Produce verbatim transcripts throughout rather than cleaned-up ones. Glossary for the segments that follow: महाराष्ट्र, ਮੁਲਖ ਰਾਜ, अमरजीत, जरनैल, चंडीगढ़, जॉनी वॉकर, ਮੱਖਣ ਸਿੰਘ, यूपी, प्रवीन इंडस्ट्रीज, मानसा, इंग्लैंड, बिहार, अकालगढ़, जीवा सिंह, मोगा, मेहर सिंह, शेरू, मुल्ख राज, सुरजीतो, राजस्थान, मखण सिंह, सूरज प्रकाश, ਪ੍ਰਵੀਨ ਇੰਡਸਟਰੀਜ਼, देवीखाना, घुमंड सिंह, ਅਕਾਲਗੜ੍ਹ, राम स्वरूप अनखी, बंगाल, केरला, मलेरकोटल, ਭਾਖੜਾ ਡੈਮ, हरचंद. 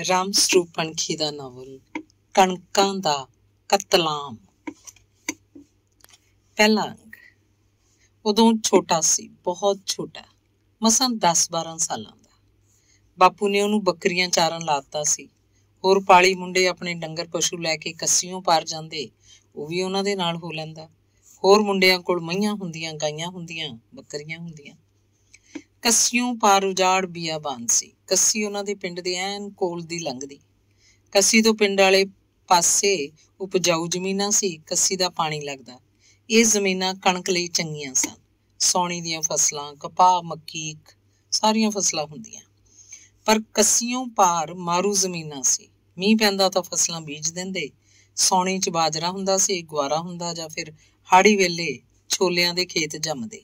राम स्वरूप अनखी दा नावल कणकां दा कतलाम। पहला अंग। उदों छोटा सी, बहुत छोटा, मसां दस बारह सालां दा। बापू ने उन्होंने बकरियां चारन लाता सी। होर पाली मुंडे अपने डंगर पशु लैके कस्सियों पार जाते, वो भी उन्हों दे नाल हो लैंदा। होर मुंडियां कोल मईयां हुंदियां, गाइयां हुंदियां, बकरियां हुंदियां। कस्सियों पार उजाड़ बियाबान सी। कस्सी उन्हां दे पिंड दे ऐन कोल दी लंघदी। कस्सी तो पिंड वाले पासे उपजाऊ जमीनां सी। कस्सी दा पानी लगदा। ये जमीनां कणक लई चंगियां सन। सौणी दीयां फसलां, कपाह, मक्की, सारियां फसलां हुंदियां। पर कस्सियों पार मारू जमीनां सी। मींह पैंदा तां फसलां बीज दिंदे। सौणी च बाजरा हुंदा सी, गुआरा हुंदा, जां फिर हाड़ी वेले छोलियां दे खेत जमदे।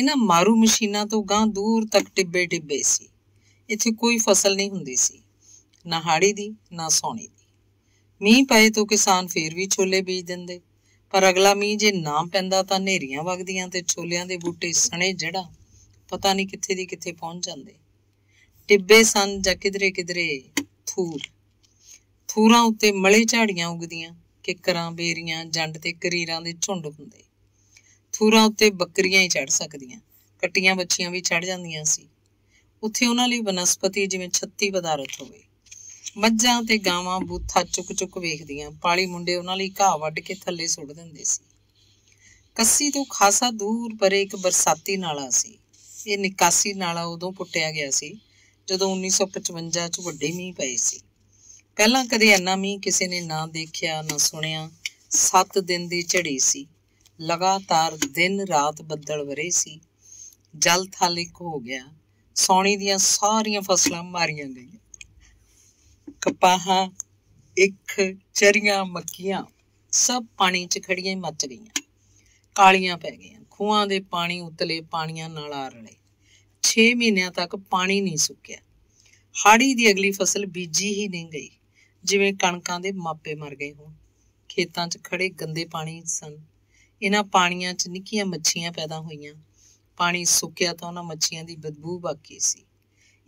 इन्हां मारू मशीनां तो गां दूर तक टिब्बे टिब्बे सी। इत्थे कोई फसल नहीं हुंदी सी, ना हाड़ी दी ना सौणी दी। मींह पए तो किसान फिर भी छोले बीज दिंदे, पर अगला मींह जे ना पैंदा तां नेरियां वगदियां ते छोलियां दे बूटे सणे जड़ा पता नहीं कित्थे दी कित्थे पहुंच जांदे। टिब्बे सन जां किधरे किधरे थूर। थूरां उत्ते मले झाड़ियां उगदियां। किकरां, बेरियां, जंड ते करीरां दे झुंड हुंदे। थूरां उत्ते बकरियां ही चढ़ सकदियां, कट्टियां बच्चियां भी चढ़ जांदियां सी। उत्थे उन्हां लई वनस्पति जिवें छत्ती पदार्थ होवे। मज्जां ते गावां बूथा चुक चुक वेखदियां। पाली मुंडे उन्हां लई घाह वड्ढ के थल्ले सुट दिंदे सी। कस्सी तो खासा दूर परे एक बरसाती नाला सी। इह निकासी नाला उदों पुट्टिया गया सी जदों उन्नीस सौ पचवंजा च वड्डे मींह पए सी। पहिलां कदे इन्ना मींह किसी ने ना देखिया ना सुणिया। सत्त दिन दी झड़ी सी। लगातार दिन रात बदल वरे सी। जल थल एक हो गया। सौणी दियां सारियां फसलां मारियां गईयां। कपाहां, इख, चरियां, मक्कियां सब पानी च खड़ियां मच गईयां, कालियां पै गईयां। खूहां दे पानी उतले पानियां नाल आ रले। छे महीनों तक पानी नहीं सुक्या। हाड़ी दी अगली फसल बीजी ही नहीं गई। जिवें कणकां दे मापे मर गए होण। खेतां च खड़े गंदे पानी सन। इन्हां पानियां च निक्कियां मच्छियां पैदा होईयां। पानी सुक्या तो उन्हां मच्छियां दी बदबू बाकी सी।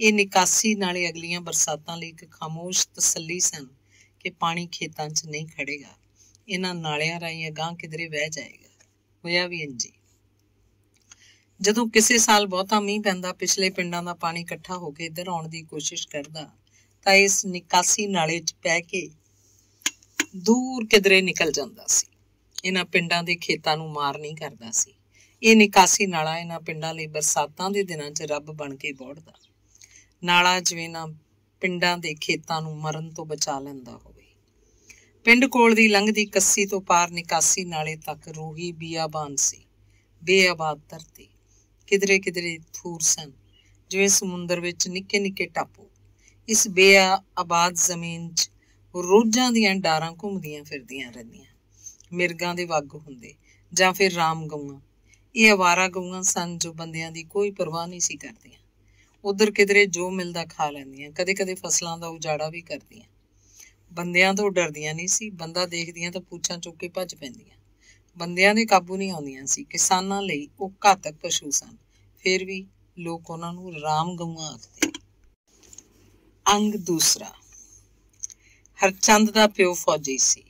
ये निकासी नाले अगलियां बरसातां लई एक खामोश तसल्ली सन कि पानी खेतां च नहीं खड़ेगा। इन्हां नालियां राहीं अगांह किधरे वह जाएगा। होया भी इंजी। जदों किसे साल बहुता मींह पैंदा, पिछले पिंडां दा पानी इकट्ठा हो के इधर आउण दी कोशिश करदा तां इस निकासी नाले च पै के दूर किधरे निकल जांदा सी। इन्हां पिंडां दे खेतां नूं मार नहीं करदा सी। इह निकासी नाला इन्हां पिंडां लई बरसातां दे दिनां च रब बण के बौड़दा। नाला जिवें इन्हां पिंडां दे खेतां नूं मरण तो बचा लैंदा होवे। पिंड कोल दी लंघदी कस्सी तो पार निकासी नाले तक रूही बियाबान सी। बेआबाद धरती। किधरे किधरे थूर सन जिवें समुंदर विच निक्के निक्के टापू। इस बेआबाद जमीन च रोजां दियां डारां घुमदियां फिरदियां रहिंदियां। मिर्गां दे वग हुंदे जां फिर राम गऊआं। ये आवारा गऊआं सन जो बंदियां दी कोई परवाह नहीं सी करदियां। उधर किधरे जो मिलदा खा लैंदियां। कदे कदे फसलां दा उजाड़ा भी करदियां। बंदियां तो डरदियां नहीं सी। बंदा देखदियां तां पूछां चुक के भज पैंदियां। बंदियां दे काबू नहीं आउंदियां सी। किसानां लई ओह घातक पशु सन। फिर भी लोक उन्हां नूं राम गऊआं आखदे। अंग दूसरा। हरचंद दा पिओ फौजी सी।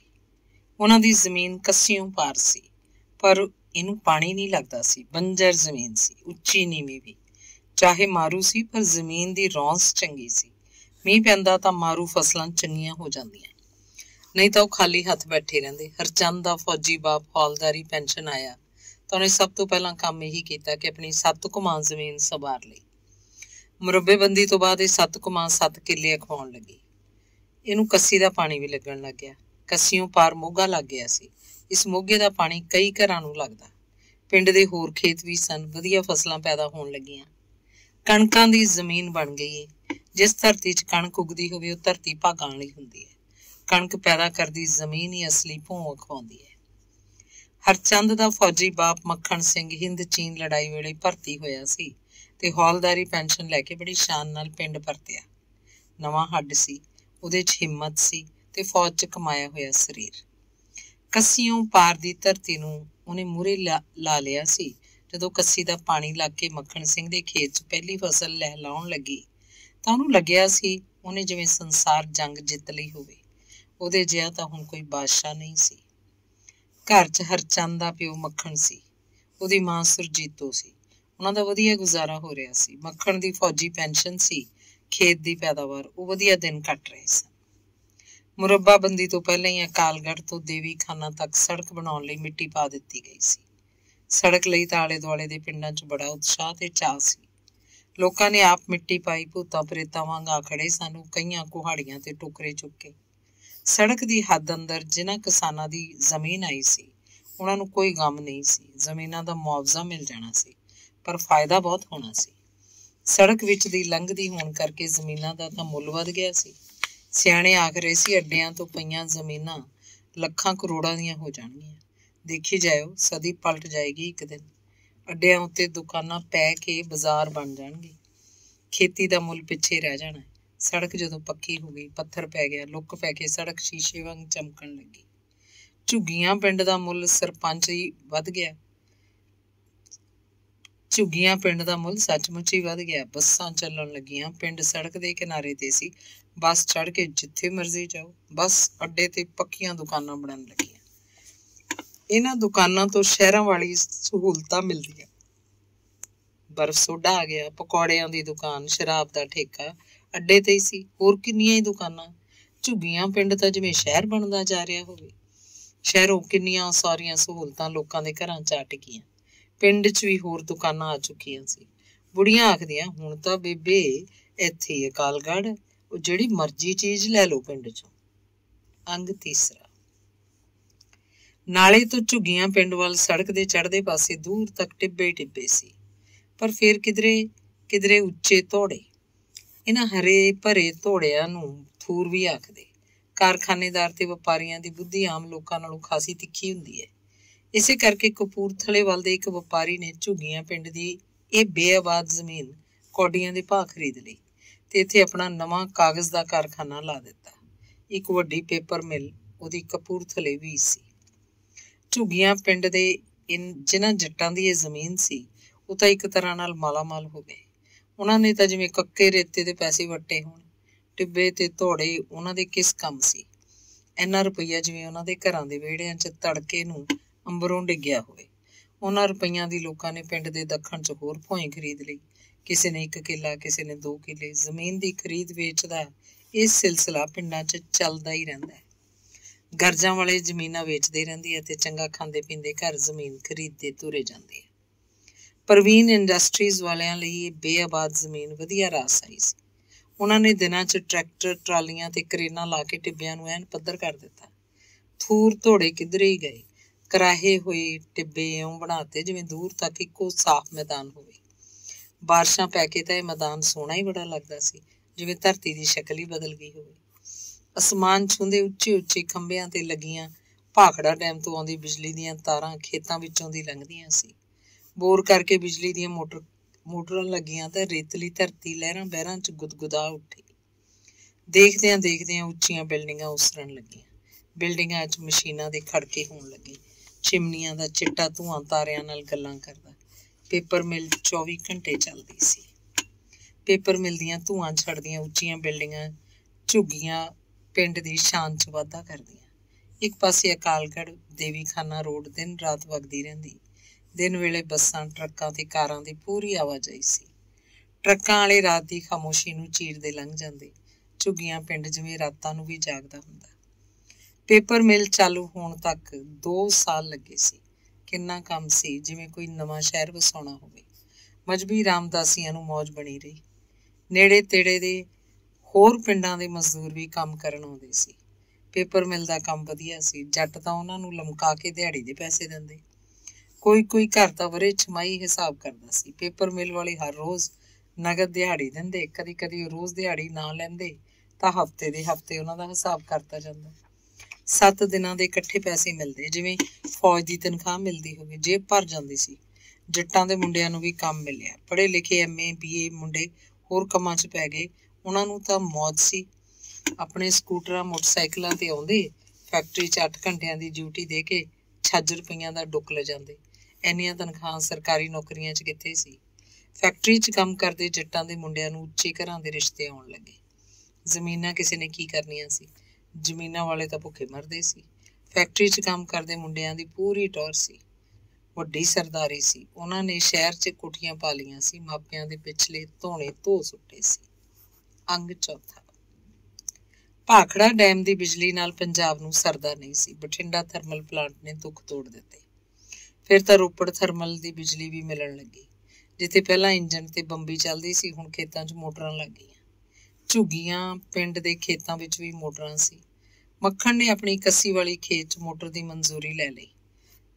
उन्हां दी जमीन कस्सियों पार सी, पर इनू पानी नहीं लगता सी। बंजर जमीन सी, उच्ची नीवी भी। चाहे मारू सी, पर जमीन दी रौंस चंगी सी। मींह पैंदा तां मारू फसलां चंगियां हो जांदियां, नहीं तां ओह खाली हत्थ बैठे रहिंदे। हरचंद दा फौजी बाप हौलदारी पेंशन आया तां उन्हें सब तो पहला काम यही किया कि अपनी सत्त घुमां जमीन संभार लई। मुरब्बेबंदी तो बाद इह सत्त घुमां सत्त किले अखवाउण लगी। इनू कस्सी दा पानी भी लगण लग गया। कस्सियों पार मोगा लग गया सी। इस मोगे दा पानी कई घरां नूं लगदा। पिंड दे होर खेत भी सन। वधिया फसलां पैदा होण लगियां। कणकां दी जमीन बण गई है। जिस धरती च कणक उगदी होवे ओह धरती भागां वाली हुंदी है। कणक पैदा करदी जमीन ही असली भों अखवाउंदी है। हरचंद दा फौजी बाप मखण सिंह हिंद चीन लड़ाई वेले भर्ती होया सी ते हौलदारी पेंशन लै के बड़ी शान नाल पिंड परतिया। नवां हड्ड सी, उहदे च हिम्मत सी ते फौज च कमाया होया शरीर। कस्सियों पार दी धरती नूं उहने मूरे ला, ला लिया सी। जदों कस्सी दा पानी लग के मक्खण सिंह दे खेत च पहली फसल लहलाउण लगी तां उहनूं लगया सी ਉਹਨੇ ਜਿਵੇਂ ਸੰਸਾਰ ਜੰਗ ਜਿੱਤ ਲਈ ਹੋਵੇ, ਉਹਦੇ ਜਿਹਾ ਤਾਂ ਹੁਣ ਕੋਈ ਬਾਦਸ਼ਾਹ ਨਹੀਂ ਸੀ। ਘਰ 'ਚ ਹਰਚੰਦ ਦਾ ਪਿਓ ਮੱਖਣ ਸੀ, ਉਹਦੀ ਮਾਂ ਸੁਰਜੀਤੋ ਸੀ। ਉਹਨਾਂ ਦਾ ਵਧੀਆ ਗੁਜ਼ਾਰਾ ਹੋ ਰਿਹਾ ਸੀ। ਮੱਖਣ ਦੀ ਫੌਜੀ ਪੈਨਸ਼ਨ ਸੀ, ਖੇਤ ਦੀ ਪੈਦਾਵਾਰ, ਉਹ ਵਧੀਆ ਦਿਨ ਕੱਟ ਰਹੇ ਸਨ। ਮੁਰੱਬਾਬੰਦੀ ਤੋਂ ਪਹਿਲਾਂ ਹੀ ਅਕਾਲਗੜ੍ਹ ਤੋਂ ਦੇਵੀਖਾਨਾ ਤੱਕ ਸੜਕ ਬਣਾਉਣ ਲਈ ਮਿੱਟੀ ਪਾ ਦਿੱਤੀ ਗਈ ਸੀ। ਸੜਕ ਲਈ ਆਲੇ ਦੁਆਲੇ ਦੇ ਪਿੰਡਾਂ 'ਚ ਬੜਾ ਉਤਸ਼ਾਹ ਤੇ ਚਾਅ ਸੀ। ਲੋਕਾਂ ਨੇ ਆਪ ਮਿੱਟੀ ਪਾਈ, ਭੂਤਾਂ ਪ੍ਰੇਤਾਂ ਵਾਂਗ ਆ ਖੜੇ ਸਾਨੂੰ, ਕਈਆਂ ਕੁਹਾੜੀਆਂ ਤੇ ਟੋਕਰੇ ਚੁੱਕੇ। ਸੜਕ ਦੀ ਹੱਦ ਅੰਦਰ ਜਿਨ੍ਹਾਂ ਕਿਸਾਨਾਂ ਦੀ ਜ਼ਮੀਨ ਆਈ ਸੀ, ਉਹਨਾਂ ਨੂੰ ਕੋਈ ਗਮ ਨਹੀਂ ਸੀ। ਜ਼ਮੀਨਾਂ ਦਾ ਮੁਆਵਜ਼ਾ ਮਿਲ ਜਾਣਾ ਸੀ, ਪਰ ਫਾਇਦਾ ਬਹੁਤ ਹੋਣਾ ਸੀ। ਸੜਕ ਵਿੱਚ ਦੀ ਲੰਘਦੀ ਹੋਣ ਕਰਕੇ ਜ਼ਮੀਨਾਂ ਦਾ ਤਾਂ ਮੁੱਲ ਵੱਧ ਗਿਆ ਸੀ। ਸਿਆਣੇ ਆਖ ਰਹੇ ਸੀ, ਅੱਡਿਆਂ ਤੋਂ ਪਈਆਂ ਜ਼ਮੀਨਾਂ ਲੱਖਾਂ ਕਰੋੜਾਂ ਦੀਆਂ ਹੋ ਜਾਣਗੀਆਂ। ਦੇਖੀ ਜਾਇਓ, ਸਦੀ ਪਲਟ ਜਾਏਗੀ ਇੱਕ ਦਿਨ। ਅੱਡਿਆਂ ਉੱਤੇ ਦੁਕਾਨਾਂ ਪੈ ਕੇ ਬਾਜ਼ਾਰ ਬਣ ਜਾਣਗੇ। ਖੇਤੀ ਦਾ ਮੁੱਲ ਪਿੱਛੇ ਰਹਿ ਜਾਣਾ। ਸੜਕ ਜਦੋਂ ਪੱਕੀ ਹੋ ਗਈ, ਪੱਥਰ ਪੈ ਗਿਆ, ਲੁੱਕ ਪੈ ਕੇ ਸੜਕ ਸ਼ੀਸ਼ੇ ਵਾਂਗ ਚਮਕਣ ਲੱਗੀ। ਝੁੱਗੀਆਂ ਪਿੰਡ ਦਾ ਮੁੱਲ ਸਰਪੰਚ ਹੀ ਵੱਧ ਗਿਆ। ਝੁੱਗੀਆਂ ਪਿੰਡ ਦਾ ਮੁੱਲ ਸੱਚਮੁੱਚ ਹੀ ਵੱਧ ਗਿਆ। ਬੱਸਾਂ ਚੱਲਣ ਲੱਗੀਆਂ। ਪਿੰਡ ਸੜਕ ਦੇ ਕਿਨਾਰੇ ਤੇ ਸੀ। ਬੱਸ ਚੜ੍ਹ ਕੇ ਜਿੱਥੇ ਮਰਜ਼ੀ ਜਾਓ। ਬੱਸ ਅੱਡੇ ਤੇ ਪੱਕੀਆਂ ਦੁਕਾਨਾਂ ਬਣਨ ਲੱਗੀਆਂ। ਇਹਨਾਂ ਦੁਕਾਨਾਂ ਤੋਂ ਸ਼ਹਿਰਾਂ ਵਾਲੀ ਸਹੂਲਤਾਂ ਮਿਲਦੀਆਂ। ਬਰਫ਼ ਸੋਡਾ ਆ ਗਿਆ, ਪਕੌੜਿਆਂ ਦੀ ਦੁਕਾਨ, ਸ਼ਰਾਬ ਦਾ ਠੇਕਾ ਅੱਡੇ ਤੇ ਹੀ ਸੀ। ਹੋਰ ਕਿੰਨੀਆਂ ਹੀ ਦੁਕਾਨਾਂ। ਝੁੱਗੀਆਂ ਪਿੰਡ ਤਾਂ ਜਿਵੇਂ ਸ਼ਹਿਰ ਬਣਦਾ ਜਾ ਰਿਹਾ ਹੋਵੇ। ਸ਼ਹਿਰੋਂ ਕਿੰਨੀਆਂ ਸਾਰੀਆਂ ਸਹੂਲਤਾਂ ਲੋਕਾਂ ਦੇ ਘਰਾਂ 'ਚ ਆ ਟਿਕੀਆਂ। ਪਿੰਡ 'ਚ ਵੀ ਹੋਰ ਦੁਕਾਨਾਂ ਆ ਚੁੱਕੀਆਂ ਸੀ। ਬੁੜੀਆਂ ਆਖਦੀਆਂ, ਹੁਣ ਤਾਂ ਬੇਬੇ ਇੱਥੇ ਹੀ ਅਕਾਲਗੜ੍ਹ ਉਹ ਜਿਹੜੀ ਮਰਜ਼ੀ ਚੀਜ਼ ਲੈ ਲਓ ਪਿੰਡ 'ਚੋਂ। ਅੰਗ ਤੀਸਰਾ। ਨਾਲੇ ਤੋਂ ਝੁੱਗੀਆਂ ਪਿੰਡ ਵੱਲ ਸੜਕ ਦੇ ਚੜ੍ਹਦੇ ਪਾਸੇ ਦੂਰ ਤੱਕ ਟਿੱਬੇ ਟਿੱਬੇ ਸੀ, ਪਰ ਫਿਰ ਕਿਧਰੇ ਕਿਧਰੇ ਉੱਚੇ ਧੋੜੇ। ਇਹਨਾਂ ਹਰੇ ਭਰੇ ਧੋੜਿਆਂ ਨੂੰ ਥੂਰ ਵੀ ਆਖਦੇ। ਕਾਰਖਾਨੇਦਾਰ ਤੇ ਵਪਾਰੀਆਂ ਦੀ ਬੁੱਧੀ ਆਮ ਲੋਕਾਂ ਨਾਲੋਂ ਖਾਸੀ ਤਿੱਖੀ ਹੁੰਦੀ ਹੈ। ਇਸੇ ਕਰਕੇ ਕਪੂਰਥਲੇ ਵੱਲ ਦੇ ਇੱਕ ਵਪਾਰੀ ਨੇ ਝੁੱਗੀਆਂ ਪਿੰਡ ਦੀ ਇਹ ਬੇਆਬਾਦ ਜ਼ਮੀਨ ਕੌਡੀਆਂ ਦੇ ਭਾਅ ਖਰੀਦ ਲਈ ਤੇ ਇੱਥੇ ਆਪਣਾ ਨਵਾਂ ਕਾਗਜ਼ ਦਾ ਕਾਰਖਾਨਾ ਲਾ ਦਿੱਤਾ। ਇੱਕ ਵੱਡੀ ਪੇਪਰ ਮਿਲ ਉਹਦੀ ਕਪੂਰਥਲੇ ਵੀ ਸੀ। ਝੁੱਗੀਆਂ ਪਿੰਡ ਦੇ ਜਿਨ੍ਹਾਂ ਜੱਟਾਂ ਦੀ ਇਹ ਜ਼ਮੀਨ ਸੀ, ਉਹ ਤਾਂ ਇੱਕ ਤਰ੍ਹਾਂ ਨਾਲ ਮਾਲਾਮਾਲ ਹੋ ਗਏ। ਉਹਨਾਂ ਨੇ ਤਾਂ ਜਿਵੇਂ ਕੱਕੇ ਰੇਤੇ ਦੇ ਪੈਸੇ ਵੱਟੇ ਹੋਣ। ਟਿੱਬੇ ਤੇ ਧੋੜੇ ਉਹਨਾਂ ਦੇ ਕਿਸ ਕੰਮ ਸੀ। ਇੰਨਾ ਰੁਪਈਆ ਜਿਵੇਂ ਉਹਨਾਂ ਦੇ ਘਰਾਂ ਦੇ ਵਿਹੜਿਆਂ 'ਚ ਤੜਕੇ ਨੂੰ ਅੰਬਰੋਂ ਡਿੱਗਿਆ ਹੋਵੇ। ਉਹਨਾਂ ਰੁਪਈਆਂ ਦੀ ਲੋਕਾਂ ਨੇ ਪਿੰਡ ਦੇ ਦੱਖਣ 'ਚ ਹੋਰ ਭੋਇੰ ਖਰੀਦ ਲਈ। ਕਿਸੇ ਨੇ ਇੱਕ ਕਿੱਲਾ, ਕਿਸੇ ਨੇ ਦੋ ਕਿੱਲੇ। ਜ਼ਮੀਨ ਦੀ ਖਰੀਦ ਵੇਚ ਦਾ ਇਹ ਸਿਲਸਿਲਾ ਪਿੰਡਾਂ 'ਚ ਚੱਲਦਾ ਹੀ ਰਹਿੰਦਾ ਹੈ। ਗਰਜਾਂ ਵਾਲੇ ਜ਼ਮੀਨਾਂ ਵੇਚਦੇ ਰਹਿੰਦੇ ਆ ਤੇ ਚੰਗਾ ਖਾਂਦੇ ਪੀਂਦੇ ਘਰ ਜ਼ਮੀਨ ਖਰੀਦਦੇ ਤੁਰੇ ਜਾਂਦੇ ਆ। ਪ੍ਰਵੀਨ ਇੰਡਸਟਰੀਜ਼ ਵਾਲਿਆਂ ਲਈ ਇਹ ਬੇਆਬਾਦ ਜ਼ਮੀਨ ਵਧੀਆ ਰਾਸ ਆਈ ਸੀ। ਉਹਨਾਂ ਨੇ ਦਿਨਾਂ 'ਚ ਟਰੈਕਟਰ, ਟਰਾਲੀਆਂ ਤੇ ਕਰੇਨਾਂ ਲਾ ਕੇ ਟਿੱਬਿਆਂ ਨੂੰ ਐਨ ਪੱਧਰ ਕਰ ਦਿੱਤਾ। ਥੂਰ ਧੋੜੇ ਕਿੱਧਰੇ ਹੀ ਗਏ। ਕਰਾਹੇ ਹੋਏ ਟਿੱਬੇ ਇਉਂ ਬਣਾਤੇ ਜਿਵੇਂ ਦੂਰ ਤੱਕ ਇੱਕੋ ਸਾਫ਼ ਮੈਦਾਨ ਹੋਵੇ। ਬਾਰਿਸ਼ਾਂ ਪੈ ਕੇ ਤਾਂ ਇਹ ਮੈਦਾਨ ਸੋਹਣਾ ਹੀ ਬੜਾ ਲੱਗਦਾ ਸੀ, ਜਿਵੇਂ ਧਰਤੀ ਦੀ ਸ਼ਕਲ ਹੀ ਬਦਲ ਗਈ ਹੋਵੇ। ਅਸਮਾਨ ਛੂੰਹਦੇ ਉੱਚੇ ਉੱਚੇ ਖੰਭਿਆਂ ਤੇ ਲੱਗੀਆਂ ਭਾਖੜਾ ਡੈਮ ਤੋਂ ਆਉਂਦੀ ਬਿਜਲੀ ਦੀਆਂ ਤਾਰਾਂ ਖੇਤਾਂ ਵਿੱਚੋਂ ਦੀ ਲੰਘਦੀਆਂ ਸੀ। ਬੋਰ ਕਰਕੇ ਬਿਜਲੀ ਦੀਆਂ ਮੋਟਰ ਮੋਟਰਾਂ ਲੱਗੀਆਂ ਤਾਂ ਰੇਤਲੀ ਧਰਤੀ ਲਹਿਰਾਂ ਬਹਿਰਾਂ 'ਚ ਗੁਦਗੁਦਾ ਉੱਠੀ। ਦੇਖਦਿਆਂ ਦੇਖਦਿਆਂ ਉੱਚੀਆਂ ਬਿਲਡਿੰਗਾਂ ਉਸਰਨ ਲੱਗੀਆਂ। ਬਿਲਡਿੰਗਾਂ 'ਚ ਮਸ਼ੀਨਾਂ ਦੇ ਖੜਕੇ ਹੋਣ ਲੱਗੇ। ਚਿਮਨੀਆਂ ਦਾ ਚਿੱਟਾ ਧੂੰਆਂ ਤਾਰਿਆਂ ਨਾਲ ਗੱਲਾਂ ਕਰਦਾ। ਪੇਪਰ ਮਿਲ ਚੌਵੀ ਘੰਟੇ ਚੱਲਦੀ ਸੀ। ਪੇਪਰ ਮਿਲ ਦੀਆਂ ਧੂੰਆਂ ਛੱਡਦੀਆਂ ਉੱਚੀਆਂ ਬਿਲਡਿੰਗਾਂ ਝੁੱਗੀਆਂ ਪਿੰਡ ਦੀ ਸ਼ਾਨ 'ਚ ਵਾਧਾ ਕਰਦੀਆਂ। ਇੱਕ ਪਾਸੇ ਅਕਾਲਗੜ੍ਹ ਦੇਵੀਖਾਨਾ ਰੋਡ ਦਿਨ ਰਾਤ ਵਗਦੀ ਰਹਿੰਦੀ। ਦਿਨ ਵੇਲੇ ਬੱਸਾਂ, ਟਰੱਕਾਂ ਤੇ ਕਾਰਾਂ ਦੀ ਪੂਰੀ ਆਵਾਜਾਈ ਸੀ। ਟਰੱਕਾਂ ਵਾਲੇ ਰਾਤ ਦੀ ਖਾਮੋਸ਼ੀ ਨੂੰ ਚੀਰਦੇ ਲੰਘ ਜਾਂਦੇ। ਝੁੱਗੀਆਂ ਪਿੰਡ ਜਿਵੇਂ ਰਾਤਾਂ ਨੂੰ ਵੀ ਜਾਗਦਾ ਹੁੰਦਾ। ਪੇਪਰ ਮਿਲ ਚਾਲੂ ਹੋਣ ਤੱਕ ਦੋ ਸਾਲ ਲੱਗੇ ਸੀ। ਕਿੰਨਾ ਕੰਮ ਸੀ, ਜਿਵੇਂ ਕੋਈ ਨਵਾਂ ਸ਼ਹਿਰ ਵਸਾਉਣਾ ਹੋਵੇ। ਮਜ਼ਬੀ ਰਾਮਦਾਸੀਆਂ ਨੂੰ ਮੌਜ ਬਣੀ ਰਹੀ। ਨੇੜੇ ਤੇੜੇ ਦੇ ਹੋਰ ਪਿੰਡਾਂ ਦੇ ਮਜ਼ਦੂਰ ਵੀ ਕੰਮ ਕਰਨ ਆਉਂਦੇ ਸੀ। ਪੇਪਰ ਮਿਲ ਦਾ ਕੰਮ ਵਧੀਆ ਸੀ। ਜੱਟ ਤਾਂ ਉਹਨਾਂ ਨੂੰ ਲਮਕਾ ਕੇ ਦਿਹਾੜੀ ਦੇ ਪੈਸੇ ਦਿੰਦੇ। ਕੋਈ ਕੋਈ ਘਰ ਤਾਂ ਵਰੇ ਛਮਾਈ ਹਿਸਾਬ ਕਰਦਾ ਸੀ। ਪੇਪਰ ਮਿਲ ਵਾਲੇ ਹਰ ਰੋਜ਼ ਨਗਦ ਦਿਹਾੜੀ ਦਿੰਦੇ। ਕਦੀ ਕਦੀ ਰੋਜ਼ ਦਿਹਾੜੀ ਨਾ ਲੈਂਦੇ ਤਾਂ ਹਫ਼ਤੇ ਦੇ ਹਫ਼ਤੇ ਉਹਨਾਂ ਦਾ ਹਿਸਾਬ ਕਰਤਾ ਜਾਂਦਾ। ਸੱਤ ਦਿਨਾਂ ਦੇ ਇਕੱਠੇ ਪੈਸੇ ਮਿਲਦੇ, ਜਿਵੇਂ ਫੌਜ ਦੀ ਤਨਖਾਹ ਮਿਲਦੀ ਹੋਵੇ। ਜੇਬ ਭਰ ਜਾਂਦੀ ਸੀ। ਜੱਟਾਂ ਦੇ ਮੁੰਡਿਆਂ ਨੂੰ ਵੀ ਕੰਮ ਮਿਲਿਆ। ਪੜ੍ਹੇ ਲਿਖੇ ਐਮਏ ਬੀਏ ਮੁੰਡੇ ਹੋਰ ਕੰਮਾਂ 'ਚ ਪੈ ਗਏ। ਉਹਨਾਂ ਨੂੰ ਤਾਂ ਮੌਜ ਸੀ। ਆਪਣੇ ਸਕੂਟਰਾਂ, ਮੋਟਰਸਾਈਕਲਾਂ 'ਤੇ ਆਉਂਦੇ। ਫੈਕਟਰੀ 'ਚ ਅੱਠ ਘੰਟਿਆਂ ਦੀ ਡਿਊਟੀ ਦੇ ਕੇ ਛੱਜ ਰੁਪਈਆਂ ਦਾ ਡੁੱਕ ਲੈ ਜਾਂਦੇ। ਇੰਨੀਆਂ ਤਨਖਾਹਾਂ ਸਰਕਾਰੀ ਨੌਕਰੀਆਂ 'ਚ ਕਿੱਥੇ ਸੀ। ਫੈਕਟਰੀ 'ਚ ਕੰਮ ਕਰਦੇ ਜੱਟਾਂ ਦੇ ਮੁੰਡਿਆਂ ਨੂੰ ਉੱਚੇ ਘਰਾਂ ਦੇ ਰਿਸ਼ਤੇ ਆਉਣ ਲੱਗੇ। ਜ਼ਮੀਨਾਂ ਕਿਸੇ ਨੇ ਕੀ ਕਰਨੀਆਂ ਸੀ। ਜ਼ਮੀਨਾਂ ਵਾਲੇ ਤਾਂ ਭੁੱਖੇ ਮਰਦੇ ਸੀ। ਫੈਕਟਰੀ 'ਚ ਕੰਮ ਕਰਦੇ ਮੁੰਡਿਆਂ ਦੀ ਪੂਰੀ ਟੌਰ ਸੀ। ਵੱਡੀ ਸਰਦਾਰੀ ਸੀ। ਉਹਨਾਂ ਨੇ ਸ਼ਹਿਰ 'ਚ ਕੁੱਟੀਆਂ ਪਾ ਲਈਆਂ ਸੀ। ਮਾਪਿਆਂ ਦੇ ਪਿਛਲੇ ਧੋਣੇ ਧੋ ਸੁੱਟੇ ਸੀ। ਅੰਗ ਚੌਥਾ। ਭਾਖੜਾ ਡੈਮ ਦੀ ਬਿਜਲੀ ਨਾਲ ਪੰਜਾਬ ਨੂੰ ਸਰਦਾ ਨਹੀਂ ਸੀ। ਬਠਿੰਡਾ ਥਰਮਲ ਪਲਾਂਟ ਨੇ ਦੁੱਖ ਤੋੜ ਦਿੱਤੇ। ਫਿਰ ਤਾਂ ਰੋਪੜ ਥਰਮਲ ਦੀ ਬਿਜਲੀ ਵੀ ਮਿਲਣ ਲੱਗੀ। ਜਿੱਥੇ ਪਹਿਲਾਂ ਇੰਜਣ ਤੇ ਬੰਬੀ ਚੱਲਦੀ ਸੀ, ਹੁਣ ਖੇਤਾਂ 'ਚ ਮੋਟਰਾਂ ਲੱਗ ਗਈਆਂ। ਝੁੱਗੀਆਂ ਪਿੰਡ ਦੇ ਖੇਤਾਂ ਵਿੱਚ ਵੀ ਮੋਟਰਾਂ ਸੀ। ਮੱਖਣ ਨੇ ਆਪਣੀ ਕੱਸੀ ਵਾਲੀ ਖੇਤ 'ਚ ਮੋਟਰ ਦੀ ਮਨਜ਼ੂਰੀ ਲੈ ਲਈ।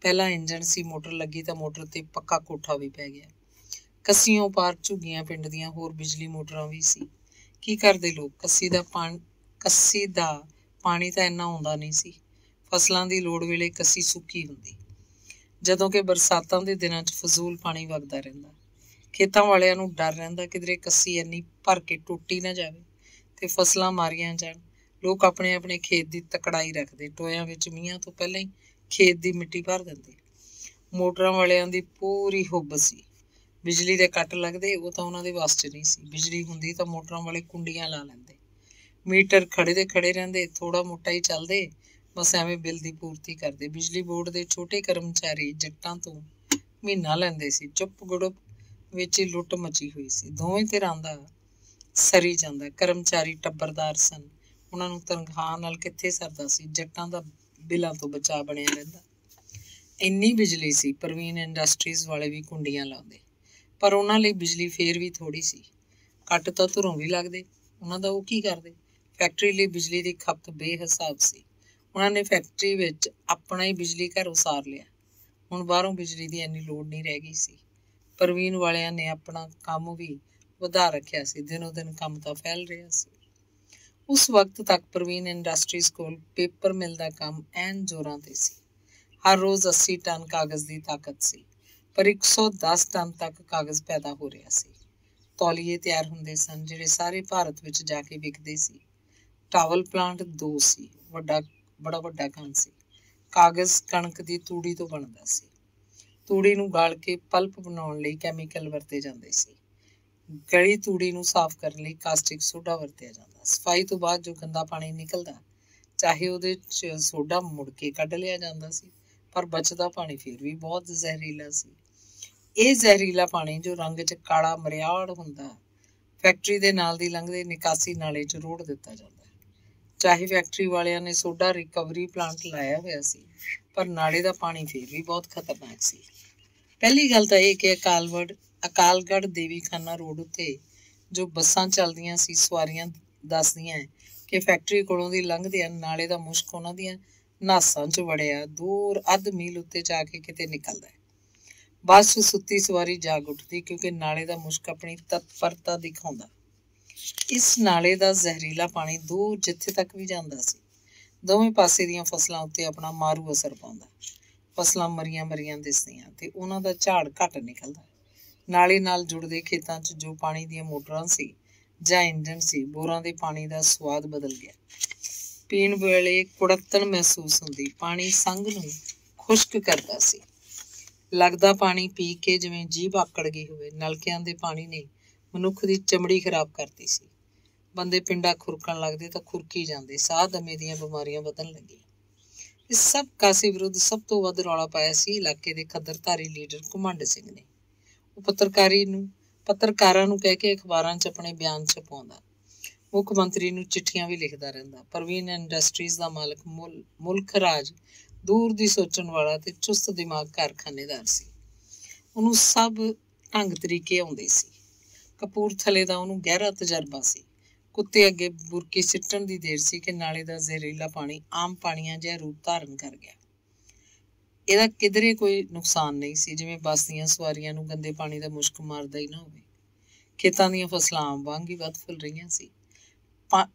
ਪਹਿਲਾਂ ਇੰਜਣ ਸੀ, ਮੋਟਰ ਲੱਗੀ ਤਾਂ ਮੋਟਰ ਤੇ ਪੱਕਾ ਕੋਠਾ ਵੀ ਪੈ ਗਿਆ। ਕੱਸੀਓਂ ਪਾਰ ਝੁੱਗੀਆਂ ਪਿੰਡ ਦੀਆਂ ਹੋਰ ਬਿਜਲੀ ਮੋਟਰਾਂ ਵੀ ਸੀ। ਕੀ ਕਰਦੇ ਲੋਕ? ਕੱਸੀ ਦਾ ਪਾਣੀ ਕੱਸੀ ਦਾ ਪਾਣੀ ਤਾਂ ਇੰਨਾ ਆਉਂਦਾ ਨਹੀਂ ਸੀ। ਫਸਲਾਂ ਦੀ ਲੋੜ ਵੇਲੇ ਕੱਸੀ ਸੁੱਕੀ ਹੁੰਦੀ, ਜਦੋਂ ਕਿ ਬਰਸਾਤਾਂ ਦੇ ਦਿਨਾਂ 'ਚ ਫਜ਼ੂਲ ਪਾਣੀ ਵਗਦਾ ਰਹਿੰਦਾ। ਖੇਤਾਂ ਵਾਲਿਆਂ ਨੂੰ ਡਰ ਰਹਿੰਦਾ ਕਿਧਰੇ ਕੱਸੀ ਇੰਨੀ ਭਰ ਕੇ ਟੁੱਟੀ ਨਾ ਜਾਵੇ ਤੇ ਫਸਲਾਂ ਮਾਰੀਆਂ ਜਾਣ। ਲੋਕ ਆਪਣੇ ਆਪਣੇ ਖੇਤ ਦੀ ਤਕੜਾਈ ਰੱਖਦੇ। ਟੋਇਆਂ ਵਿੱਚ ਮੀਂਹਾਂ ਤੋਂ ਪਹਿਲਾਂ ਹੀ ਖੇਤ ਦੀ ਮਿੱਟੀ ਭਰ ਦਿੰਦੇ। ਮੋਟਰਾਂ ਵਾਲਿਆਂ ਦੀ ਪੂਰੀ ਹੁੱਬ ਸੀ। ਬਿਜਲੀ ਦੇ ਕੱਟ ਲੱਗਦੇ ਉਹ ਤਾਂ ਉਹਨਾਂ ਦੇ ਵੱਸ 'ਚ ਨਹੀਂ ਸੀ। ਬਿਜਲੀ ਹੁੰਦੀ ਤਾਂ ਮੋਟਰਾਂ ਵਾਲੇ ਕੁੰਡੀਆਂ ਲਾ ਲੈਂਦੇ। ਮੀਟਰ ਖੜੇ ਦੇ ਖੜੇ ਰਹਿੰਦੇ, ਥੋੜ੍ਹਾ ਮੋਟਾ ਹੀ ਚੱਲਦੇ, ਬਸ ਐਵੇਂ ਬਿੱਲ ਦੀ ਪੂਰਤੀ ਕਰਦੇ। ਬਿਜਲੀ ਬੋਰਡ ਦੇ ਛੋਟੇ ਕਰਮਚਾਰੀ ਜੱਟਾਂ ਤੋਂ ਮਹੀਨਾ ਲੈਂਦੇ ਸੀ। ਚੁੱਪ ਗੁੜੁੱਪ ਵਿੱਚ ਹੀ ਲੁੱਟ ਮਚੀ ਹੋਈ ਸੀ। ਦੋਵੇਂ ਧਿਰਾਂ ਦਾ ਸਰੀ ਜਾਂਦਾ। ਕਰਮਚਾਰੀ ਟੱਬਰਦਾਰ ਸਨ, ਉਹਨਾਂ ਨੂੰ ਤਨਖਾਹ ਨਾਲ ਕਿੱਥੇ ਸਰਦਾ ਸੀ। ਜੱਟਾਂ ਦਾ ਬਿੱਲਾਂ ਤੋਂ ਬਚਾਅ ਬਣਿਆ ਰਹਿੰਦਾ। ਇੰਨੀ ਬਿਜਲੀ ਸੀ, ਪ੍ਰਵੀਨ ਇੰਡਸਟਰੀਜ਼ ਵਾਲੇ ਵੀ ਕੁੰਡੀਆਂ ਲਾਉਂਦੇ, ਪਰ ਉਹਨਾਂ ਲਈ ਬਿਜਲੀ ਫੇਰ ਵੀ ਥੋੜ੍ਹੀ ਸੀ। ਕੱਟ ਤਾਂ ਧੁਰੋਂ ਵੀ ਲੱਗਦੇ, ਉਹਨਾਂ ਦਾ ਉਹ ਕੀ ਕਰਦੇ? ਫੈਕਟਰੀ ਲਈ ਬਿਜਲੀ ਦੀ ਖਪਤ ਬੇਹਿਸਾਬ ਸੀ। ਉਹਨਾਂ ਨੇ ਫੈਕਟਰੀ ਵਿੱਚ ਆਪਣਾ ਹੀ ਬਿਜਲੀ ਘਰ ਉਸਾਰ ਲਿਆ। ਹੁਣ ਬਾਹਰੋਂ ਬਿਜਲੀ ਦੀ ਇੰਨੀ ਲੋੜ ਨਹੀਂ ਰਹਿ ਗਈ ਸੀ। ਪ੍ਰਵੀਨ ਵਾਲਿਆਂ ਨੇ ਆਪਣਾ ਕੰਮ ਵੀ ਵਧਾ ਰੱਖਿਆ ਸੀ। ਦਿਨੋਂ ਦਿਨ ਕੰਮ ਤਾਂ ਫੈਲ ਰਿਹਾ ਸੀ। ਉਸ ਵਕਤ ਤੱਕ ਪ੍ਰਵੀਨ ਇੰਡਸਟਰੀਜ਼ ਕੋਲ ਪੇਪਰ ਮਿਲ ਦਾ ਕੰਮ ਐਨ ਜ਼ੋਰਾਂ 'ਤੇ ਸੀ। ਹਰ ਰੋਜ਼ ਅੱਸੀ ਟਨ ਕਾਗਜ਼ ਦੀ ਤਾਕਤ ਸੀ, ਪਰ ਇੱਕ ਸੌ ਦਸ ਟਨ ਤੱਕ ਕਾਗਜ਼ ਪੈਦਾ ਹੋ ਰਿਹਾ ਸੀ। ਤੌਲੀਏ ਤਿਆਰ ਹੁੰਦੇ ਸਨ, ਜਿਹੜੇ ਸਾਰੇ ਭਾਰਤ ਵਿੱਚ ਜਾ ਕੇ ਵਿਕਦੇ ਸੀ। ਟਾਵਲ ਪਲਾਂਟ ਦੋ ਸੀ। ਵੱਡਾ ਬੜਾ ਵੱਡਾ ਕੰਮ ਸੀ। ਕਾਗਜ਼ ਕਣਕ ਦੀ ਤੂੜੀ ਤੋਂ ਬਣਦਾ ਸੀ। ਤੂੜੀ ਨੂੰ ਗਾਲ ਕੇ ਪਲਪ ਬਣਾਉਣ ਲਈ ਕੈਮੀਕਲ ਵਰਤੇ ਜਾਂਦੇ ਸੀ। ਗਲੀ ਤੂੜੀ ਨੂੰ ਸਾਫ਼ ਕਰਨ ਲਈ ਕਾਸਟਿਕ ਸੋਡਾ ਵਰਤਿਆ ਜਾਂਦਾ। ਸਫਾਈ ਤੋਂ ਬਾਅਦ ਜੋ ਗੰਦਾ ਪਾਣੀ ਨਿਕਲਦਾ, ਚਾਹੇ ਉਹਦੇ 'ਚ ਸੋਡਾ ਮੁੜ ਕੇ ਕੱਢ ਲਿਆ ਜਾਂਦਾ ਸੀ, ਪਰ ਬਚਦਾ ਪਾਣੀ ਫਿਰ ਵੀ ਬਹੁਤ ਜ਼ਹਿਰੀਲਾ ਸੀ। ਇਹ ਜ਼ਹਿਰੀਲਾ ਪਾਣੀ ਜੋ ਰੰਗ 'ਚ ਕਾਲਾ ਮਰਿਆੜ ਹੁੰਦਾ, ਫੈਕਟਰੀ ਦੇ ਨਾਲ ਦੀ ਲੰਘਦੇ ਨਿਕਾਸੀ ਨਾਲੇ 'ਚ ਰੋੜ ਦਿੱਤਾ ਜਾਂਦਾ। ਚਾਹੇ ਫੈਕਟਰੀ ਵਾਲਿਆਂ ਨੇ ਸੋਡਾ ਰਿਕਵਰੀ ਪਲਾਂਟ ਲਾਇਆ ਹੋਇਆ ਸੀ, ਪਰ ਨਾਲੇ ਦਾ ਪਾਣੀ ਫਿਰ ਵੀ ਬਹੁਤ ਖਤਰਨਾਕ ਸੀ। ਪਹਿਲੀ ਗੱਲ ਤਾਂ ਇਹ ਕਿ ਅਕਾਲਗੜ੍ਹ ਅਕਾਲਗੜ੍ਹ ਦੇਵੀਖਾਨਾ ਰੋਡ ਉੱਤੇ ਜੋ ਬੱਸਾਂ ਚੱਲਦੀਆਂ ਸੀ, ਸਵਾਰੀਆਂ ਦੱਸਦੀਆਂ ਕਿ ਫੈਕਟਰੀ ਕੋਲੋਂ ਦੀ ਲੰਘਦਿਆਂ ਨਾਲੇ ਦਾ ਮੁਸ਼ਕ ਉਹਨਾਂ ਦੀਆਂ ਨਾਸਾਂ 'ਚ ਵੜਿਆ ਦੂਰ ਅੱਧ ਮੀਲ ਉੱਤੇ ਜਾ ਕੇ ਕਿਤੇ ਨਿਕਲਦਾ। ਬੱਸ 'ਚ ਸੁੱਤੀ ਸਵਾਰੀ ਜਾਗ ਉੱਠਦੀ, ਕਿਉਂਕਿ ਨਾਲੇ ਦਾ ਮੁਸ਼ਕ ਆਪਣੀ ਤਤਪਰਤਾ ਦਿਖਾਉਂਦਾ। ਇਸ ਨਾਲੇ ਦਾ ਜ਼ਹਿਰੀਲਾ ਪਾਣੀ ਦੂਰ ਜਿੱਥੇ ਤੱਕ ਵੀ ਜਾਂਦਾ ਸੀ, ਦੋਵੇਂ ਪਾਸੇ ਦੀਆਂ ਫਸਲਾਂ ਉੱਤੇ ਆਪਣਾ ਮਾਰੂ ਅਸਰ ਪਾਉਂਦਾ। ਫਸਲਾਂ ਮਰੀਆਂ ਮਰੀਆਂ ਦਿਸਦੀਆਂ ਤੇ ਉਹਨਾਂ ਦਾ ਝਾੜ ਘੱਟ ਨਿਕਲਦਾ। ਨਾਲੇ ਨਾਲ ਜੁੜਦੇ ਖੇਤਾਂ 'ਚ ਜੋ ਪਾਣੀ ਦੀਆਂ ਮੋਟਰਾਂ ਸੀ ਜਾਂ ਇੰਜਣ ਸੀ, ਬੋਰਾਂ ਦੇ ਪਾਣੀ ਦਾ ਸਵਾਦ ਬਦਲ ਗਿਆ। ਪੀਣ ਵੇਲੇ ਕੁੜੱਤਣ ਮਹਿਸੂਸ ਹੁੰਦੀ। ਪਾਣੀ ਸੰਗ ਨੂੰ ਖੁਸ਼ਕ ਕਰਦਾ ਸੀ। ਲੱਗਦਾ ਪਾਣੀ ਪੀ ਕੇ ਜਿਵੇਂ ਜੀਭ ਆਕੜ ਗਈ ਹੋਵੇ। ਨਲਕਿਆਂ ਦੇ ਪਾਣੀ ਨੇ ਮਨੁੱਖ ਦੀ ਚਮੜੀ ਖਰਾਬ ਕਰਤੀ ਸੀ। ਬੰਦੇ ਪਿੰਡਾ ਖੁਰਕਣ ਲੱਗਦੇ ਤਾਂ ਖੁਰਕੀ ਜਾਂਦੇ। ਸਾਹ ਦਮੇ ਦੀਆਂ ਬਿਮਾਰੀਆਂ ਵਧਣ ਲੱਗੀਆਂ। ਇਸ ਸਭ ਕਾਸੇ ਵਿਰੁੱਧ ਸਭ ਤੋਂ ਵੱਧ ਰੌਲਾ ਪਾਇਆ ਸੀ ਇਲਾਕੇ ਦੇ ਖੱਦਰਧਾਰੀ ਲੀਡਰ ਘੁਮੰਡ ਸਿੰਘ ਨੇ। ਉਹ ਪੱਤਰਕਾਰੀ ਨੂੰ ਪੱਤਰਕਾਰਾਂ ਨੂੰ ਕਹਿ ਕੇ ਅਖਬਾਰਾਂ 'ਚ ਆਪਣੇ ਬਿਆਨ ਛਪਾਉਂਦਾ। ਮੁੱਖ ਮੰਤਰੀ ਨੂੰ ਚਿੱਠੀਆਂ ਵੀ ਲਿਖਦਾ ਰਹਿੰਦਾ। ਪ੍ਰਵੀਨ ਇੰਡਸਟਰੀਜ਼ ਦਾ ਮਾਲਕ ਮੁਲ ਮੁਲਖ ਰਾਜ ਦੂਰ ਦੀ ਸੋਚਣ ਵਾਲਾ ਤੇ ਚੁਸਤ ਦਿਮਾਗ ਕਾਰਖਾਨੇਦਾਰ ਸੀ। ਉਹਨੂੰ ਸਭ ਢੰਗ ਤਰੀਕੇ ਆਉਂਦੇ ਸੀ। ਕਪੂਰਥਲੇ ਦਾ ਉਹਨੂੰ ਗਹਿਰਾ ਤਜਰਬਾ ਸੀ। ਕੁੱਤੇ ਅੱਗੇ ਬੁਰਕੀ ਸਿੱਟਣ ਦੀ ਦੇਰ ਸੀ ਕਿ ਨਾਲੇ ਦਾ ਜ਼ਹਿਰੀਲਾ ਪਾਣੀ ਆਮ ਪਾਣੀਆਂ ਜਿਹਾ ਰੂਪ ਧਾਰਨ ਕਰ ਗਿਆ। ਇਹਦਾ ਕਿਧਰੇ ਕੋਈ ਨੁਕਸਾਨ ਨਹੀਂ ਸੀ, ਜਿਵੇਂ ਬੱਸ ਦੀਆਂ ਸਵਾਰੀਆਂ ਨੂੰ ਗੰਦੇ ਪਾਣੀ ਦਾ ਮੁਸ਼ਕ ਮਾਰਦਾ ਹੀ ਨਾ ਹੋਵੇ। ਖੇਤਾਂ ਦੀਆਂ ਫਸਲਾਂ ਆਮ ਵਾਂਗ ਹੀ ਵੱਧ ਫੁੱਲ ਰਹੀਆਂ ਸੀ।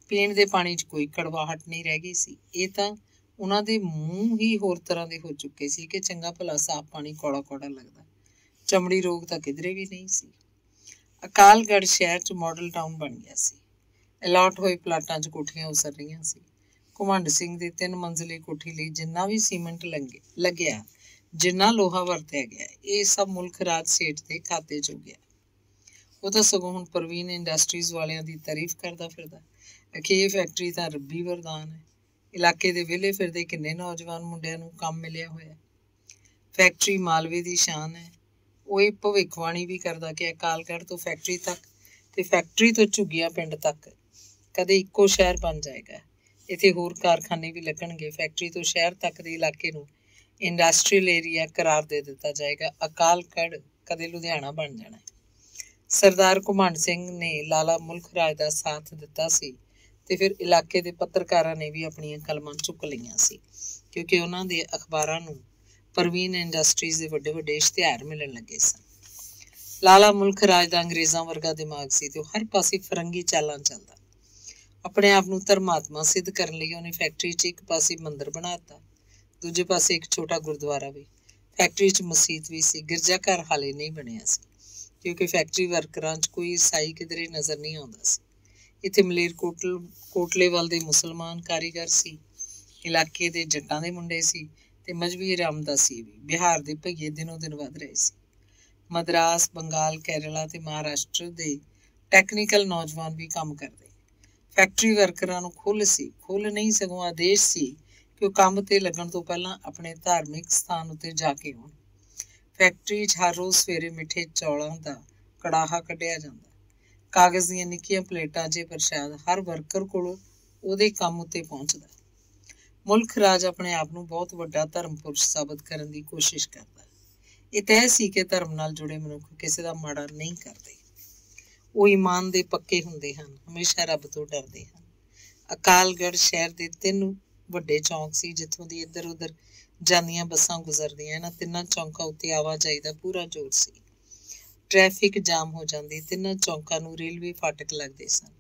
ਪੀਣ ਦੇ ਪਾਣੀ 'ਚ ਕੋਈ ਕੜਵਾਹਟ ਨਹੀਂ ਰਹਿ ਗਈ ਸੀ। ਇਹ ਤਾਂ ਉਹਨਾਂ ਦੇ ਮੂੰਹ ਹੀ ਹੋਰ ਤਰ੍ਹਾਂ ਦੇ ਹੋ ਚੁੱਕੇ ਸੀ ਕਿ ਚੰਗਾ ਭਲਾ ਸਾਫ਼ ਪਾਣੀ ਕੌੜਾ ਕੌੜਾ ਲੱਗਦਾ। ਚਮੜੀ ਰੋਗ ਤਾਂ ਕਿਧਰੇ ਵੀ ਨਹੀਂ ਸੀ। ਅਕਾਲਗੜ੍ਹ ਸ਼ਹਿਰ 'ਚ ਮਾਡਲ ਟਾਊਨ ਬਣ ਗਿਆ ਸੀ। ਅਲਾਟ ਹੋਏ ਪਲਾਟਾਂ 'ਚ ਕੋਠੀਆਂ ਉਸਰ ਰਹੀਆਂ ਸੀ। ਘੁਮੰਡ ਸਿੰਘ ਦੇ ਤਿੰਨ ਮੰਜ਼ਿਲੀ ਕੋਠੀ ਲਈ ਜਿੰਨਾ ਵੀ ਸੀਮੈਂਟ ਲੰਗੇ ਲੱਗਿਆ, ਜਿੰਨਾ ਲੋਹਾ ਵਰਤਿਆ ਗਿਆ, ਇਹ ਸਭ ਮੁਲਖ ਰਾਜ ਸੇਠ ਦੇ ਖਾਤੇ 'ਚ ਹੋ ਗਿਆ। ਉਹ ਤਾਂ ਸਗੋਂ ਹੁਣ ਪ੍ਰਵੀਨ ਇੰਡਸਟਰੀਜ਼ ਵਾਲਿਆਂ ਦੀ ਤਾਰੀਫ ਕਰਦਾ ਫਿਰਦਾ। अखीर फैक्ट्री का रब्बी वरदान है। इलाके के वेले फिरते किन्ने नौजवान मुंडियां नूं काम मिलिया होया। फैक्ट्री मालवे की शान है। वह भविखवाणी भी करता कि अकालगढ़ तो फैक्ट्री तक तो फैक्ट्री तो झुग्गिया पिंड तक कदे इक्को शहर बन जाएगा। इत्थे होर कारखाने भी लगणगे। फैक्ट्री तो शहर तक के इलाके नूं इंडस्ट्रीयल एरिया करार दे दिता जाएगा। अकालगढ़ कदे लुधियाना बन जाना है। सरदार घुमंड सिंह ने लाला मुल्ख राज का साथ दिता सी ते फिर इलाके के पत्रकारों ने भी अपनी कलमां चुक लिया सी क्योंकि उन्हों के अखबारों नूं प्रवीन इंडस्ट्रीज के वड्डे वड्डे इश्तिहार मिलण लगे सन। लाला मुल्ख राज दा अंग्रेज़ों वर्गा दिमाग सी ते हर पासे फरंगी चालां चलदा। अपने आप नूं धर्मात्मा सिद्ध करने लई उहने फैक्ट्री च एक पासे मंदिर बनाता, दूजे पासे एक छोटा गुरुद्वारा भी। फैक्ट्री च मसीत भी सी। गिरजाघर हाले नहीं बनिया सी क्योंकि फैक्ट्री वर्करां च कोई ईसाई किधरे नज़र नहीं आउंदा सी। इत्थे मलेरकोटल कोटले वाल दे मुसलमान कारीगर सी, इलाके दे जट्टां दे मुंडे सी ते मजहबी रामदासी भी। बिहार के भईए दिनों दिन वध रहे सी। मदरास, बंगाल, केरला ते महाराष्ट्र दे टैक्नीकल नौजवान भी काम करते। फैक्ट्री वर्करां नूं खुल सी खुल नहीं सगों आदेश सी कि काम ते लगण तो पहलां अपने धार्मिक स्थान उत्ते जाके आउण। फैक्ट्री च हर रोज़ सवेरे मिठे चौलों दा कड़ाहा कढ़िया जांदा। कागज़ दीआं निक्कियां प्लेटां च प्रशाद हर वर्कर कोलों उहदे काम उत्ते पहुंचदा। मुल्ख राज अपने आप नूं बहुत वड्डा धर्म पुरुष साबित करन दी कोशिश करदा। यह तय सी कि धर्म नाल जुड़े मनुख किसी का माड़ा नहीं करते। वो ईमान के पक्के हुंदे हन, हमेशा रब तो डरदे हन। अकालगढ़ शहर के तीन वड्डे चौंक सी जिथों की इधर उधर जांदियां बसां गुजरदियां। इन्हां तिन्हां चौंकां उत्ते आवाजाही का पूरा जोर सी। ट्रैफिक जाम हो जाती। तिन्हां चौंकां नूं रेलवे फाटक लगदे सन।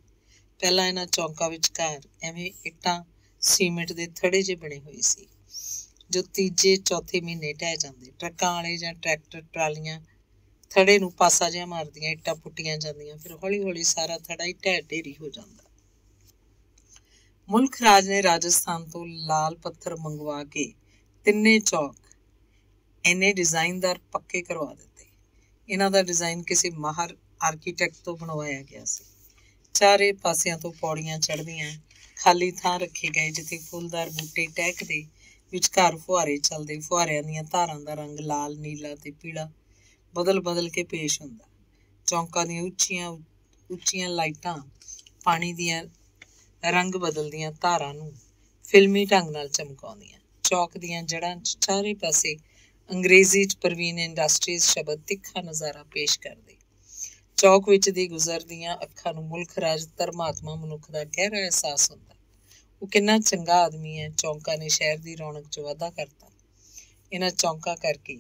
पहलां इन्हां चौंकां विचकार एवें इट्टां सीमेंट के थड़े जे बने हुए सी जो तीजे चौथे महीने ढह जाते। ट्रकों वाले जां ट्रैक्टर ट्रालियां थड़े नूं पासा जिहा मारदियां, इट्टां पुट्टियां जांदियां, फिर हौली हौली सारा थड़ा ही ढह ढेरी हो जाता। मुल्ख राज ने राजस्थान तो लाल पत्थर मंगवा के तिन्ने चौक इन्ने डिजाइनदार पक्के करवा दिते। इन्हां दा डिजाइन किसी माहर आर्कीटैक्ट तो बनवाया गया सी। चारे पासियां तो पौड़ियां चढ़दियां, खाली थां रखे गए जिथे फुलदार बूटे टहकदे, विचकार फुहारे चलते। फुहारियां दीयां धारां दा रंग लाल, नीला ते पीला बदल बदल के पेश हुंदा। चौंकां दीयां उच्चियां उच्चियां लाइटां पानी दीयां रंग बदलदियां धारां नूं फिल्मी ढंग नाल चमकाउंदियां। चौक दीयां जड़ां चारे पासे अंग्रेजी च प्रवीन इंडस्ट्रीज शब्द तिखा नज़ारा पेश करदे। चौक विच दी गुजरदियां अखां नूं मुल्ख राज धर्मात्मा मनुख दा गहरा अहसास हुंदा। वो कितना चंगा आदमी है। चौंका ने शहर की रौनक च वाधा करता। इन्हां चौंका करके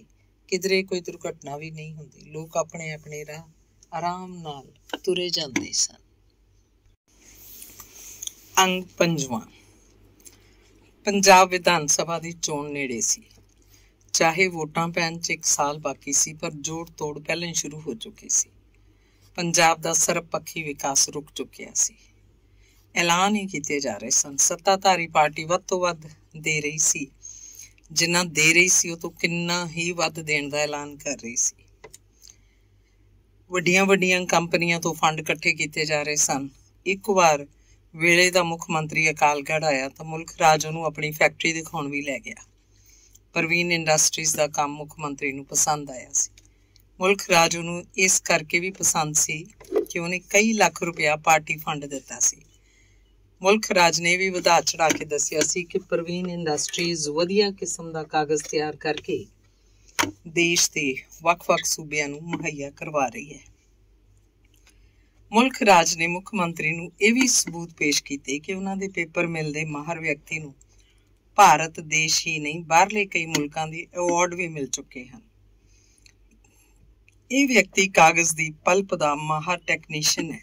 किधरे कोई दुर्घटना भी नहीं होंदी। लोग अपने अपने राह आराम नाल तुरे जाते सन। अंग पंजवां, पंजाब विधान सभा की चोण नेड़े सी। चाहे वोटां पैण च एक साल बाकी सी पर जोड़ तोड़ पहले शुरू हो चुकी सी। पंजाब का सर्वपक्षी विकास रुक चुकिया सी। ऐलान ही किए जा रहे सन। सत्ताधारी पार्टी वध तो वध दे रही सी, जिन्ना दे रही सी उह तो किन्ना ही वध देण दा ऐलान कर रही सी। वड्डियां वड्डियां कंपनियां तो फंड इकट्ठे किए जा रहे सन। एक बार वेले दा मुख मंत्री अकालगढ़ आया तो मुल्ख राज उहनूं अपनी फैक्ट्री दिखाउण भी लै गया। प्रवीन इंडस्ट्रीज दा काम मुख मंत्री नूं पसंद आया सी। मुल्ख राज उहनूं इस करके भी पसंद सी कि उहने कई लाख रुपया पार्टी फंड दिता सी। मुल्ख राज ने भी वधा चढ़ा के दसिया सी कि प्रवीन इंडस्ट्रीज वधिया किस्म का कागज़ तैयार करके देश के ਵੱਖ-ਵੱਖ सूबे मुहैया करवा रही है। मुल्ख राज ने मुख मंत्री नूं यह भी सबूत पेश किए कि उन्होंने पेपर मिल के माहर व्यक्ति नूं भारत देश ही नहीं बाहरले कई मुल्कां दे अवार्ड भी मिल चुके हैं। यह व्यक्ति कागज़ की पल्प का माहर टैक्नीशियन है।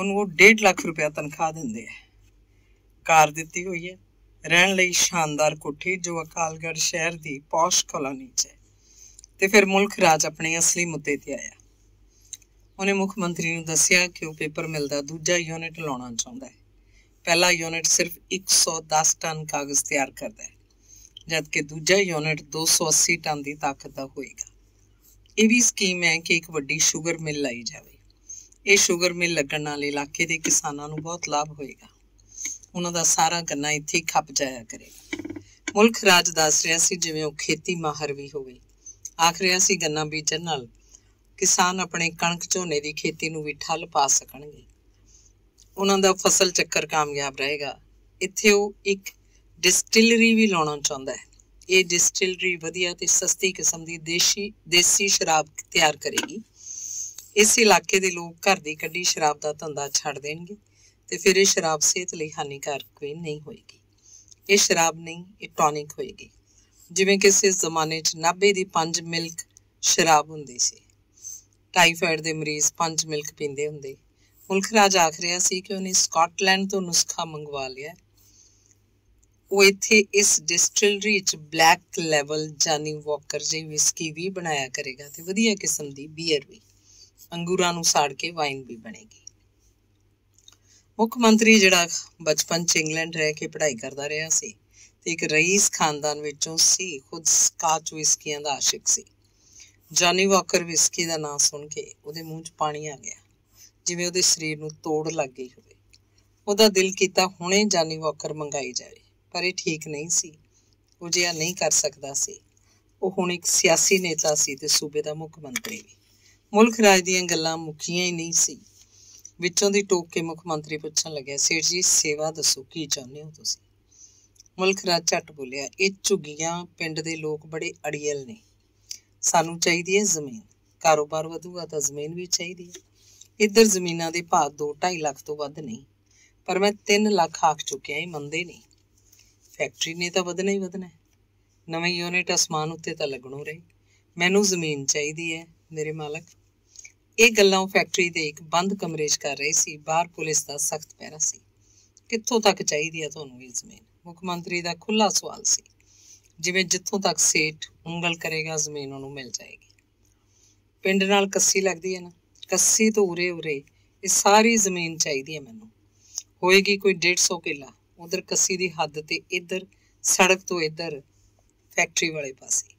उन्होंने डेढ़ लाख रुपया तनख्वाह देंदे है। कार दिती हुई है, रहन लई शानदार कोठी जो अकालगढ़ शहर की पौश कॉलोनी च है। तो फिर मुल्ख राज अपने असली मुद्दे ते आया। उन्हें मुख मंत्री नूं दसिया कि वह पेपर मिल दा दूजा यूनिट लाना चाहता है। पहला यूनिट सिर्फ एक सौ दस टन कागज़ तैयार करता है जबकि दूजा यूनिट दो सौ अस्सी टन की ताकत का होएगा। यह भी स्कीम है कि एक वड्डी शुगर मिल लाई जाए। ਇਹ ਸ਼ੂਗਰ ਮਿਲ ਲੱਗਣ ਨਾਲ ਇਲਾਕੇ ਦੇ ਕਿਸਾਨਾਂ ਨੂੰ ਬਹੁਤ ਲਾਭ ਹੋਏਗਾ। ਉਹਨਾਂ ਦਾ ਸਾਰਾ ਗੰਨਾ ਇੱਥੇ ਖੱਪ ਜਾਇਆ ਕਰੇਗਾ। ਮੁਲਖ ਰਾਜ ਦੱਸ ਰਿਹਾ ਸੀ ਜਿਵੇਂ ਉਹ ਖੇਤੀ ਮਾਹਰ ਵੀ ਹੋਵੇ। ਆਖ ਰਿਹਾ ਸੀ ਗੰਨਾ ਬੀਜਣ ਨਾਲ ਕਿਸਾਨ ਆਪਣੇ ਕਣਕ ਝੋਨੇ ਦੀ ਖੇਤੀ ਨੂੰ ਵੀ ਠੱਲ ਪਾ ਸਕਣਗੇ। ਉਹਨਾਂ ਦਾ ਫਸਲ ਚੱਕਰ ਕਾਮਯਾਬ ਰਹੇਗਾ। ਇੱਥੇ ਉਹ ਇੱਕ ਡਿਸਟਿਲਰੀ ਵੀ ਲਾਉਣਾ ਚਾਹੁੰਦਾ ਹੈ। ਇਹ ਡਿਸਟਿਲਰੀ ਵਧੀਆ ਤੇ ਸਸਤੀ ਕਿਸਮ ਦੀ ਦੇਸੀ ਦੇਸੀ ਸ਼ਰਾਬ ਤਿਆਰ ਕਰੇਗੀ। इस इलाके के लोग घर की कड़ी शराब का धंधा छड़ देंगे तो फिर यह शराब सेहत लिए हानिकारक भी नहीं होएगी। ये शराब नहीं, ये टॉनिक होएगी। जिमें किसी जमाने नाभे की पंज मिल्क शराब होंदी सी। टाइफाइड के मरीज पंज मिल्क पींदे होंदे। मुल्ख राज आख रहा सी कि उन्हें स्कॉटलैंड तो नुस्खा मंगवा लिया। वो इत्थे इस डिस्टिलरी ब्लैक लेवल जॉनी वॉकर जी विस्की भी बनाया करेगा तो वधिया किस्म की बीयर भी, अंगूरां नूं साड़ के वाइन भी बनेगी। मुख्यमंत्री जिहड़ा बचपन च इंग्लैंड रह के पढ़ाई करता रहा सी ते एक रईस खानदान विचों सी, खुद स्काच विस्कियां दा आशिक सी। जॉनी वॉकर विस्की दा नाम सुन के उहदे मूँह च पानी आ गया जिवें उहदे शरीर नूं तोड़ लग गई होवे। उहदा दिल कीता हुणे जॉनी वॉकर मंगाई जाए, पर यह ठीक नहीं सी। उह जिहा नहीं कर सकदा सी। उह हुण एक सियासी नेता सी ते सूबे दा मुख्यमंत्री भी। मुल्ख राज दी गल्लां मुक्कियां ही नहीं सी। विचों दी टोक के मुख्यमंत्री पुछण लग्या, सेठ जी सेवा दसो की चाहुंदे हो तुसीं? मुल्ख राज झट बोलिया, इह झुग्गियां पिंड दे लोग बड़े अड़ियल ने। सानू चाहीदी है जमीन, कारोबार वधूगा तां जमीन भी चाहीदी है। इधर जमीनां दे भाव दो ढाई लख तो वध नहीं, पर मैं तीन लख आख चुकिया, इह मंदे नहीं। फैक्ट्री ने तां वधना ही वधना है। नवीं यूनिट आसमान उत्ते तां लगणों रही। मैनू जमीन चाहीदी है मेरे मालक। ये गल्लां फैक्ट्री दे एक बंद कमरे च कर रहे सी। बाहर पुलिस दा सख्त पहरा सी। कित्थों तक चाहीदी है तुहानूं इह जमीन? मुख्यमंत्री दा खुला सवाल सी। जिवें जित्थों तक सेठ उंगल करेगा जमीन उहनूं मिल जाएगी। पिंड नाल कस्सी लगदी है ना, कस्सी तो उरे उरे ये सारी जमीन चाहीदी है मैनूं। होएगी कोई डेढ़ सौ किला। उधर कस्सी दी हद ते इधर सड़क तो इधर फैक्ट्री वाले पासे।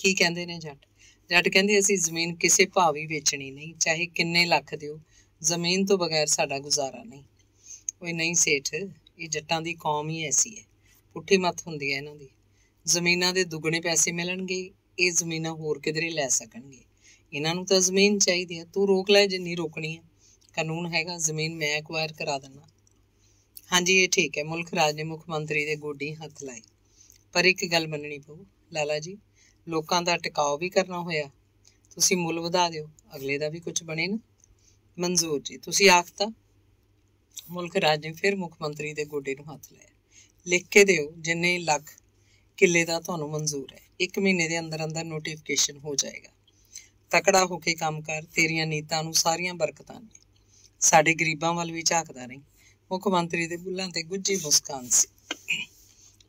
की कहंदे ने जट? जट कहते असी जमीन किसी भाव ही वेचनी नहीं, चाहे किन्ने लख दो, जमीन तो बगैर साडा गुजारा नहीं। वो नहीं सेठ, ये जट्टां दी कौम ही ऐसी है, पुट्ठी मत हुंदी है इन्हां दी। जमीनां दे दुगने पैसे मिलणगे, ये जमीनां होर किधरे लै सकणगे। इन्हां नूं तां जमीन चाहीदी है, तू रोक लै जिन्नी रोकनी है। कानून हैगा, जमीन मैं एक्वायर करा देना। हाँ जी, ये ठीक है। मुल्ख राज ने मुख्यमंत्री दे गोडी हत्थ लाए, पर एक गल मननी पऊ लाला जी, लोगों का टिकाव भी करना होया तुसी मुल वधा दिओ, अगले का भी कुछ बने ना। मंजूर जी, तुसी आखता। मुल्ख राज ने फिर मुख्यमंत्री के गोडे नूं हथ लाया। लिख के दिओ जिन्ने लख किले का तुहानूं मंजूर है। एक महीने के अंदर अंदर नोटिफिकेशन हो जाएगा। तकड़ा होके काम कर, तेरिया नीतां नूं सारियां बरकतां ने। साडे गरीबां वाल भी झाकदा नहीं। मुख्यमंत्री के बुल्लां ते गुज्जी मुस्कान सी।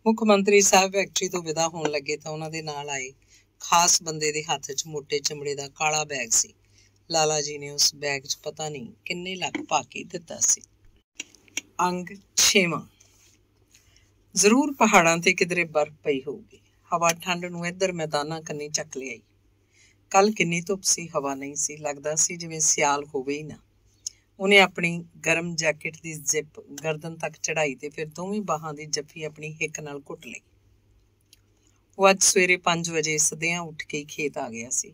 मुख्यमंत्री साहब फैक्ट्री तो विदा होण लगे तां उहनां दे नाल आए खास बंदे दे हथ च मोटे चमड़े दा काला बैग सी। लाला जी ने उस बैग च पता नहीं किन्ने लख पा के दिता सी। अंग छेवां। जरूर पहाड़ां ते किधरे बर्फ पई होगी। हवा ठंड नूं इधर मैदानां कन्नी चक ले आई। कल किन्नी धुप सी, हवा नहीं सी, लगदा सी जिवें सियाल होवे ही ना। उन्हें अपनी गर्म जैकेट की जिप गर्दन तक चढ़ाई तो फिर दोवें बाहां की जफ्फी अपनी हिक नाल घुट लई। वह अज सवेरे पाँच बजे सदियाँ उठ के खेत आ गया सी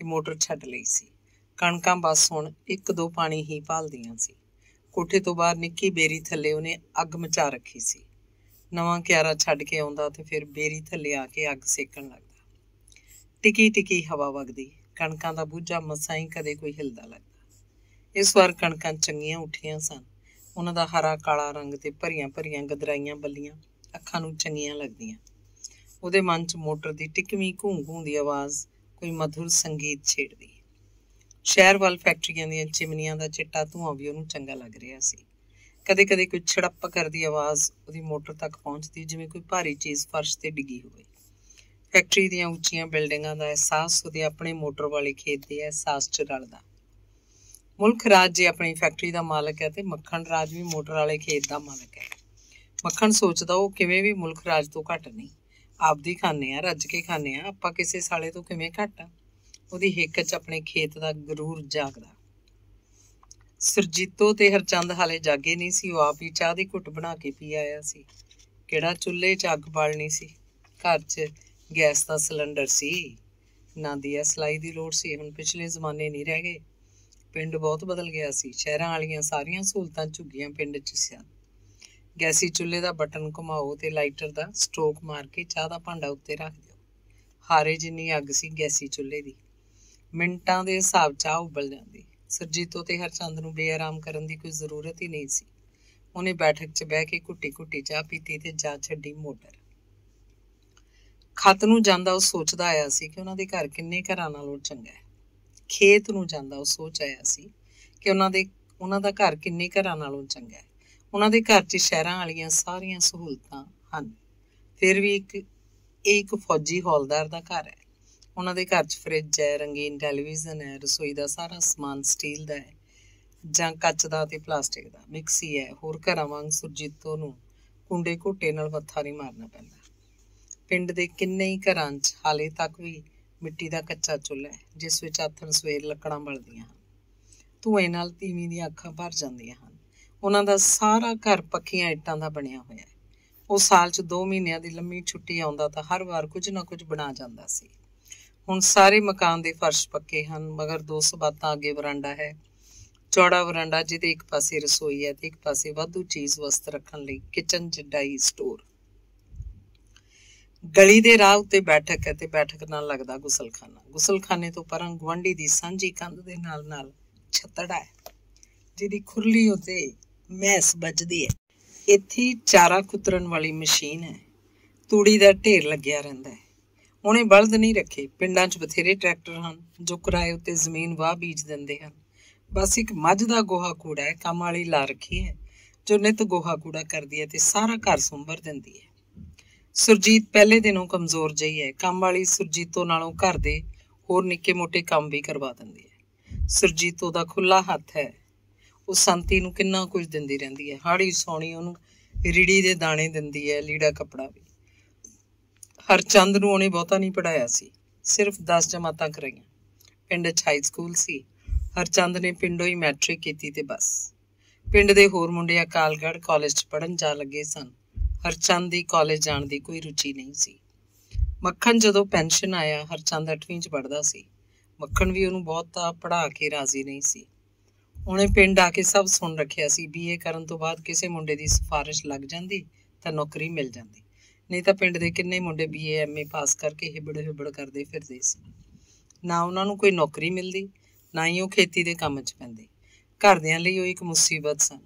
ते मोटर छड्ड लई सी। कणकां बस हुण एक दो पानी ही भालदियां सी। कोठे तो बाहर निक्की बेरी थले उन्हें अग मचा रखी सी। नवां क्यारा छड्ड के आउंदा ते फिर बेरी थले आके अग सेकण लगदा। टिकी टिकी हवा वगदी। कणकां दा बूझा मसां ही कदे कोई हिलदा लगदा। इस बार कणकां चंगियां उठियां सन। उन्हां दा हरा काला रंग ते भरियां भरियां गदराइयां बल्लियां अखां नूं चंगियां लगदियां। उहदे मन च मोटर दी टिकवीं घूं घूं दी आवाज़ कोई मधुर संगीत छेड़दी। शहर वाल फैक्ट्रियां दीयां चिमनियां दा चिट्टा धुआं भी उहनूं चंगा लग रिहा सी। कदे कदे कोई छड़प करदी आवाज़ उहदी मोटर तक पहुंचदी, जिवें कोई भारी चीज़ फर्श ते डिग्गी होवे। फैक्ट्री दीयां उच्चियां बिल्डिंगां दा अहसास उहदे अपने मोटर वाले खेत दे अहसास च रलदा। मुल्ख राज जी अपनी फैक्ट्री का मालक है तो मखण राज भी मोटर वाले खेत का मालक है। मखण सोचता वो किमें भी मुल्ख राज तो घट नहीं। आपदी खाने रज के खाने, आपां किसी साले तो किमें घट आ। उहदी हिक च अपने खेत का गरूर जागदा। सुरजीतो ते हरचंद हाले जागे नहीं सी, आप ही चाह की घुट बना के पी आया सी। किहड़ा चुल्हे च अग बालनी सी, घर च गैस का सिलेंडर सी, ना दिया सलाई की लोड़ सी। हुण पिछले जमाने नहीं रह गए, पिंड बहुत बदल गया सी। शहरां वालियां सारियां सहूलतां झुग्गियां पिंड च सन। गैसी चुल्हे का बटन घुमाओ तो लाइटर का स्ट्रोक मार के चाह का भांडा उत्ते रख दो। हारे जिन्नी अग सी गैसी चुल्हे की, मिनटां दे हिसाब चाह उबल जाती। सुरजीतो ते हरचंद नूं बेआराम करन दी कोई जरूरत ही नहीं सी। उन्हें बैठक च बह के घुट्टी घुट्टी चाह पीती ते जा छड्डी मोटर। खत नूं जांदा उह सोचदा आया सी कि उन्हां दे घर किन्ने घरां नालों चंगा है। खेत नूं जांदा उह सोच आया सी कि उन्हां दे उन्हां दा घर किन्ने घरां नालों चंगा है। उन्हां दे घर च शहरां वालियां सारियां सहूलतां हन। फिर भी एक ਇਹ ਇੱਕ ਫੌਜੀ ਹੌਲਦਾਰ ਦਾ ਘਰ ਹੈ। ਉਹਨਾਂ ਦੇ ਘਰ 'ਚ ਫਰਿੱਜ ਹੈ, ਰੰਗੀਨ ਟੈਲੀਵਿਜ਼ਨ ਹੈ, ਰਸੋਈ ਦਾ ਸਾਰਾ ਸਮਾਨ ਸਟੀਲ ਦਾ ਹੈ ਜਾਂ ਕੱਚ ਦਾ ਅਤੇ ਪਲਾਸਟਿਕ ਦਾ, ਮਿਕਸੀ ਹੈ। ਹੋਰ ਘਰਾਂ ਵਾਂਗ ਸੁਰਜੀਤੋ ਨੂੰ ਕੁੰਡੇ ਘੋਟੇ ਨਾਲ ਮੱਥਾ ਨਹੀਂ ਮਾਰਨਾ ਪੈਂਦਾ। ਪਿੰਡ ਦੇ ਕਿੰਨੇ ਹੀ ਘਰਾਂ 'ਚ ਹਾਲੇ ਤੱਕ ਵੀ ਮਿੱਟੀ ਦਾ ਕੱਚਾ ਚੁੱਲ੍ਹਾ ਹੈ, ਜਿਸ ਵਿੱਚ ਆਥਣ ਸਵੇਰ ਲੱਕੜਾਂ ਬਲਦੀਆਂ ਹਨ। ਧੂੰਏ ਨਾਲ ਤੀਵੀਂ ਦੀਆਂ ਅੱਖਾਂ ਭਰ ਜਾਂਦੀਆਂ ਹਨ। ਉਹਨਾਂ ਦਾ ਸਾਰਾ ਘਰ ਪੱਕੀਆਂ ਇੱਟਾਂ ਦਾ ਬਣਿਆ ਹੋਇਆ ਹੈ। ਉਹ ਸਾਲ 'ਚ ਦੋ ਮਹੀਨਿਆਂ ਦੀ ਲੰਮੀ ਛੁੱਟੀ ਆਉਂਦਾ ਤਾਂ ਹਰ ਵਾਰ ਕੁਝ ਨਾ ਕੁਝ ਬਣਾ ਜਾਂਦਾ ਸੀ। ਹੁਣ ਸਾਰੇ ਮਕਾਨ ਦੇ ਫਰਸ਼ ਪੱਕੇ ਹਨ, ਮਗਰ ਦੋ ਸਬਾਤਾਂ ਅੱਗੇ ਵਰਾਂਡਾ ਹੈ। ਚੌੜਾ ਵਰਾਂਡਾ ਜਿਹਦੇ ਇੱਕ ਪਾਸੇ ਰਸੋਈ ਹੈ ਤੇ ਇੱਕ ਪਾਸੇ ਵਾਧੂ ਚੀਜ਼ ਵਸਤ ਰੱਖਣ ਲਈ ਕਿਚਨ ਜਿੱਡਾ ਹੀ ਸਟੋਰ। ਗਲੀ ਦੇ ਰਾਹ ਉੱਤੇ ਬੈਠਕ ਹੈ ਤੇ ਬੈਠਕ ਨਾਲ ਲੱਗਦਾ ਗੁਸਲਖਾਨਾ। ਗੁਸਲਖਾਨੇ ਤੋਂ ਪਰਾਂ ਗੁਆਂਢੀ ਦੀ ਸਾਂਝੀ ਕੰਧ ਦੇ ਨਾਲ ਨਾਲ ਛੱਤੜਾ ਹੈ, ਜਿਹਦੀ ਖੁਰਲੀ ਉੱਤੇ ਮੈਸ ਵੱਜਦੀ ਹੈ। ਇੱਥੇ ਚਾਰਾ ਕੁਤਰਨ ਵਾਲੀ ਮਸ਼ੀਨ ਹੈ। ਤੂੜੀ ਦਾ ਢੇਰ ਲੱਗਿਆ ਰਹਿੰਦਾ ਹੈ। ਉਹਨੇ ਬਲਦ ਨਹੀਂ ਰੱਖੇ। ਪਿੰਡਾਂ 'ਚ ਬਥੇਰੇ ਟਰੈਕਟਰ ਹਨ ਜੋ ਕਿਰਾਏ ਉੱਤੇ ਜ਼ਮੀਨ ਵਾਹ ਬੀਜ ਦਿੰਦੇ ਹਨ। ਬਸ ਇੱਕ ਮੱਝ ਦਾ ਗੋਹਾ ਕੂੜਾ ਹੈ, ਕੰਮ ਵਾਲੀ ਲਾ ਰੱਖੀ ਹੈ, ਜੋ ਨਿੱਤ ਗੋਹਾ ਕੂੜਾ ਕਰਦੀ ਹੈ ਤੇ ਸਾਰਾ ਘਰ ਸੰਭਰ ਦਿੰਦੀ ਹੈ। ਸੁਰਜੀਤ ਪਹਿਲੇ ਦਿਨੋਂ ਕਮਜ਼ੋਰ ਜਿਹੀ ਹੈ। ਕੰਮ ਵਾਲੀ ਸੁਰਜੀਤੋ ਨਾਲੋਂ ਘਰ ਦੇ ਹੋਰ ਨਿੱਕੇ ਮੋਟੇ ਕੰਮ ਵੀ ਕਰਵਾ ਦਿੰਦੀ ਹੈ। ਸੁਰਜੀਤੋ ਦਾ ਖੁੱਲ੍ਹਾ ਹੱਥ ਹੈ। ਉਹ ਸੰਤੀ ਨੂੰ ਕਿੰਨਾ ਕੁਝ ਦਿੰਦੀ ਰਹਿੰਦੀ ਹੈ। ਹਾੜੀ ਸੋਣੀ ਉਹਨੂੰ ਰੀੜੀ ਦੇ ਦਾਣੇ ਦਿੰਦੀ ਹੈ, ਲੀੜਾ ਕੱਪੜਾ ਵੀ। ਹਰਚੰਦ ਨੂੰ ਉਹਨੇ ਬਹੁਤਾ ਨਹੀਂ ਪੜ੍ਹਾਇਆ ਸੀ, ਸਿਰਫ ਦਸ ਜਮਾਤਾਂ ਕਰਾਈਆਂ। ਪਿੰਡ 'ਚ ਹਾਈ ਸਕੂਲ ਸੀ। ਹਰਚੰਦ ਨੇ ਪਿੰਡੋਂ ਹੀ ਮੈਟ੍ਰਿਕ ਕੀਤੀ ਤੇ ਬਸ। ਪਿੰਡ ਦੇ ਹੋਰ ਮੁੰਡੇ ਅਕਾਲਗੜ੍ਹ ਕਾਲਜ 'ਚ ਪੜ੍ਹਨ ਜਾ ਲੱਗੇ ਸਨ। ਹਰਚੰਦ ਦੀ ਕਾਲਜ ਜਾਣ ਦੀ ਕੋਈ ਰੁਚੀ ਨਹੀਂ ਸੀ। ਮੱਖਣ ਜਦੋਂ ਪੈਨਸ਼ਨ ਆਇਆ, ਹਰਚੰਦ ਅੱਠਵੀਂ 'ਚ ਪੜ੍ਹਦਾ ਸੀ। ਮੱਖਣ ਵੀ ਉਹਨੂੰ ਬਹੁਤਾ ਪੜ੍ਹਾ ਕੇ ਰਾਜ਼ੀ ਨਹੀਂ ਸੀ। ਉਹਨੇ ਪਿੰਡ ਆ ਕੇ ਸਭ ਸੁਣ ਰੱਖਿਆ ਸੀ। ਬੀਏ ਕਰਨ ਤੋਂ ਬਾਅਦ ਕਿਸੇ ਮੁੰਡੇ ਦੀ ਸਿਫਾਰਿਸ਼ ਲੱਗ ਜਾਂਦੀ ਤਾਂ ਨੌਕਰੀ ਮਿਲ ਜਾਂਦੀ, ਨਹੀਂ ਤਾਂ ਪਿੰਡ ਦੇ ਕਿੰਨੇ ਮੁੰਡੇ ਬੀਏ ਐਮਏ ਪਾਸ ਕਰਕੇ ਹਿਬੜ ਹਿਬੜ ਕਰਦੇ ਫਿਰਦੇ ਸੀ। ਨਾ ਉਹਨਾਂ ਨੂੰ ਕੋਈ ਨੌਕਰੀ ਮਿਲਦੀ, ਨਾ ਹੀ ਉਹ ਖੇਤੀ ਦੇ ਕੰਮ 'ਚ ਪੈਂਦੇ। ਘਰਦਿਆਂ ਲਈ ਉਹ ਇੱਕ ਮੁਸੀਬਤ ਸਨ।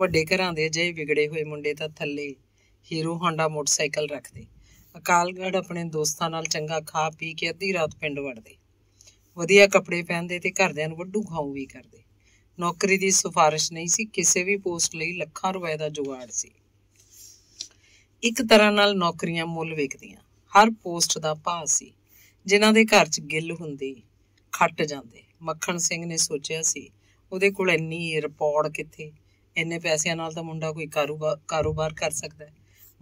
ਵੱਡੇ ਘਰਾਂ ਦੇ ਅਜਿਹੇ ਵਿਗੜੇ ਹੋਏ ਮੁੰਡੇ ਤਾਂ ਥੱਲੇ ਹੀਰੋ ਹਾਂਡਾ ਮੋਟਰਸਾਈਕਲ ਰੱਖਦੇ। ਅਕਾਲਗੜ੍ਹ ਆਪਣੇ ਦੋਸਤਾਂ ਨਾਲ ਚੰਗਾ ਖਾ ਪੀ ਕੇ ਅੱਧੀ ਰਾਤ ਪਿੰਡ ਵੜਦੇ, ਵਧੀਆ ਕੱਪੜੇ ਪਹਿਨਦੇ ਤੇ ਘਰਦਿਆਂ ਨੂੰ ਵੱਡੂ ਖਾਊ ਵੀ ਕਰਦੇ। ਨੌਕਰੀ ਦੀ ਸਿਫਾਰਿਸ਼ ਨਹੀਂ ਸੀ, ਕਿਸੇ ਵੀ ਪੋਸਟ ਲਈ ਲੱਖਾਂ ਰੁਪਏ ਦਾ ਜੁਗਾੜ ਸੀ। ਇੱਕ ਤਰ੍ਹਾਂ ਨਾਲ ਨੌਕਰੀਆਂ ਮੁੱਲ ਵਿਕਦੀਆਂ। ਹਰ ਪੋਸਟ ਦਾ ਭਾਅ ਸੀ। ਜਿਨ੍ਹਾਂ ਦੇ ਘਰ 'ਚ ਗਿੱਲ ਹੁੰਦੀ ਖੱਟ ਜਾਂਦੇ। ਮਖਣ ਸਿੰਘ ਨੇ ਸੋਚਿਆ ਸੀ ਉਹਦੇ ਕੋਲ ਇੰਨੀ ਰਿਪੌੜ ਕਿੱਥੇ, ਇੰਨੇ ਪੈਸਿਆਂ ਨਾਲ ਤਾਂ ਮੁੰਡਾ ਕੋਈ ਕਾਰੋਬਾਰ ਕਾਰੋਬਾਰ ਕਰ ਸਕਦਾ ਹੈ।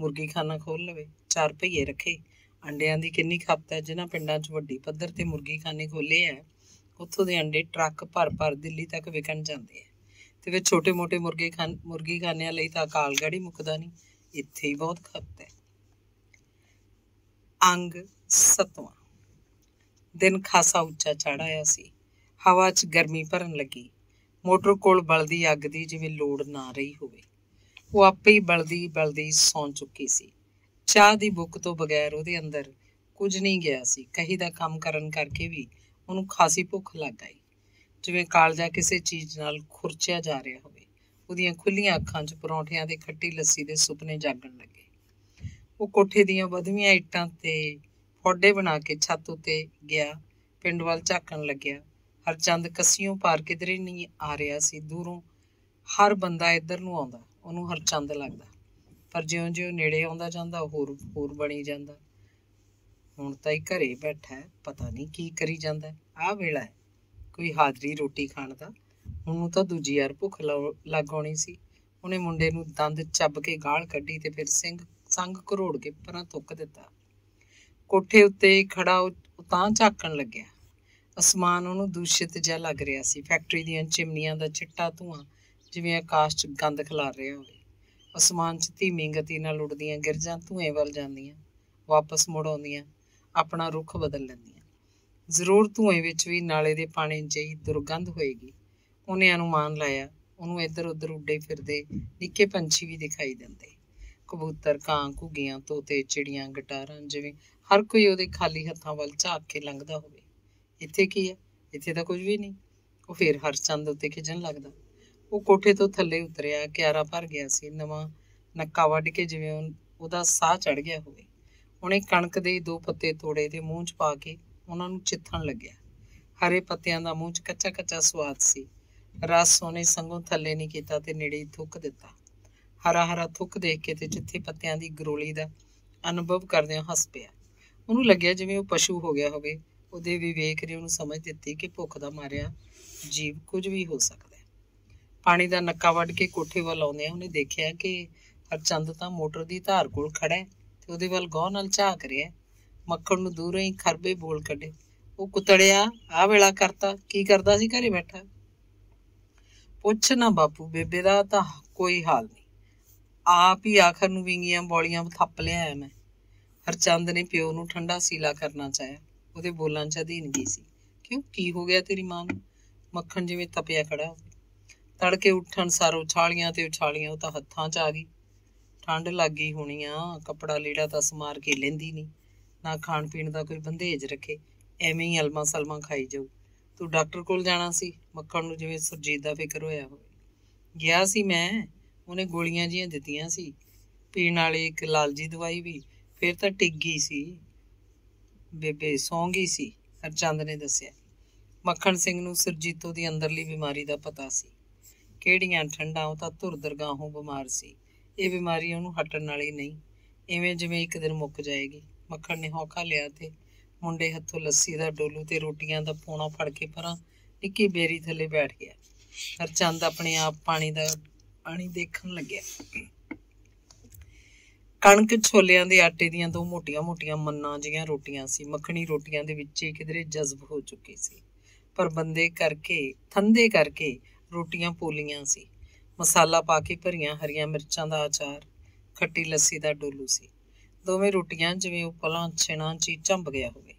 ਮੁਰਗੀ ਖਾਨਾ ਖੋਲ੍ਹ ਲਵੇ, ਚਾਰ ਪਹੀਏ ਰੱਖੇ। ਅੰਡਿਆਂ ਦੀ ਕਿੰਨੀ ਖਪਤ ਹੈ। ਜਿਨ੍ਹਾਂ ਪਿੰਡਾਂ 'ਚ ਵੱਡੀ ਪੱਧਰ 'ਤੇ ਮੁਰਗੀ ਖਾਨੇ ਖੋਲ੍ਹੇ ਹੈ, ਉੱਥੋਂ ਦੇ ਅੰਡੇ ਟਰੱਕ ਭਰ ਭਰ ਦਿੱਲੀ ਤੱਕ ਵਿਕਣ ਜਾਂਦੇ ਹੈ। ਅਤੇ ਫਿਰ ਛੋਟੇ ਮੋਟੇ ਮੁਰਗੇ ਖਾਨ ਮੁਰਗੀ ਖਾਨਿਆਂ ਲਈ ਤਾਂ ਅਕਾਲਗੜ੍ਹ ਹੀ ਮੁੱਕਦਾ ਨਹੀਂ, ਇੱਥੇ ਹੀ ਬਹੁਤ ਖਪਤ ਹੈ। ਅੰਗ ਸੱਤਵਾਂ। ਦਿਨ ਖਾਸਾ ਉੱਚਾ ਚੜ੍ਹ ਆਇਆ ਸੀ। ਹਵਾ 'ਚ ਗਰਮੀ ਭਰਨ ਲੱਗੀ। ਮੋਟਰ ਕੋਲ ਬਲਦੀ ਅੱਗ ਦੀ ਜਿਵੇਂ ਲੋੜ ਨਾ ਰਹੀ ਹੋਵੇ। ਉਹ ਆਪੇ ਹੀ ਬਲਦੀ ਬਲਦੀ ਸੌਂ ਚੁੱਕੀ ਸੀ। ਚਾਹ ਦੀ ਬੁੱਕ ਤੋਂ ਬਗੈਰ ਉਹਦੇ ਅੰਦਰ ਕੁਝ ਨਹੀਂ ਗਿਆ ਸੀ। ਕਹੀ ਦਾ ਕੰਮ ਕਰਨ ਕਰਕੇ ਵੀ ਉਹਨੂੰ ਖਾਸੀ ਭੁੱਖ ਲੱਗ ਆਈ, ਜਿਵੇਂ ਕਾਲਜਾ ਕਿਸੇ ਚੀਜ਼ ਨਾਲ ਖੁਰਚਿਆ ਜਾ ਰਿਹਾ ਹੋਵੇ। ਉਹਦੀਆਂ ਖੁੱਲ੍ਹੀਆਂ ਅੱਖਾਂ 'ਚ ਪਰੌਂਠਿਆਂ ਦੇ ਖੱਟੀ ਲੱਸੀ ਦੇ ਸੁਪਨੇ ਜਾਗਣ ਲੱਗੇ। ਉਹ ਕੋਠੇ ਦੀਆਂ ਵਧਵੀਆਂ ਇੱਟਾਂ 'ਤੇ ਫੋਡੇ ਬਣਾ ਕੇ ਛੱਤ ਉੱਤੇ ਗਿਆ। ਪਿੰਡ ਵੱਲ ਝਾਕਣ ਲੱਗਿਆ। ਹਰਚੰਦ ਕੱਸੀਓਂ ਪਾਰ ਕਿਧਰੇ ਨਹੀਂ ਆ ਰਿਹਾ ਸੀ। ਦੂਰੋਂ ਹਰ ਬੰਦਾ ਇੱਧਰ ਨੂੰ ਆਉਂਦਾ ਉਹਨੂੰ ਹਰਚੰਦ ਲੱਗਦਾ, ਪਰ ਜਿਉਂ ਜਿਉਂ ਨੇੜੇ ਆਉਂਦਾ ਜਾਂਦਾ ਹੋਰ ਹੋਰ ਬਣੀ ਜਾਂਦਾ। ਹੁਣ ਤਾਂ ਹੀ ਘਰੇ ਬੈਠਾ ਹੈ, ਪਤਾ ਨਹੀਂ ਕੀ ਕਰੀ ਜਾਂਦਾ। ਆਹ ਵੇਲਾ ਹੈ ਕੋਈ ਹਾਜ਼ਰੀ ਰੋਟੀ ਖਾਣ ਦਾ। ਉਹਨੂੰ ਤਾਂ ਦੂਜੀ ਵਾਰ ਭੁੱਖ ਲੱਗ ਆਉਣੀ ਸੀ। ਉਹਨੇ ਮੁੰਡੇ ਨੂੰ ਦੰਦ ਚੱਬ ਕੇ ਗਾਲ ਕੱਢੀ ਤੇ ਫਿਰ ਸਿੰਘ ਸੰਗ ਘਰੋੜ ਕੇ ਪਰਾਂ ਥੁੱਕ ਦਿੱਤਾ। ਕੋਠੇ ਉੱਤੇ ਖੜਾ ਉਹ ਤਾਂ ਝਾਕਣ ਲੱਗਿਆ। आसमान उन्होंने दूषित जहा लग रहा सी। फैक्ट्री दीआं चिमनियां दा चिट्टा धुआं जिवें आकाश च गंद खलार रहा होवे। आसमान च धीमी गति नाल उड़दियां गिरजां धुएं वल जांदियां, वापस मुड़ आउंदियां, अपना रुख बदल लैंदियां। जरूर धुएं विच वी नाले दे पानी जही दुर्गंध होएगी। उन्हें अनुमान लाया। उन्होंने इधर उधर उड्डे फिरदे निक्के पंछी भी दिखाई देंदे, कबूतर, कां, घुग्गियां, तोते, चिड़ियां, गटारां, जिवें हर कोई उहदे खाली हत्थां वल झाक के लंघदा होवे। इत्थे की है, इत्थे तां कुछ भी नहीं। वह फिर हरचंद उत्ते खिजन लगदा। वह कोठे तो थले उतरिया, क्यारा भर गया सी। नवां नक्का वड्ड के जिवें उहदा साह चढ़ गया होवे। उहने कणक दे दो पत्ते तोड़े ते मूँह च पा के उहनां नूं चिथण लग्या। हरे पत्तियां दा मूँह च कच्चा कच्चा स्वाद सी। रस उहने संघों थले नहीं कीता ते नेड़े थुक दिता। हरा हरा थुक देख के ते जिथे पत्तियां दी गरोली दा अनुभव करदिआं हस पिया। उहनूं लग्गिआ जिवें उह पशु हो गया होवे। ਉਹਦੇ ਵਿਵੇਕ ਨੇ ਉਹਨੂੰ ਸਮਝ ਦਿੱਤੀ ਕਿ ਭੁੱਖ ਦਾ ਮਾਰਿਆ ਜੀਵ ਕੁਝ ਵੀ ਹੋ ਸਕਦਾ ਹੈ। ਪਾਣੀ ਦਾ ਨੱਕਾ ਵੱਢ ਕੇ ਕੋਠੇ ਵੱਲ ਆਉਂਦਿਆਂ ਉਹਨੇ ਦੇਖਿਆ ਕਿ ਹਰਚੰਦ ਤਾਂ ਮੋਟਰ ਦੀ ਧਾਰ ਕੋਲ ਖੜਾ ਹੈ ਤੇ ਉਹਦੇ ਵੱਲ ਗੌਰ ਨਾਲ ਝਾਕ ਰਿਹਾ। ਮੱਖਣ ਨੂੰ ਦੂਰੋਂ ਹੀ ਖਰਬੇ ਬੋਲ ਕੱਢੇ, ਉਹ ਕੁੱਤੜਿਆ, ਆਹ ਵੇਲਾ ਕਰਤਾ, ਕੀ ਕਰਦਾ ਸੀ ਘਰੇ ਬੈਠਾ? ਪੁੱਛ ਨਾ ਬਾਪੂ, ਬੇਬੇ ਦਾ ਤਾਂ ਕੋਈ ਹਾਲ ਨਹੀਂ, ਆਪ ਹੀ ਆਖਰ ਨੂੰ ਵਿੰਗੀਆਂ ਬੋਲੀਆਂ ਥੱਪ ਲਿਆਇਆ ਮੈਂ। ਹਰਚੰਦ ਨੇ ਪਿਓ ਨੂੰ ਠੰਡਾ ਸੀਲਾ ਕਰਨਾ ਚਾਹਿਆ। ਉਹਦੇ ਬੋਲਾਂ 'ਚ ਅਧੀਨਗੀ ਸੀ। ਕਿਉਂ, ਕੀ ਹੋ ਗਿਆ ਤੇਰੀ ਮਾਂ ਨੂੰ? ਮੱਖਣ ਜਿਵੇਂ ਤਪਿਆ ਖੜਾ ਹੋ। ਤੜਕੇ ਉੱਠਣ ਸਾਰ ਉਛਾਲੀਆਂ ਤੇ ਉਛਾਲੀਆਂ, ਉਹ ਤਾਂ ਹੱਥਾਂ 'ਚ ਆ ਗਈ। ਠੰਡ ਲੱਗ ਗਈ ਹੋਣੀ ਆ, ਕੱਪੜਾ ਲੀੜਾ ਤਾਂ ਸਮਾਰ ਕੇ ਲੈਂਦੀ ਨਹੀਂ, ਨਾ ਖਾਣ ਪੀਣ ਦਾ ਕੋਈ ਬੰਦੇਜ ਰੱਖੇ, ਐਵੇਂ ਹੀ ਅਲਮਾ ਸਲਮਾ ਖਾਈ ਜਾਊ। ਤੂੰ ਡਾਕਟਰ ਕੋਲ ਜਾਣਾ ਸੀ? ਮੱਖਣ ਨੂੰ ਜਿਵੇਂ ਸੁਰਜੀਤ ਦਾ ਫਿਕਰ ਹੋਇਆ ਹੋਵੇ। ਗਿਆ ਸੀ ਮੈਂ, ਉਹਨੇ ਗੋਲੀਆਂ ਜਿਹੀਆਂ ਦਿੱਤੀਆਂ ਸੀ, ਪੀਣ ਵਾਲੀ ਇੱਕ ਲਾਲਜੀ ਦਵਾਈ ਵੀ, ਫਿਰ ਤਾਂ ਟਿਕ ਗਈ ਸੀ। बेबे सौ गई सी, हरचंद ने दसिया। मखण सिंह नूं सुरजीतो दी अंदरली बीमारी दा पता सी। किहड़ियां ठंडां, उह तां धुर दरगाहों बीमार सी। इह बीमारी उहनूं हटण वाली नहीं, इवें जिवें इक दिन मुक्क जाएगी। मखण ने हौका लिया ते मुंडे हत्थों लस्सी दा डोलू ते रोटियां दा पौणा फड़ के परां निक्की बेरी थले बैठ गया। हरचंद अपने आप पानी दा पानी देखण लग्या। कणक, छोलियां दे आटे दीयां दो मोटिया मोटिया मन्ना जिहियां रोटियां सी। मक्खणी रोटियां दे विच किधरे जज्ब हो चुकी सी, पर बंदे करके थंदे करके रोटियां पोलियां सी। मसाला पा के भरियां हरियां मिर्चां दा अचार, खट्टी लस्सी दा डोलू सी। दोवें रोटियां जिवें उह पलां छिणां ची झंब गया होवे।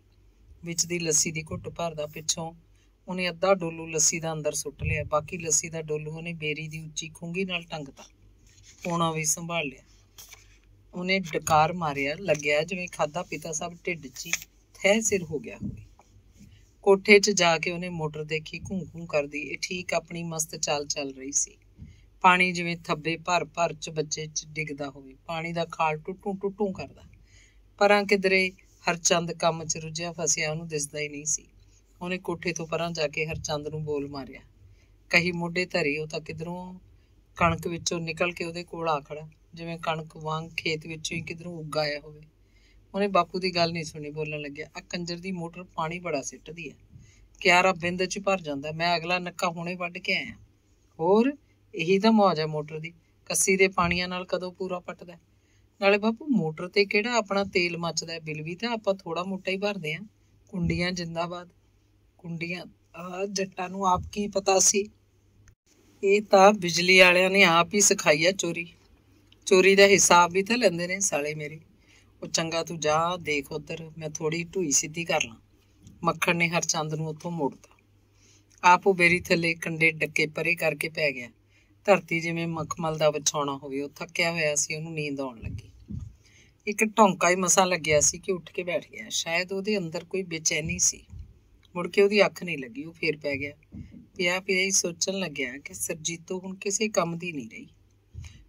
विच दी लस्सी दी घुट भरदा पिछों उहने अद्धा डोलू लस्सी दा अंदर सुट लिया। बाकी लस्सी दा डोलू उहने बेरी दी उच्ची खूंगी नाल टंगता, पौणा भी संभाल लिया। ਉਹਨੇ ਡਕਾਰ ਮਾਰਿਆ, ਲੱਗਿਆ ਜਿਵੇਂ ਖਾਧਾ ਪੀਤਾ ਸਭ ਢਿੱਡ 'ਚ ਹੀ ਥੈ ਸਿਰ ਹੋ ਗਿਆ ਹੋਵੇ। ਕੋਠੇ 'ਚ ਜਾ ਕੇ ਉਹਨੇ ਮੋਟਰ ਦੇਖੀ, ਘੂੰ ਘੂੰ ਕਰਦੀ। ਇਹ ਠੀਕ ਆਪਣੀ ਮਸਤ ਚਾਲ ਚੱਲ ਰਹੀ ਸੀ। ਪਾਣੀ ਜਿਵੇਂ ਥੱਬੇ ਭਰ ਭਰ 'ਚ ਬੱਚੇ 'ਚ ਡਿੱਗਦਾ ਹੋਵੇ। ਪਾਣੀ ਦਾ ਖਾਲ ਟੁੱਟੂ ਟੁੱਟੂ ਕਰਦਾ। ਪਰਾਂ ਕਿਧਰੇ ਹਰਚੰਦ ਕੰਮ 'ਚ ਰੁੱਝਿਆ ਫਸਿਆ ਉਹਨੂੰ ਦਿਸਦਾ ਹੀ ਨਹੀਂ ਸੀ। ਉਹਨੇ ਕੋਠੇ ਤੋਂ ਪਰਾਂ ਜਾ ਕੇ ਹਰਚੰਦ ਨੂੰ ਬੋਲ ਮਾਰਿਆ, ਕਹੀ ਮੋਢੇ ਧਰੀ। ਉਹ ਤਾਂ ਕਿਧਰੋਂ ਕਣਕ ਵਿੱਚੋਂ ਨਿਕਲ ਕੇ ਉਹਦੇ ਕੋਲ ਆ ਖੜਾ, ਜਿਵੇਂ ਕਣਕ ਵਾਂਗ ਖੇਤ ਵਿੱਚੋਂ ਹੀ ਕਿਧਰੋਂ ਉੱਗ ਆਇਆ ਹੋਵੇ। ਉਹਨੇ ਬਾਪੂ ਦੀ ਗੱਲ ਨਹੀਂ ਸੁਣੀ, ਬੋਲਣ ਲੱਗਿਆ, ਆ ਕੰਜਰ ਦੀ ਮੋਟਰ ਪਾਣੀ ਬੜਾ ਸਿੱਟਦੀ ਹੈ, ਕਿਆਰਾ ਬਿੰਦ 'ਚ ਭਰ ਜਾਂਦਾ। ਮੈਂ ਅਗਲਾ ਨੱਕਾ ਹੁਣੇ ਵੱਢ ਕੇ ਆਇਆ। ਹੋਰ, ਇਹੀ ਤਾਂ ਮੌਜ ਹੈ ਮੋਟਰ ਦੀ, ਕੱਸੀ ਦੇ ਪਾਣੀਆਂ ਨਾਲ ਕਦੋਂ ਪੂਰਾ ਪੱਟਦਾ। ਨਾਲੇ ਬਾਪੂ, ਮੋਟਰ 'ਤੇ ਕਿਹੜਾ ਆਪਣਾ ਤੇਲ ਮੱਚਦਾ, ਬਿੱਲ ਵੀ ਤਾਂ ਆਪਾਂ ਥੋੜ੍ਹਾ ਮੋਟਾ ਹੀ ਭਰਦੇ ਹਾਂ। ਕੁੰਡੀਆਂ ਜਿੰਦਾਬਾਦ। ਕੁੰਡੀਆਂ ਜੱਟਾਂ ਨੂੰ ਆਪ ਕੀ ਪਤਾ ਸੀ, ਇਹ ਤਾਂ ਬਿਜਲੀ ਵਾਲਿਆਂ ਨੇ ਆਪ ਹੀ ਸਿਖਾਈ ਆ ਚੋਰੀ। ਚੋਰੀ ਦਾ ਹਿਸਾਬ ਵੀ ਤਾਂ ਲੈਂਦੇ ਨੇ ਸਾਲੇ ਮੇਰੇ। ਉਹ ਚੰਗਾ, ਤੂੰ ਜਾ ਦੇਖ ਉੱਧਰ, ਮੈਂ ਥੋੜ੍ਹੀ ਢੂਈ ਸਿੱਧੀ ਕਰ ਲਾਂ। ਮੱਖਣ ਨੇ ਹਰਚੰਦ ਨੂੰ ਉੱਥੋਂ ਮੋੜਤਾ। ਆਪ ਉਹ ਬੇਰੀ ਥੱਲੇ ਕੰਡੇ ਡੱਕੇ ਪਰੇ ਕਰਕੇ ਪੈ ਗਿਆ। ਧਰਤੀ ਜਿਵੇਂ ਮਖਮਲ ਦਾ ਵਿਛਾਉਣਾ ਹੋਵੇ। ਉਹ ਥੱਕਿਆ ਹੋਇਆ ਸੀ, ਉਹਨੂੰ ਨੀਂਦ ਆਉਣ ਲੱਗੀ। ਇੱਕ ਢੌਂਕਾ ਹੀ ਮਸਾਂ ਲੱਗਿਆ ਸੀ ਕਿ ਉੱਠ ਕੇ ਬੈਠ ਗਿਆ। ਸ਼ਾਇਦ ਉਹਦੇ ਅੰਦਰ ਕੋਈ ਬੇਚੈਨੀ ਸੀ। ਮੁੜ ਕੇ ਉਹਦੀ ਅੱਖ ਨਹੀਂ ਲੱਗੀ। ਉਹ ਫੇਰ ਪੈ ਗਿਆ। ਪਿਆ ਪਿਆ ਹੀ ਸੋਚਣ ਲੱਗਿਆ ਕਿ ਸੁਰਜੀਤੋ ਹੁਣ ਕਿਸੇ ਕੰਮ ਦੀ ਨਹੀਂ ਰਹੀ।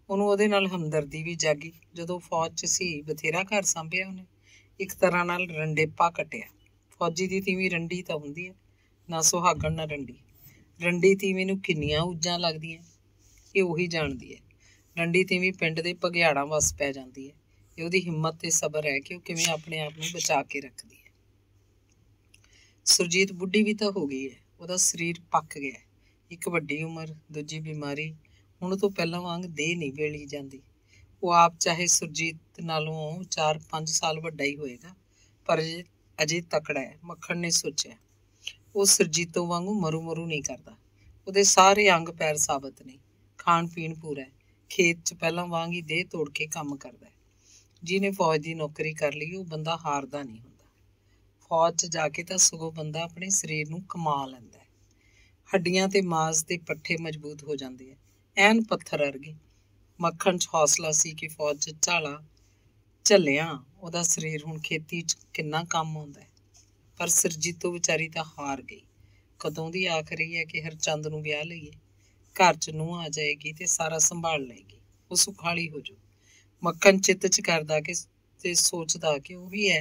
ਉਹਨੂੰ ਉਹਦੇ ਨਾਲ ਹਮਦਰਦੀ ਵੀ ਜਾਗੀ। ਜਦੋਂ ਫੌਜ 'ਚ ਸੀ, ਬਥੇਰਾ ਘਰ ਸਾਂਭਿਆ ਉਹਨੇ। ਇੱਕ ਤਰ੍ਹਾਂ ਨਾਲ ਰੰਡੇਪਾ ਕੱਟਿਆ। ਫੌਜੀ ਦੀ ਤੀਵੀਂ ਰੰਡੀ ਤਾਂ ਹੁੰਦੀ ਹੈ, ਨਾ ਸੁਹਾਗਣ ਨਾ ਰੰਡੀ। ਰੰਡੀ ਤੀਵੀਂ ਨੂੰ ਕਿੰਨੀਆਂ ਉੱਜਾਂ ਲੱਗਦੀਆਂ, ਇਹ ਉਹੀ ਜਾਣਦੀ ਹੈ। ਰੰਡੀ ਤੀਵੀਂ ਪਿੰਡ ਦੇ ਭਗਿਆੜਾਂ ਵੱਸ ਪੈ ਜਾਂਦੀ ਹੈ। ਇਹ ਉਹਦੀ ਹਿੰਮਤ ਤੇ ਸਬਰ ਹੈ ਕਿ ਉਹ ਕਿਵੇਂ ਆਪਣੇ ਆਪ ਨੂੰ ਬਚਾ ਕੇ ਰੱਖਦੀ ਹੈ। ਸੁਰਜੀਤ ਬੁੱਢੀ ਵੀ ਤਾਂ ਹੋ ਗਈ ਹੈ। ਉਹਦਾ ਸਰੀਰ ਪੱਕ ਗਿਆ। ਇੱਕ ਵੱਡੀ ਉਮਰ, ਦੂਜੀ ਬਿਮਾਰੀ। ਹੁਣ ਤੋਂ ਪਹਿਲਾਂ ਵਾਂਗ ਦੇਹ ਨਹੀਂ ਵੇਲੀ ਜਾਂਦੀ। ਉਹ ਆਪ ਚਾਹੇ ਸੁਰਜੀਤ ਨਾਲੋਂ ਚਾਰ ਪੰਜ ਸਾਲ ਵੱਡਾ ਹੀ ਹੋਏਗਾ, ਪਰ ਅਜੇ ਤਕੜਾ ਹੈ, ਮੱਖਣ ਨੇ ਸੋਚਿਆ। वो सुरजीतो वांगू मरू मरू नहीं करता। ਉਹਦੇ ਸਾਰੇ अंग पैर साबत ने, खाण पीण पूरा है, खेत च ਪਹਿਲਾਂ ਵਾਂਗ ਹੀ ਦੇਹ ਤੋੜ ਕੇ ਕੰਮ ਕਰਦਾ ਹੈ। ਜਿਹਨੇ ਫੌਜ ਦੀ ਨੌਕਰੀ ਕਰ ਲਈ ਉਹ ਬੰਦਾ ਹਾਰਦਾ ਨਹੀਂ ਹੁੰਦਾ। ਫੌਜ 'ਚ ਜਾ ਕੇ ਤਾਂ ਸਗੋਂ ਬੰਦਾ ਆਪਣੇ ਸਰੀਰ ਨੂੰ ਕਮਾ ਲੈਂਦਾ ਹੈ। ਹੱਡੀਆਂ ਤੇ ਮਾਸ ਦੇ ਪੱਠੇ ਮਜ਼ਬੂਤ ਹੋ ਜਾਂਦੇ ਹੈ, ਐਨ ਪੱਥਰ ਵਰਗੇ। ਮੱਖਣ 'ਚ ਹੌਸਲਾ ਸੀ ਕਿ ਫੌਜ 'ਚ ਝਾਲਾ ਝੱਲਿਆ ਉਹਦਾ ਸਰੀਰ ਹੁਣ ਖੇਤੀ 'ਚ ਕਿੰਨਾ ਕੰਮ ਆਉਂਦਾ ਹੈ। ਪਰ ਸੁਰਜੀਤੋ ਵਿਚਾਰੀ ਤਾਂ ਹਾਰ ਗਈ। कदों की आख रही है कि हरचंद नूं ब्याह लईए, घर च नूंह आ जाएगी तो सारा संभाल लेगी, वो सुखाली हो जाऊ। मक्खन चित च करदा कि सोचदा कि वो भी है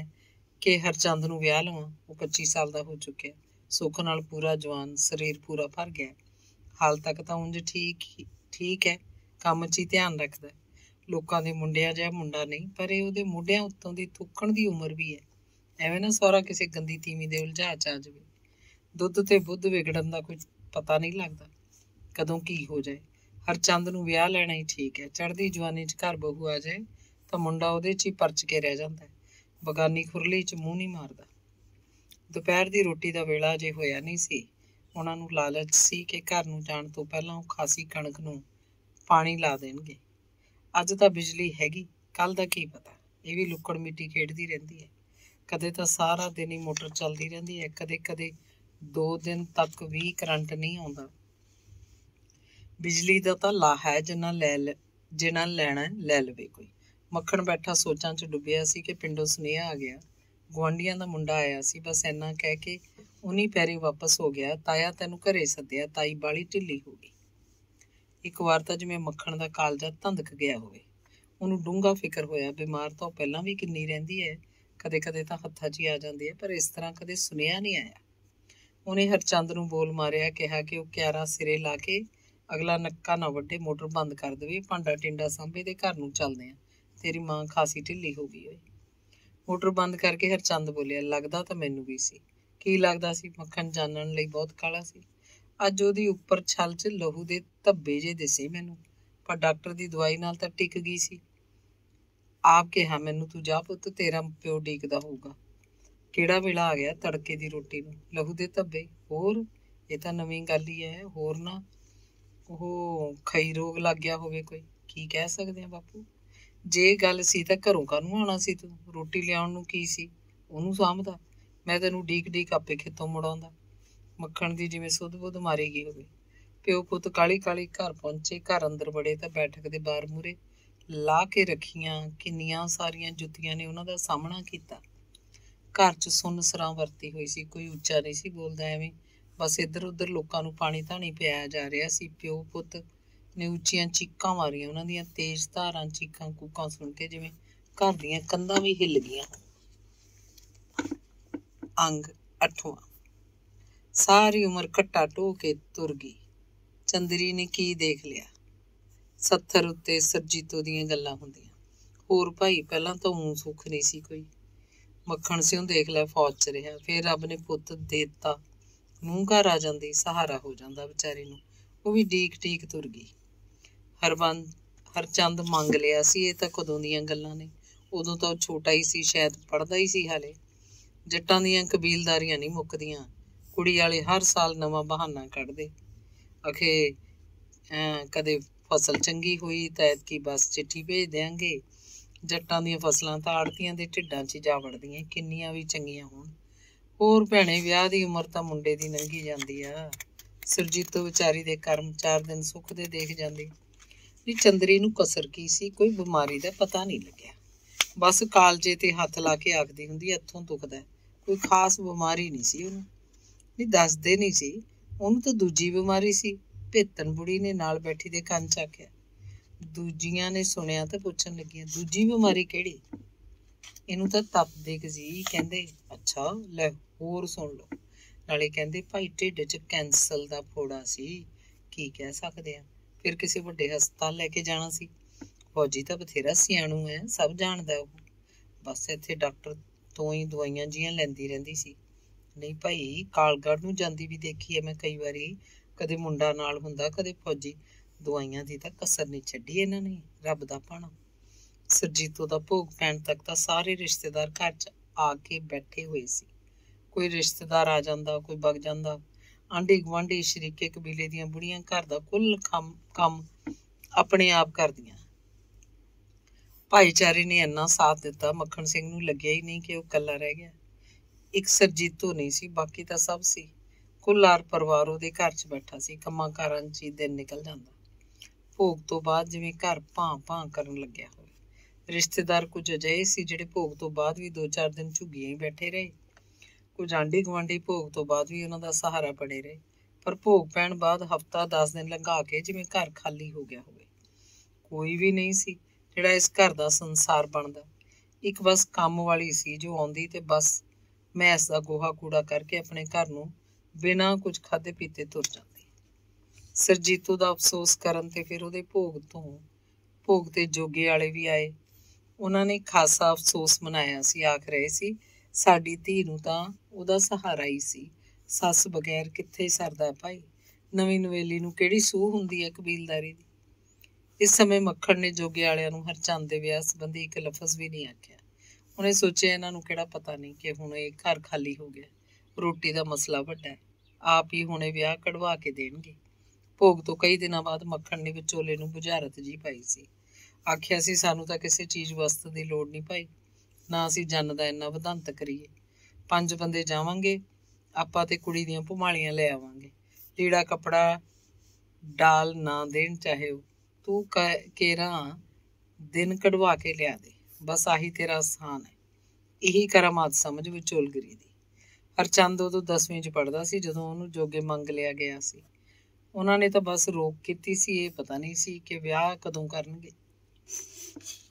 कि हरचंद नूं ब्याह लवां। वो पच्ची साल का हो चुका, सुख नाल पूरा जवान, शरीर पूरा भर गया। हाल तक तो उंज ठीक ठीक है, काम च ही ध्यान रखदा, लोगों के मुंडिया जिहा मुंडा नहीं, पर उहदे मुंडिया उत्तों दी थुक्कण दी उम्र भी है। एवें ना सौरा किसी गंदी तीवी दे उलझा च आ जावे। दुध ते बुद्ध विगड़न का कुछ पता नहीं लगता, कदों की हो जाए। हरचंद नूं विआह लैणा ही ठीक है। चढ़ती जवानी च घर बहू आ जाए तो मुंडा उहदे च ही परच के रह जाता है, बगानी खुरली च मूँह नहीं मारदा। दोपहर की रोटी का वेला अजे होया नहीं सी। उहनां नूं लालच सी कि घर नूं जाण तों पहलां ओह खासी कणक नूं पाणी ला देणगे। अज तां बिजली हैगी, कल दा की पता। इह वी लुक्कड़ मिट्टी खेडदी रहिंदी है। कदे तां सारा दिन ही मोटर चलदी रहिंदी है, कदे कदे दो दिन तक भी करंट नहीं आता। बिजली का तो लाहा है, जिन्ना लै ल जिन्ना लैना लै लवे कोई। मक्खण बैठा सोचां च डुबया सी कि पिंडों सुनेहा आ गया, गुआंढियां दा मुंडा आया सी। बस इन्ना कह के उन्हीं पैरी वापस हो गया। ताया तैनूं घरे सद्दिया। ताई बाली ढिली हो गई। एक बार तो जिवें मक्खण दा कालजा धंधक गया होवे। उहनूं डूंघा फिकर होया। बीमार तो पहलां भी किन्नी रहिंदी है, कदे कदे तां हत्थां 'च ही आ जांदी है, पर इस तरह कदे सुनेहा नहीं आया। उन्हें हरचंद नूं बोल मारिया, कहा कि वह क्यारा सिरे ला के अगला नक्का ना वड्डे, मोटर बंद कर देवे, भांडा टिंडा सांभे ते घर नूं चलदे आ, तेरी मां खासी ढिली हो गई होई। मोटर बंद करके हरचंद बोलिया, लगदा तां मैनूं भी सी। की लगदा सी? मक्खण जानण लई बहुत काला सी। अज उहदी उपर छल च लहू दे धब्बे जे दिसे मैनूं, पर डाक्टर दी दवाई नाल तां टिक गई सी। आप कहा मैनूं, तूं जा पुत्त, तेरा प्यो डीकदा होऊगा। ਕਿਹੜਾ ਵੇਲਾ ਆ ਗਿਆ? ਤੜਕੇ ਦੀ ਰੋਟੀ ਨੂੰ ਲਹੂ ਦੇ ਧੱਬੇ? ਹੋਰ ਇਹ ਤਾਂ ਨਵੀਂ ਗੱਲ ਹੀ ਹੈ। ਹੋਰ ਨਾ ਉਹ ਖਈ ਰੋਗ ਲੱਗ ਗਿਆ ਹੋਵੇ ਕੋਈ। ਕੀ ਕਹਿ ਸਕਦੇ ਆ ਬਾਪੂ? ਜੇ ਗੱਲ ਸੀ ਤਾਂ ਘਰੋਂ ਕਾਹਨੂੰ ਆਉਣਾ ਸੀ ਤੂੰ? ਰੋਟੀ ਲਿਆਉਣ ਨੂੰ ਕੀ ਸੀ? ਉਹਨੂੰ ਸਾਂਭਦਾ। ਮੈਂ ਤੈਨੂੰ ਡੀਕ ਡੀਕ ਆਪੇ ਖੇਤੋਂ ਮੁੜਾਉਂਦਾ। ਮੱਖਣ ਦੀ ਜਿਵੇਂ ਸੁੱਧ ਬੁੱਧ ਮਾਰੀ ਗਈ ਹੋਵੇ। ਪਿਓ ਪੁੱਤ ਕਾਹਲੀ ਕਾਹਲੀ ਘਰ ਪਹੁੰਚੇ। ਘਰ ਅੰਦਰ ਬੜੇ ਤਾਂ ਬੈਠਕ ਦੇ ਬਾਹਰ ਮੂਹਰੇ ਲਾ ਕੇ ਰੱਖੀਆਂ ਕਿੰਨੀਆਂ ਸਾਰੀਆਂ ਜੁੱਤੀਆਂ ਨੇ ਉਹਨਾਂ ਦਾ ਸਾਹਮਣਾ ਕੀਤਾ। घर च सुन सरां वरती हुई सी। कोई उच्चा नहीं सी बोलता। एवें बस इधर उधर लोगों को पानी धानी पिया जा रहा सी। प्यो पुत ने उच्चिया चीकां मारिया। उन्हां दियां तेज धारां चीकां कूकां सुन के जिवें घर दियां कंधां भी हिल गईयां। अंग अठवां। सारी उम्र घट्टा ढो के तुर गई। चंदरी ने की देख लिया? सत्तर उत्ते सरजीतो दियां गल्लां हुंदियां। होर भाई पहलां तां ऊं सुख नहीं सी कोई। मखण सिंह देख लै फौज च रहा, फिर रब ने पुत देता, नूंह घर आ जाती, सहारा हो जाता बेचारी नूं। वो भी डीक डीक तुर गई। हरबंद हरचंद मंग लिया सी। ये तां कदों दीयां गल्लां ने। उदों तां छोटा ही सी, शायद पढ़दा ही सी हाले। जट्टां दीयां कबीलदारियां नहीं मुकदियां। कुड़ी वाले हर साल नवां बहाना कढदे। आखे कदे फसल चंगी होई तां ऐतकी बस चिट्ठी भेज देंगे। ਜੱਟਾਂ ਦੀਆਂ ਫਸਲਾਂ ਤਾਂ ਆੜਤੀਆਂ ਦੇ ਢਿੱਡਾਂ 'ਚ ਜਾ ਵੜਦੀਆਂ, ਕਿੰਨੀਆਂ ਵੀ ਚੰਗੀਆਂ ਹੋਣ। ਹੋਰ ਭੈਣੇ ਵਿਆਹ ਦੀ ਉਮਰ ਤਾਂ ਮੁੰਡੇ ਦੀ ਲੰਘੀ ਜਾਂਦੀ ਆ। ਸੁਰਜੀਤੋ ਵਿਚਾਰੀ ਦੇ ਕਰਮ ਚਾਰ ਦਿਨ ਸੁੱਖ ਦੇ ਦੇਖ ਜਾਂਦੇ। ਵੀ ਚੰਦਰੀ ਨੂੰ ਕਸਰ ਕੀ ਸੀ? ਕੋਈ ਬਿਮਾਰੀ ਦਾ ਪਤਾ ਨਹੀਂ ਲੱਗਿਆ। ਬਸ ਕਾਲਜੇ 'ਤੇ ਹੱਥ ਲਾ ਕੇ ਆਖਦੀ ਹੁੰਦੀ, ਇੱਥੋਂ ਦੁਖਦਾ। ਕੋਈ ਖਾਸ ਬਿਮਾਰੀ ਨਹੀਂ ਸੀ ਉਹਨੂੰ। ਨਹੀਂ ਦੱਸਦੇ ਨਹੀਂ ਸੀ ਉਹਨੂੰ ਤਾਂ ਦੂਜੀ ਬਿਮਾਰੀ ਸੀ। ਭੇਤਨ ਬੁੜੀ ਨੇ ਨਾਲ ਬੈਠੀ ਦੇ ਕੰਨ 'ਚ ਆਖਿਆ। ਦੂਜੀਆਂ ਨੇ ਸੁਣਿਆ ਤਾਂ ਪੁੱਛਣ ਲੱਗੀਆਂ, ਦੂਜੀ ਬਿਮਾਰੀ ਕਿਹੜੀ? ਇਹਨੂੰ ਤਾਂ ਤਪ ਦੇ ਗਜ਼ੀ ਕਹਿੰਦੇ। ਅੱਛਾ ਲੈ ਹੋਰ ਸੁਣ ਲਓ। ਨਾਲੇ ਕਹਿੰਦੇ ਭਾਈ ਢਿੱਡ 'ਚ ਕੈਂਸਲ ਦਾ ਫੋੜਾ ਸੀ। ਕੀ ਕਹਿ ਸਕਦੇ ਆ? ਫਿਰ ਕਿਸੇ ਵੱਡੇ ਹਸਪਤਾਲ ਲੈ ਕੇ ਜਾਣਾ ਸੀ। ਫੌਜੀ ਤਾਂ ਬਥੇਰਾ ਸਿਆਣੂ ਹੈ, ਸਭ ਜਾਣਦਾ ਉਹ। ਬਸ ਇੱਥੇ ਡਾਕਟਰ ਤੋਂ ਹੀ ਦਵਾਈਆਂ ਜਿਹੀਆਂ ਲੈਂਦੀ ਰਹਿੰਦੀ ਸੀ। ਨਹੀਂ ਭਾਈ, ਕਾਲਗੜ੍ਹ ਨੂੰ ਜਾਂਦੀ ਵੀ ਦੇਖੀ ਹੈ ਮੈਂ ਕਈ ਵਾਰੀ। ਕਦੇ ਮੁੰਡਾ ਨਾਲ ਹੁੰਦਾ, ਕਦੇ ਫੌਜੀ। दवाइयां की तो कसर नहीं छड्डी इन्हों ने। रब का भाणा। सुरजीतों का भोग पैण तक तो सारे रिश्तेदार घर च आ के बैठे हुए सी। कोई रिश्तेदार आ जाता, कोई भग जाता। आंढी गुआढ़ी शरीके कबीले दियां बुढ़ियां घर का कुल काम काम अपने आप कर दियां। भाईचारे ने इन्ना साथ दिता मखण सिंह नूं लग्या ही नहीं कि वह कला रह गया। एक सुरजीतो नहीं सी, बाकी तो सब सी। कुल आर परिवार उहदे घर च बैठा सी। कम्मां कारां च दिन निकल जाता। भोग तो बाद जिवें घर भां भां करन लग्या होवे। रिश्तेदार कुछ अजिहे सी जिहड़े भोग तो बाद भी दो चार दिन झुग्गियां ही बैठे रहे। कुछ आंढी गुआढ़ी भोग तो बाद भी उहनां दा सहारा बने रहे। पर भोग पैण बाद हफ्ता दस दिन लंघा के जिवें घर खाली हो गया होवे। कोई भी नहीं सी जिहड़ा इस घर दा संसार बनदा। एक बस काम वाली सी जो आउंदी ते बस मैस का गोहा कूड़ा करके अपने घर नूं बिना कुछ खाधे पीते तुर जाती। सरजीतो का अफसोस करन ते फिर उहदे भोग तो भोग ते जोगे वाले भी आए। उन्होंने खासा अफसोस मनाया सी। आख रहे सी साडी धी नूं तां उहदा सहारा ही सी, सस बगैर कित्थे सरदा भाई, नवीं नवेली नूं किहड़ी सूह हुंदी है कबीलदारी दी। इस समय मखण ने जोगे वालियां नूं हरचंद दे विआह संबंधी एक लफज भी नहीं आख्या। उन्हें सोचे इन्हां नूं किहड़ा पता नहीं कि हुण ये घर खाली हो गया, रोटी का मसला वड्डा है, आप ही हुणे विआह कढ़वा के देणगे। भोग तो कई दिनों बाद मखण ने विचोले नूं बुझारत जी पाई सी। आखिया सी सानूं तां किसी चीज़ वस्तु की लोड़ नहीं पाई, ना असीं जन दा इन्ना वधांत करिए। पंज बंदे जावांगे, आपां ते कुड़ी दीआं भुमालियां लै आवांगे। लीड़ा कपड़ा डाल ना देण चाहे तू केरा दिन कढ़वा के लिया दे, बस आही तेरा आसान है। यही करामात समझ विचोलगिरी दी। हरचंद उदों दसवीं च पढ़दा सी जदों उहनूं जोगे मंग लिया गया सी। उन्हां ने तां बस रोक कीती सी। ये पता नहीं सी कि विआह कदों करनगे।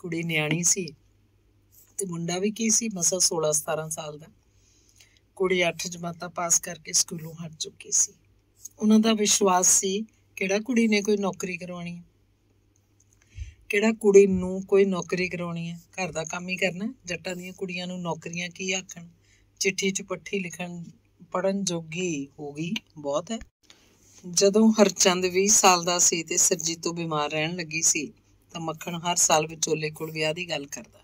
कुड़ी नियाणी सी ते मुंडा भी की सी, मसा सोलह सतारां साल दा। कुड़ी अठ जमातां पास करके स्कूलों हट चुकी सी। उन्हां दा विश्वास सी किहड़ा कुड़ी ने कोई नौकरी करवाणी है, किहड़ा कुड़ी नूं कोई नौकरी करवाणी है, घर दा काम ही करना। जट्टां दीआं कुड़ियां नूं नौकरियां की आखण, चिट्ठी चुपट्ठी लिखण पढ़न जोगी हो गई बहुत है। जदों हरचंद बीस साल दा सी ते सरजीतो बीमार रहन लगी सी तां मखण हर साल विचोले कोल विआह दी गल करदा।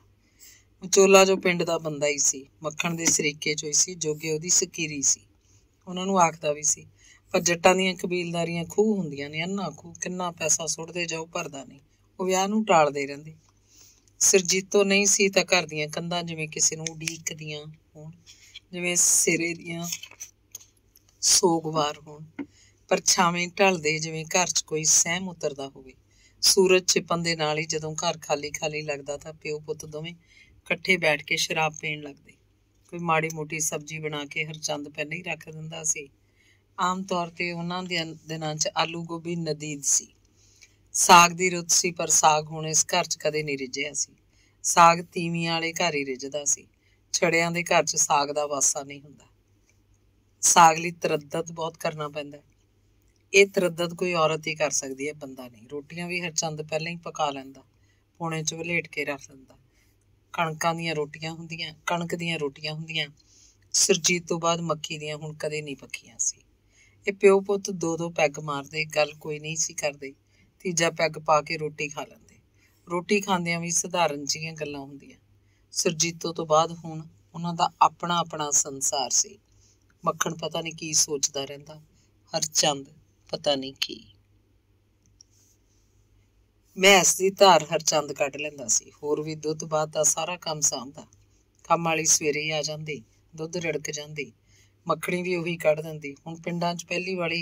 विचोला जो पिंड दा बंदा ही सी, मखण दे सरीके चों ही सी। जोगे उहदी सकीरी सी, उहनां नूं आखदा भी सी। पर जट्टां दीआं कबीलदारियां खूह हुंदियां ने, अन्ना खूह। किन्ना पैसा सुटदे जाओ भरदा नहीं, ਉਹ ਵਿਆਹ ਨੂੰ ਟਾਲਦੇ ਰਹਿੰਦੇ। ਸਰਜੀਤੋ ਨਹੀਂ ਸੀ ਤਾਂ ਘਰ ਦੀਆਂ ਕੰਧਾਂ ਜਿਵੇਂ ਕਿਸੇ ਨੂੰ ਉਡੀਕਦੀਆਂ ਹੋਣ, ਜਿਵੇਂ ਸਿਰੇ ਦੀਆਂ ਸੋਗਵਾਰ ਹੋਣ। ਪਰ ਛਾਵੇਂ ਢਲਦੇ ਜਿਵੇਂ ਘਰ 'ਚ ਕੋਈ ਸਹਿਮ ਉਤਰਦਾ ਹੋਵੇ। ਸੂਰਜ ਛਿਪਣ ਦੇ ਨਾਲ ਹੀ ਜਦੋਂ ਘਰ ਖਾਲੀ ਖਾਲੀ ਲੱਗਦਾ ਤਾਂ ਪਿਓ ਪੁੱਤ ਦੋਵੇਂ ਇਕੱਠੇ ਬੈਠ ਕੇ ਸ਼ਰਾਬ ਪੀਣ ਲੱਗਦੇ। ਕੋਈ ਮਾੜੀ ਮੋਟੀ ਸਬਜ਼ੀ ਬਣਾ ਕੇ ਹਰਚੰਦ ਪਹਿਲਾਂ ਹੀ ਰੱਖ ਦਿੰਦਾ ਸੀ। ਆਮ ਤੌਰ 'ਤੇ ਉਹਨਾਂ ਦੇ ਦਿਨਾਂ 'ਚ ਆਲੂ ਗੋਭੀ ਨਦੀਦ ਸੀ। साग की रुत सी, पर साग हुण इस घर च कदे नहीं रिझिआ सी। साग तीवियां वाले घर ही रिझदा सी। छड़ियां दे घर च साग दा वासा नहीं हुंदा। साग लई तरद्दत बहुत करना पैंदा। इह तरद्दत कोई औरत ही कर सकदी है, बंदा नहीं। रोटियां भी हरचंद पहलां ही पका लैंदा, पौणे च वलेट के रख लैंदा। कणकां दीआं रोटियां हुंदियां कणक दीआं रोटियां हुंदियां सुरजीत तो बाद मक्की दीआं हुण कदे नहीं पक्कीआं सी। इह पिओ पुत्त दो दो पैग मारदे, गल कोई नहीं सी करदे। तीजा पैग पा के रोटी खा लेंदे। रोटी खांदियां भी सधारण जिहियां गल्लां हुंदियां। सुरजीतो तो बाद हुण उन्हां दा अपना अपना संसार सी। मखण पता नहीं की सोचदा रहिंदा, हरचंद पता नहीं की। मैस दी धार हरचंद कढ लैंदा सी। होर भी दुध बात दा सारा काम सांभदा। काम वाली सवेरे ही आ जांदी, दुध रड़क जांदी, मक्खणी भी उही कढ दिंदी। हुण पिंडां 'च पहली वाली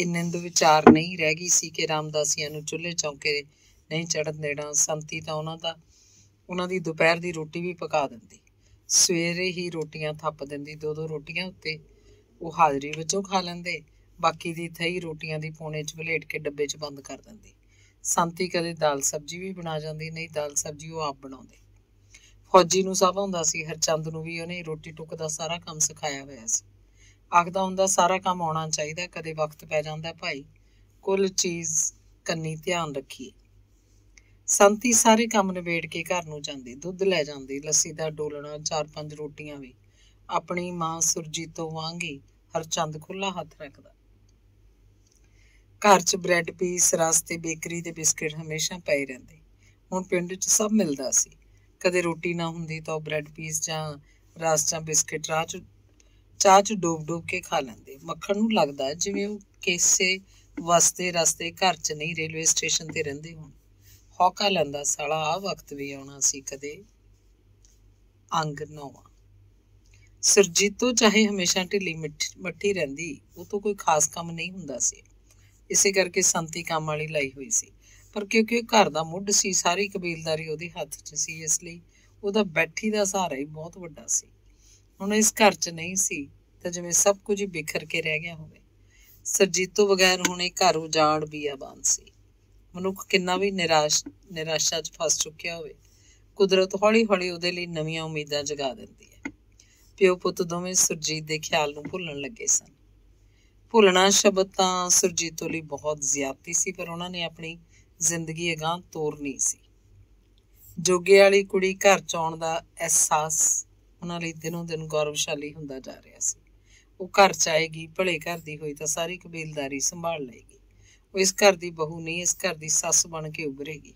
ਇਹ ਨਿੰਦ ਵਿਚਾਰ ਨਹੀਂ ਰਹਿ ਗਈ ਸੀ ਕਿ ਰਾਮਦਾਸੀਆਂ ਨੂੰ ਚੁੱਲ੍ਹੇ ਚੌਂਕੇ ਨਹੀਂ ਚੜ੍ਹਨ ਦੇਣਾ। ਸੰਤੀ ਤਾਂ ਉਹਨਾਂ ਦਾ ਉਹਨਾਂ ਦੀ ਦੁਪਹਿਰ ਦੀ ਰੋਟੀ ਵੀ ਪਕਾ ਦਿੰਦੀ, ਸਵੇਰੇ ਹੀ ਰੋਟੀਆਂ ਥੱਪ ਦਿੰਦੀ। ਦੋ ਦੋ ਰੋਟੀਆਂ ਉੱਤੇ ਉਹ ਹਾਜ਼ਰੀ ਵਿੱਚੋਂ ਖਾ ਲੈਂਦੇ, ਬਾਕੀ ਦੀ ਥਈ ਰੋਟੀਆਂ ਦੀ ਪੌਣੇ 'ਚ ਵਲੇਟ ਕੇ ਡੱਬੇ 'ਚ ਬੰਦ ਕਰ ਦਿੰਦੀ। ਸੰਤੀ ਕਦੇ ਦਾਲ ਸਬਜ਼ੀ ਵੀ ਬਣਾ ਜਾਂਦੀ, ਨਹੀਂ ਦਾਲ ਸਬਜ਼ੀ ਉਹ ਆਪ ਬਣਾਉਂਦੇ। ਫੌਜੀ ਨੂੰ ਸਭ ਆਉਂਦਾ ਸੀ। ਹਰਚੰਦ ਨੂੰ ਵੀ ਉਹਨੇ ਰੋਟੀ ਟੁੱਕ ਦਾ ਸਾਰਾ ਕੰਮ ਸਿਖਾਇਆ ਹੋਇਆ ਸੀ। आखदा हुंदा सारा काम आना चाहिए, कदे वक्त पै जांदा भाई, कुल चीज़ कन्नी ध्यान रखिए। संती सारे काम निबेड़ के घर नूं जांदी, दुध लै जांदी, लस्सी दा डोलना, चार पंज रोटियां भी। अपनी मां सुरजीतो वांग ही हरचंद खुला हथ रखदा। घर च ब्रैड पीस, रस ते बेकरी दे बिस्किट हमेशा पए रहिंदे। हुण पिंड च सब मिलदा सी। कदे रोटी ना हुंदी तां ब्रैड पीस जां रस जां बिस्किट राह च ਚਾਹ ਚ ਡੋਬ ਡੋਬ ਕੇ ਖਾ ਲੈਂਦੇ। ਮੱਖਣ ਨੂੰ ਲੱਗਦਾ ਜਿਵੇਂ ਉਹ ਕਿਸੇ ਵਸਦੇ ਰਸਤੇ ਘਰ ਚ ਨਹੀਂ ਰੇਲਵੇ ਸਟੇਸ਼ਨ ਤੇ ਰਹਿੰਦੇ ਹੋਣ। ਹੌਕਾ ਲੈਂਦਾ, ਸਾਲਾ ਆ ਵਕਤ ਵੀ ਆਉਣਾ ਸੀ ਕਦੇ। ਅੰਗ ਨੌਵਾਂ। ਸੁਰਜੀਤੋ ਚਾਹੇ ਹਮੇਸ਼ਾ ਢਿੱਲੀ ਮੱਠੀ ਰਹਿੰਦੀ, ਉਹ ਤੋਂ ਕੋਈ ਖਾਸ ਕੰਮ ਨਹੀਂ ਹੁੰਦਾ ਸੀ, ਇਸੇ ਕਰਕੇ ਸੰਤੀ ਕੰਮ ਵਾਲੀ ਲਾਈ ਹੋਈ ਸੀ। ਪਰ ਕਿਉਂਕਿ ਉਹ ਘਰ ਦਾ ਮੁੱਢ ਸੀ, ਸਾਰੀ ਕਬੀਲਦਾਰੀ ਉਹਦੇ ਹੱਥ 'ਚ ਸੀ, ਇਸ ਲਈ ਉਹਦਾ ਬੈਠੀ ਦਾ ਸਹਾਰਾ ਹੀ ਬਹੁਤ ਵੱਡਾ ਸੀ। ਹੁਣ ਇਸ ਘਰ 'ਚ ਨਹੀਂ ਸੀ ਤਾਂ ਜਿਵੇਂ ਸਭ ਕੁਝ ਹੀ ਬਿਖਰ ਕੇ ਰਹਿ ਗਿਆ ਹੋਵੇ। ਸੁਰਜੀਤੋ ਬਗੈਰ ਹੁਣ ਇਹ ਘਰ ਉਜਾੜ ਬੀਆਬਾਨ ਸੀ। ਮਨੁੱਖ ਕਿੰਨਾ ਵੀ ਨਿਰਾਸ਼ ਨਿਰਾਸ਼ਾ 'ਚ ਫਸ ਚੁੱਕਿਆ ਹੋਵੇ, ਕੁਦਰਤ ਹੌਲੀ ਹੌਲੀ ਉਹਦੇ ਲਈ ਨਵੀਆਂ ਉਮੀਦਾਂ ਜਗਾ ਦਿੰਦੀ ਹੈ। ਪਿਓ ਪੁੱਤ ਦੋਵੇਂ ਸੁਰਜੀਤ ਦੇ ਖਿਆਲ ਨੂੰ ਭੁੱਲਣ ਲੱਗੇ ਸਨ। ਭੁੱਲਣਾ ਸ਼ਬਦ ਤਾਂ ਸੁਰਜੀਤੋ ਲਈ ਬਹੁਤ ਜ਼ਿਆਦਤੀ ਸੀ, ਪਰ ਉਹਨਾਂ ਨੇ ਆਪਣੀ ਜ਼ਿੰਦਗੀ ਅਗਾਂਹ ਤੋਰਨੀ ਸੀ। ਜੋਗੇ ਵਾਲੀ ਕੁੜੀ ਘਰ 'ਚ ਆਉਣ ਦਾ ਅਹਿਸਾਸ ਉਹਨਾਂ ਲਈ ਦਿਨੋਂ ਦਿਨ ਗੌਰਵਸ਼ਾਲੀ ਹੁੰਦਾ ਜਾ ਰਿਹਾ ਸੀ। ਉਹ ਘਰ 'ਚ ਆਏਗੀ, ਭਲੇ ਘਰ ਦੀ ਹੋਈ ਤਾਂ ਸਾਰੀ ਕਬੀਲਦਾਰੀ ਸੰਭਾਲ ਲਏਗੀ। ਉਹ ਇਸ ਘਰ ਦੀ ਬਹੂ ਨਹੀਂ, ਇਸ ਘਰ ਦੀ ਸੱਸ ਬਣ ਕੇ ਉਭਰੇਗੀ।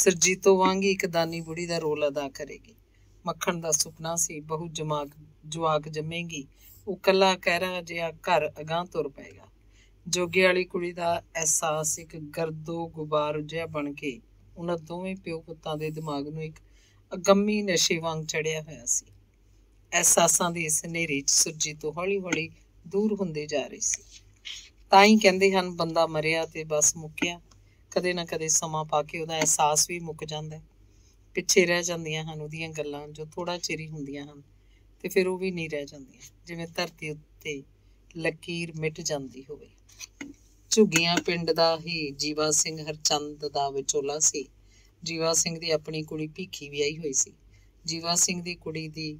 ਸੁਰਜੀਤੋ ਵਾਂਗ ਹੀ ਇੱਕ ਦਾਨੀ ਬੁੜੀ ਦਾ ਰੋਲ ਅਦਾ ਕਰੇਗੀ। ਮੱਖਣ ਦਾ ਸੁਪਨਾ ਸੀ, ਬਹੂ ਜਮਾਗ ਜਵਾਕ ਜੰਮੇਗੀ, ਉਹ ਕੱਲਾ ਕਹਿਰਾ ਜਿਹਾ ਘਰ ਅਗਾਂਹ ਤੁਰ ਪਏਗਾ। ਜੋਗੇ ਵਾਲੀ ਕੁੜੀ ਦਾ ਅਹਿਸਾਸ ਇੱਕ ਗਰਦੋ ਗੁਬਾਰ ਜਿਹਾ ਬਣ ਕੇ ਉਹਨਾਂ ਦੋਵੇਂ ਪਿਓ ਪੁੱਤਾਂ ਦੇ ਦਿਮਾਗ ਨੂੰ ਇੱਕ ਅਗੰਮੀ ਨਸ਼ੇ ਵਾਂਗ ਚੜਿਆ ਹੋਇਆ ਸੀ। ਅਹਿਸਾਸਾਂ ਦੀ ਇਸ ਹਨੇਰੀ 'ਚ ਸੁਰਜੀਤੋ ਹੌਲੀ ਹੌਲੀ ਦੂਰ ਹੁੰਦੇ ਜਾ ਰਹੀ ਸੀ। ਤਾਂ ਹੀ ਕਹਿੰਦੇ ਹਨ ਬੰਦਾ ਮਰਿਆ ਤੇ ਬਸ ਮੁੱਕਿਆ, ਕਦੇ ਨਾ ਕਦੇ ਸਮਾਂ ਪਾ ਕੇ ਉਹਦਾ ਅਹਿਸਾਸ ਵੀ ਮੁੱਕ ਜਾਂਦਾ। ਪਿੱਛੇ ਰਹਿ ਜਾਂਦੀਆਂ ਹਨ ਉਹਦੀਆਂ ਗੱਲਾਂ ਜੋ ਥੋੜ੍ਹਾ ਚਿਰ ਹੀ ਹੁੰਦੀਆਂ ਹਨ, ਤੇ ਫਿਰ ਉਹ ਵੀ ਨਹੀਂ ਰਹਿ ਜਾਂਦੀਆਂ, ਜਿਵੇਂ ਧਰਤੀ ਉੱਤੇ ਲਕੀਰ ਮਿਟ ਜਾਂਦੀ ਹੋਵੇ। ਝੁੱਗੀਆਂ ਪਿੰਡ ਦਾ ਹੀ ਜੀਵਾ ਸਿੰਘ ਹਰਚੰਦ ਦਾ ਵਿਚੋਲਾ ਸੀ। ਜੀਵਾ ਸਿੰਘ ਦੀ ਆਪਣੀ ਕੁੜੀ ਭੀਖੀ ਵਿਆਹੀ ਹੋਈ ਸੀ। ਜੀਵਾ ਸਿੰਘ ਦੀ ਕੁੜੀ ਦੀ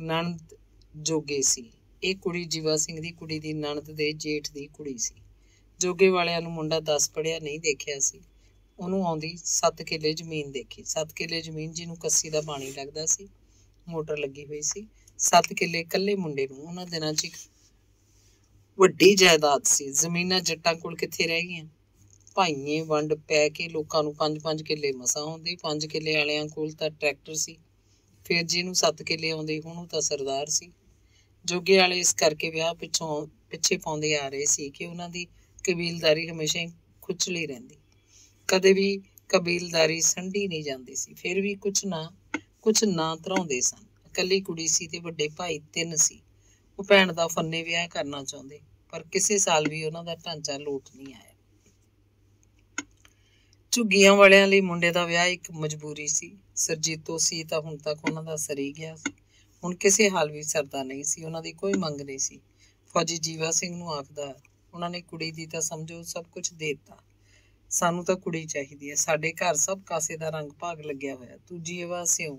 ਨਣਦ ਜੋਗੇ ਸੀ। ਇਹ ਕੁੜੀ ਜੀਵਾ ਸਿੰਘ ਦੀ ਕੁੜੀ ਦੀ ਨਣਦ ਦੇ ਜੇਠ ਦੀ ਕੁੜੀ ਸੀ। ਜੋਗੇ ਵਾਲਿਆਂ ਨੂੰ ਮੁੰਡਾ ਦਸ ਪੜਿਆ ਨਹੀਂ ਦੇਖਿਆ ਸੀ। ਉਹਨੂੰ ਆਉਂਦੀ ਸੱਤ ਕਿੱਲੇ ਜ਼ਮੀਨ ਦੇਖੀ। ਸੱਤ ਕਿੱਲੇ ਜ਼ਮੀਨ ਜਿਹਨੂੰ ਕੱਸੀ ਦਾ ਪਾਣੀ ਲੱਗਦਾ ਸੀ, ਮੋਟਰ ਲੱਗੀ ਹੋਈ ਸੀ। ਸੱਤ ਕਿੱਲੇ ਇਕੱਲੇ ਮੁੰਡੇ ਨੂੰ, ਉਹਨਾਂ ਦਿਨਾਂ 'ਚ ਵੱਡੀ ਜਾਇਦਾਦ ਸੀ। ਜ਼ਮੀਨਾਂ ਜੱਟਾਂ ਕੋਲ ਕਿੱਥੇ ਰਹਿ ਗਈਆਂ? ਭਾਈਏ ਵੰਡ ਪੈ ਕੇ ਲੋਕਾਂ ਨੂੰ ਪੰਜ ਪੰਜ ਕਿੱਲੇ ਮਸਾਂ ਆਉਂਦੇ। ਪੰਜ ਕਿੱਲੇ ਵਾਲਿਆਂ ਕੋਲ ਤਾਂ ਟਰੈਕਟਰ ਸੀ, ਫਿਰ ਜਿਹਨੂੰ ਸੱਤ ਕਿੱਲੇ ਆਉਂਦੇ ਹੁਣ ਉਹ ਤਾਂ ਸਰਦਾਰ ਸੀ। ਜੋਗੇ ਵਾਲੇ ਇਸ ਕਰਕੇ ਵਿਆਹ ਪਿੱਛੋਂ ਪਿੱਛੇ ਪਾਉਂਦੇ ਆ ਰਹੇ ਸੀ ਕਿ ਉਹਨਾਂ ਦੀ ਕਬੀਲਦਾਰੀ ਹਮੇਸ਼ਾ ਹੀ ਖੁਚਲੀ ਰਹਿੰਦੀ, ਕਦੇ ਵੀ ਕਬੀਲਦਾਰੀ ਸੰਢੀ ਨਹੀਂ ਜਾਂਦੀ ਸੀ। ਫਿਰ ਵੀ ਕੁਛ ਨਾ ਕੁਛ ਨਾ ਧਰਾਉਂਦੇ ਸਨ। ਇਕੱਲੀ ਕੁੜੀ ਸੀ ਤੇ ਵੱਡੇ ਭਾਈ ਤਿੰਨ ਸੀ। ਉਹ ਭੈਣ ਦਾ ਫੰਨੇ ਵਿਆਹ ਕਰਨਾ ਚਾਹੁੰਦੇ, ਪਰ ਕਿਸੇ ਸਾਲ ਵੀ ਉਹਨਾਂ ਦਾ ਢਾਂਚਾ ਲੋਟ ਨਹੀਂ ਆਇਆ। ਝੁੱਗੀਆਂ ਵਾਲਿਆਂ ਲਈ ਮੁੰਡੇ ਦਾ ਵਿਆਹ ਇੱਕ ਮਜਬੂਰੀ ਸੀ। ਸੁਰਜੀਤੋ ਸੀ ਤਾਂ ਹੁਣ ਤੱਕ ਉਹਨਾਂ ਦਾ ਸਰੀ ਗਿਆ ਸੀ। ਹੁਣ ਕਿਸੇ ਹਾਲ ਵੀ ਸਰਦਾ ਨਹੀਂ ਸੀ, ਉਹਨਾਂ ਦੀ ਕੋਈ ਮੰਗ ਨਹੀਂ ਸੀ। ਫੌਜੀ ਜੀਵਾ ਸਿੰਘ ਨੂੰ ਆਖਦਾ, ਉਹਨਾਂ ਨੇ ਕੁੜੀ ਦੀ ਤਾਂ ਸਮਝੋ ਸਭ ਕੁਝ ਦੇ ਦਿੱਤਾ, ਸਾਨੂੰ ਤਾਂ ਕੁੜੀ ਚਾਹੀਦੀ ਹੈ। ਸਾਡੇ ਘਰ ਸਭ ਕਾਸੇ ਦਾ ਰੰਗ ਭਾਗ ਲੱਗਿਆ ਹੋਇਆ। ਤੂੰ ਜੀਵਾ ਸਿਉਂ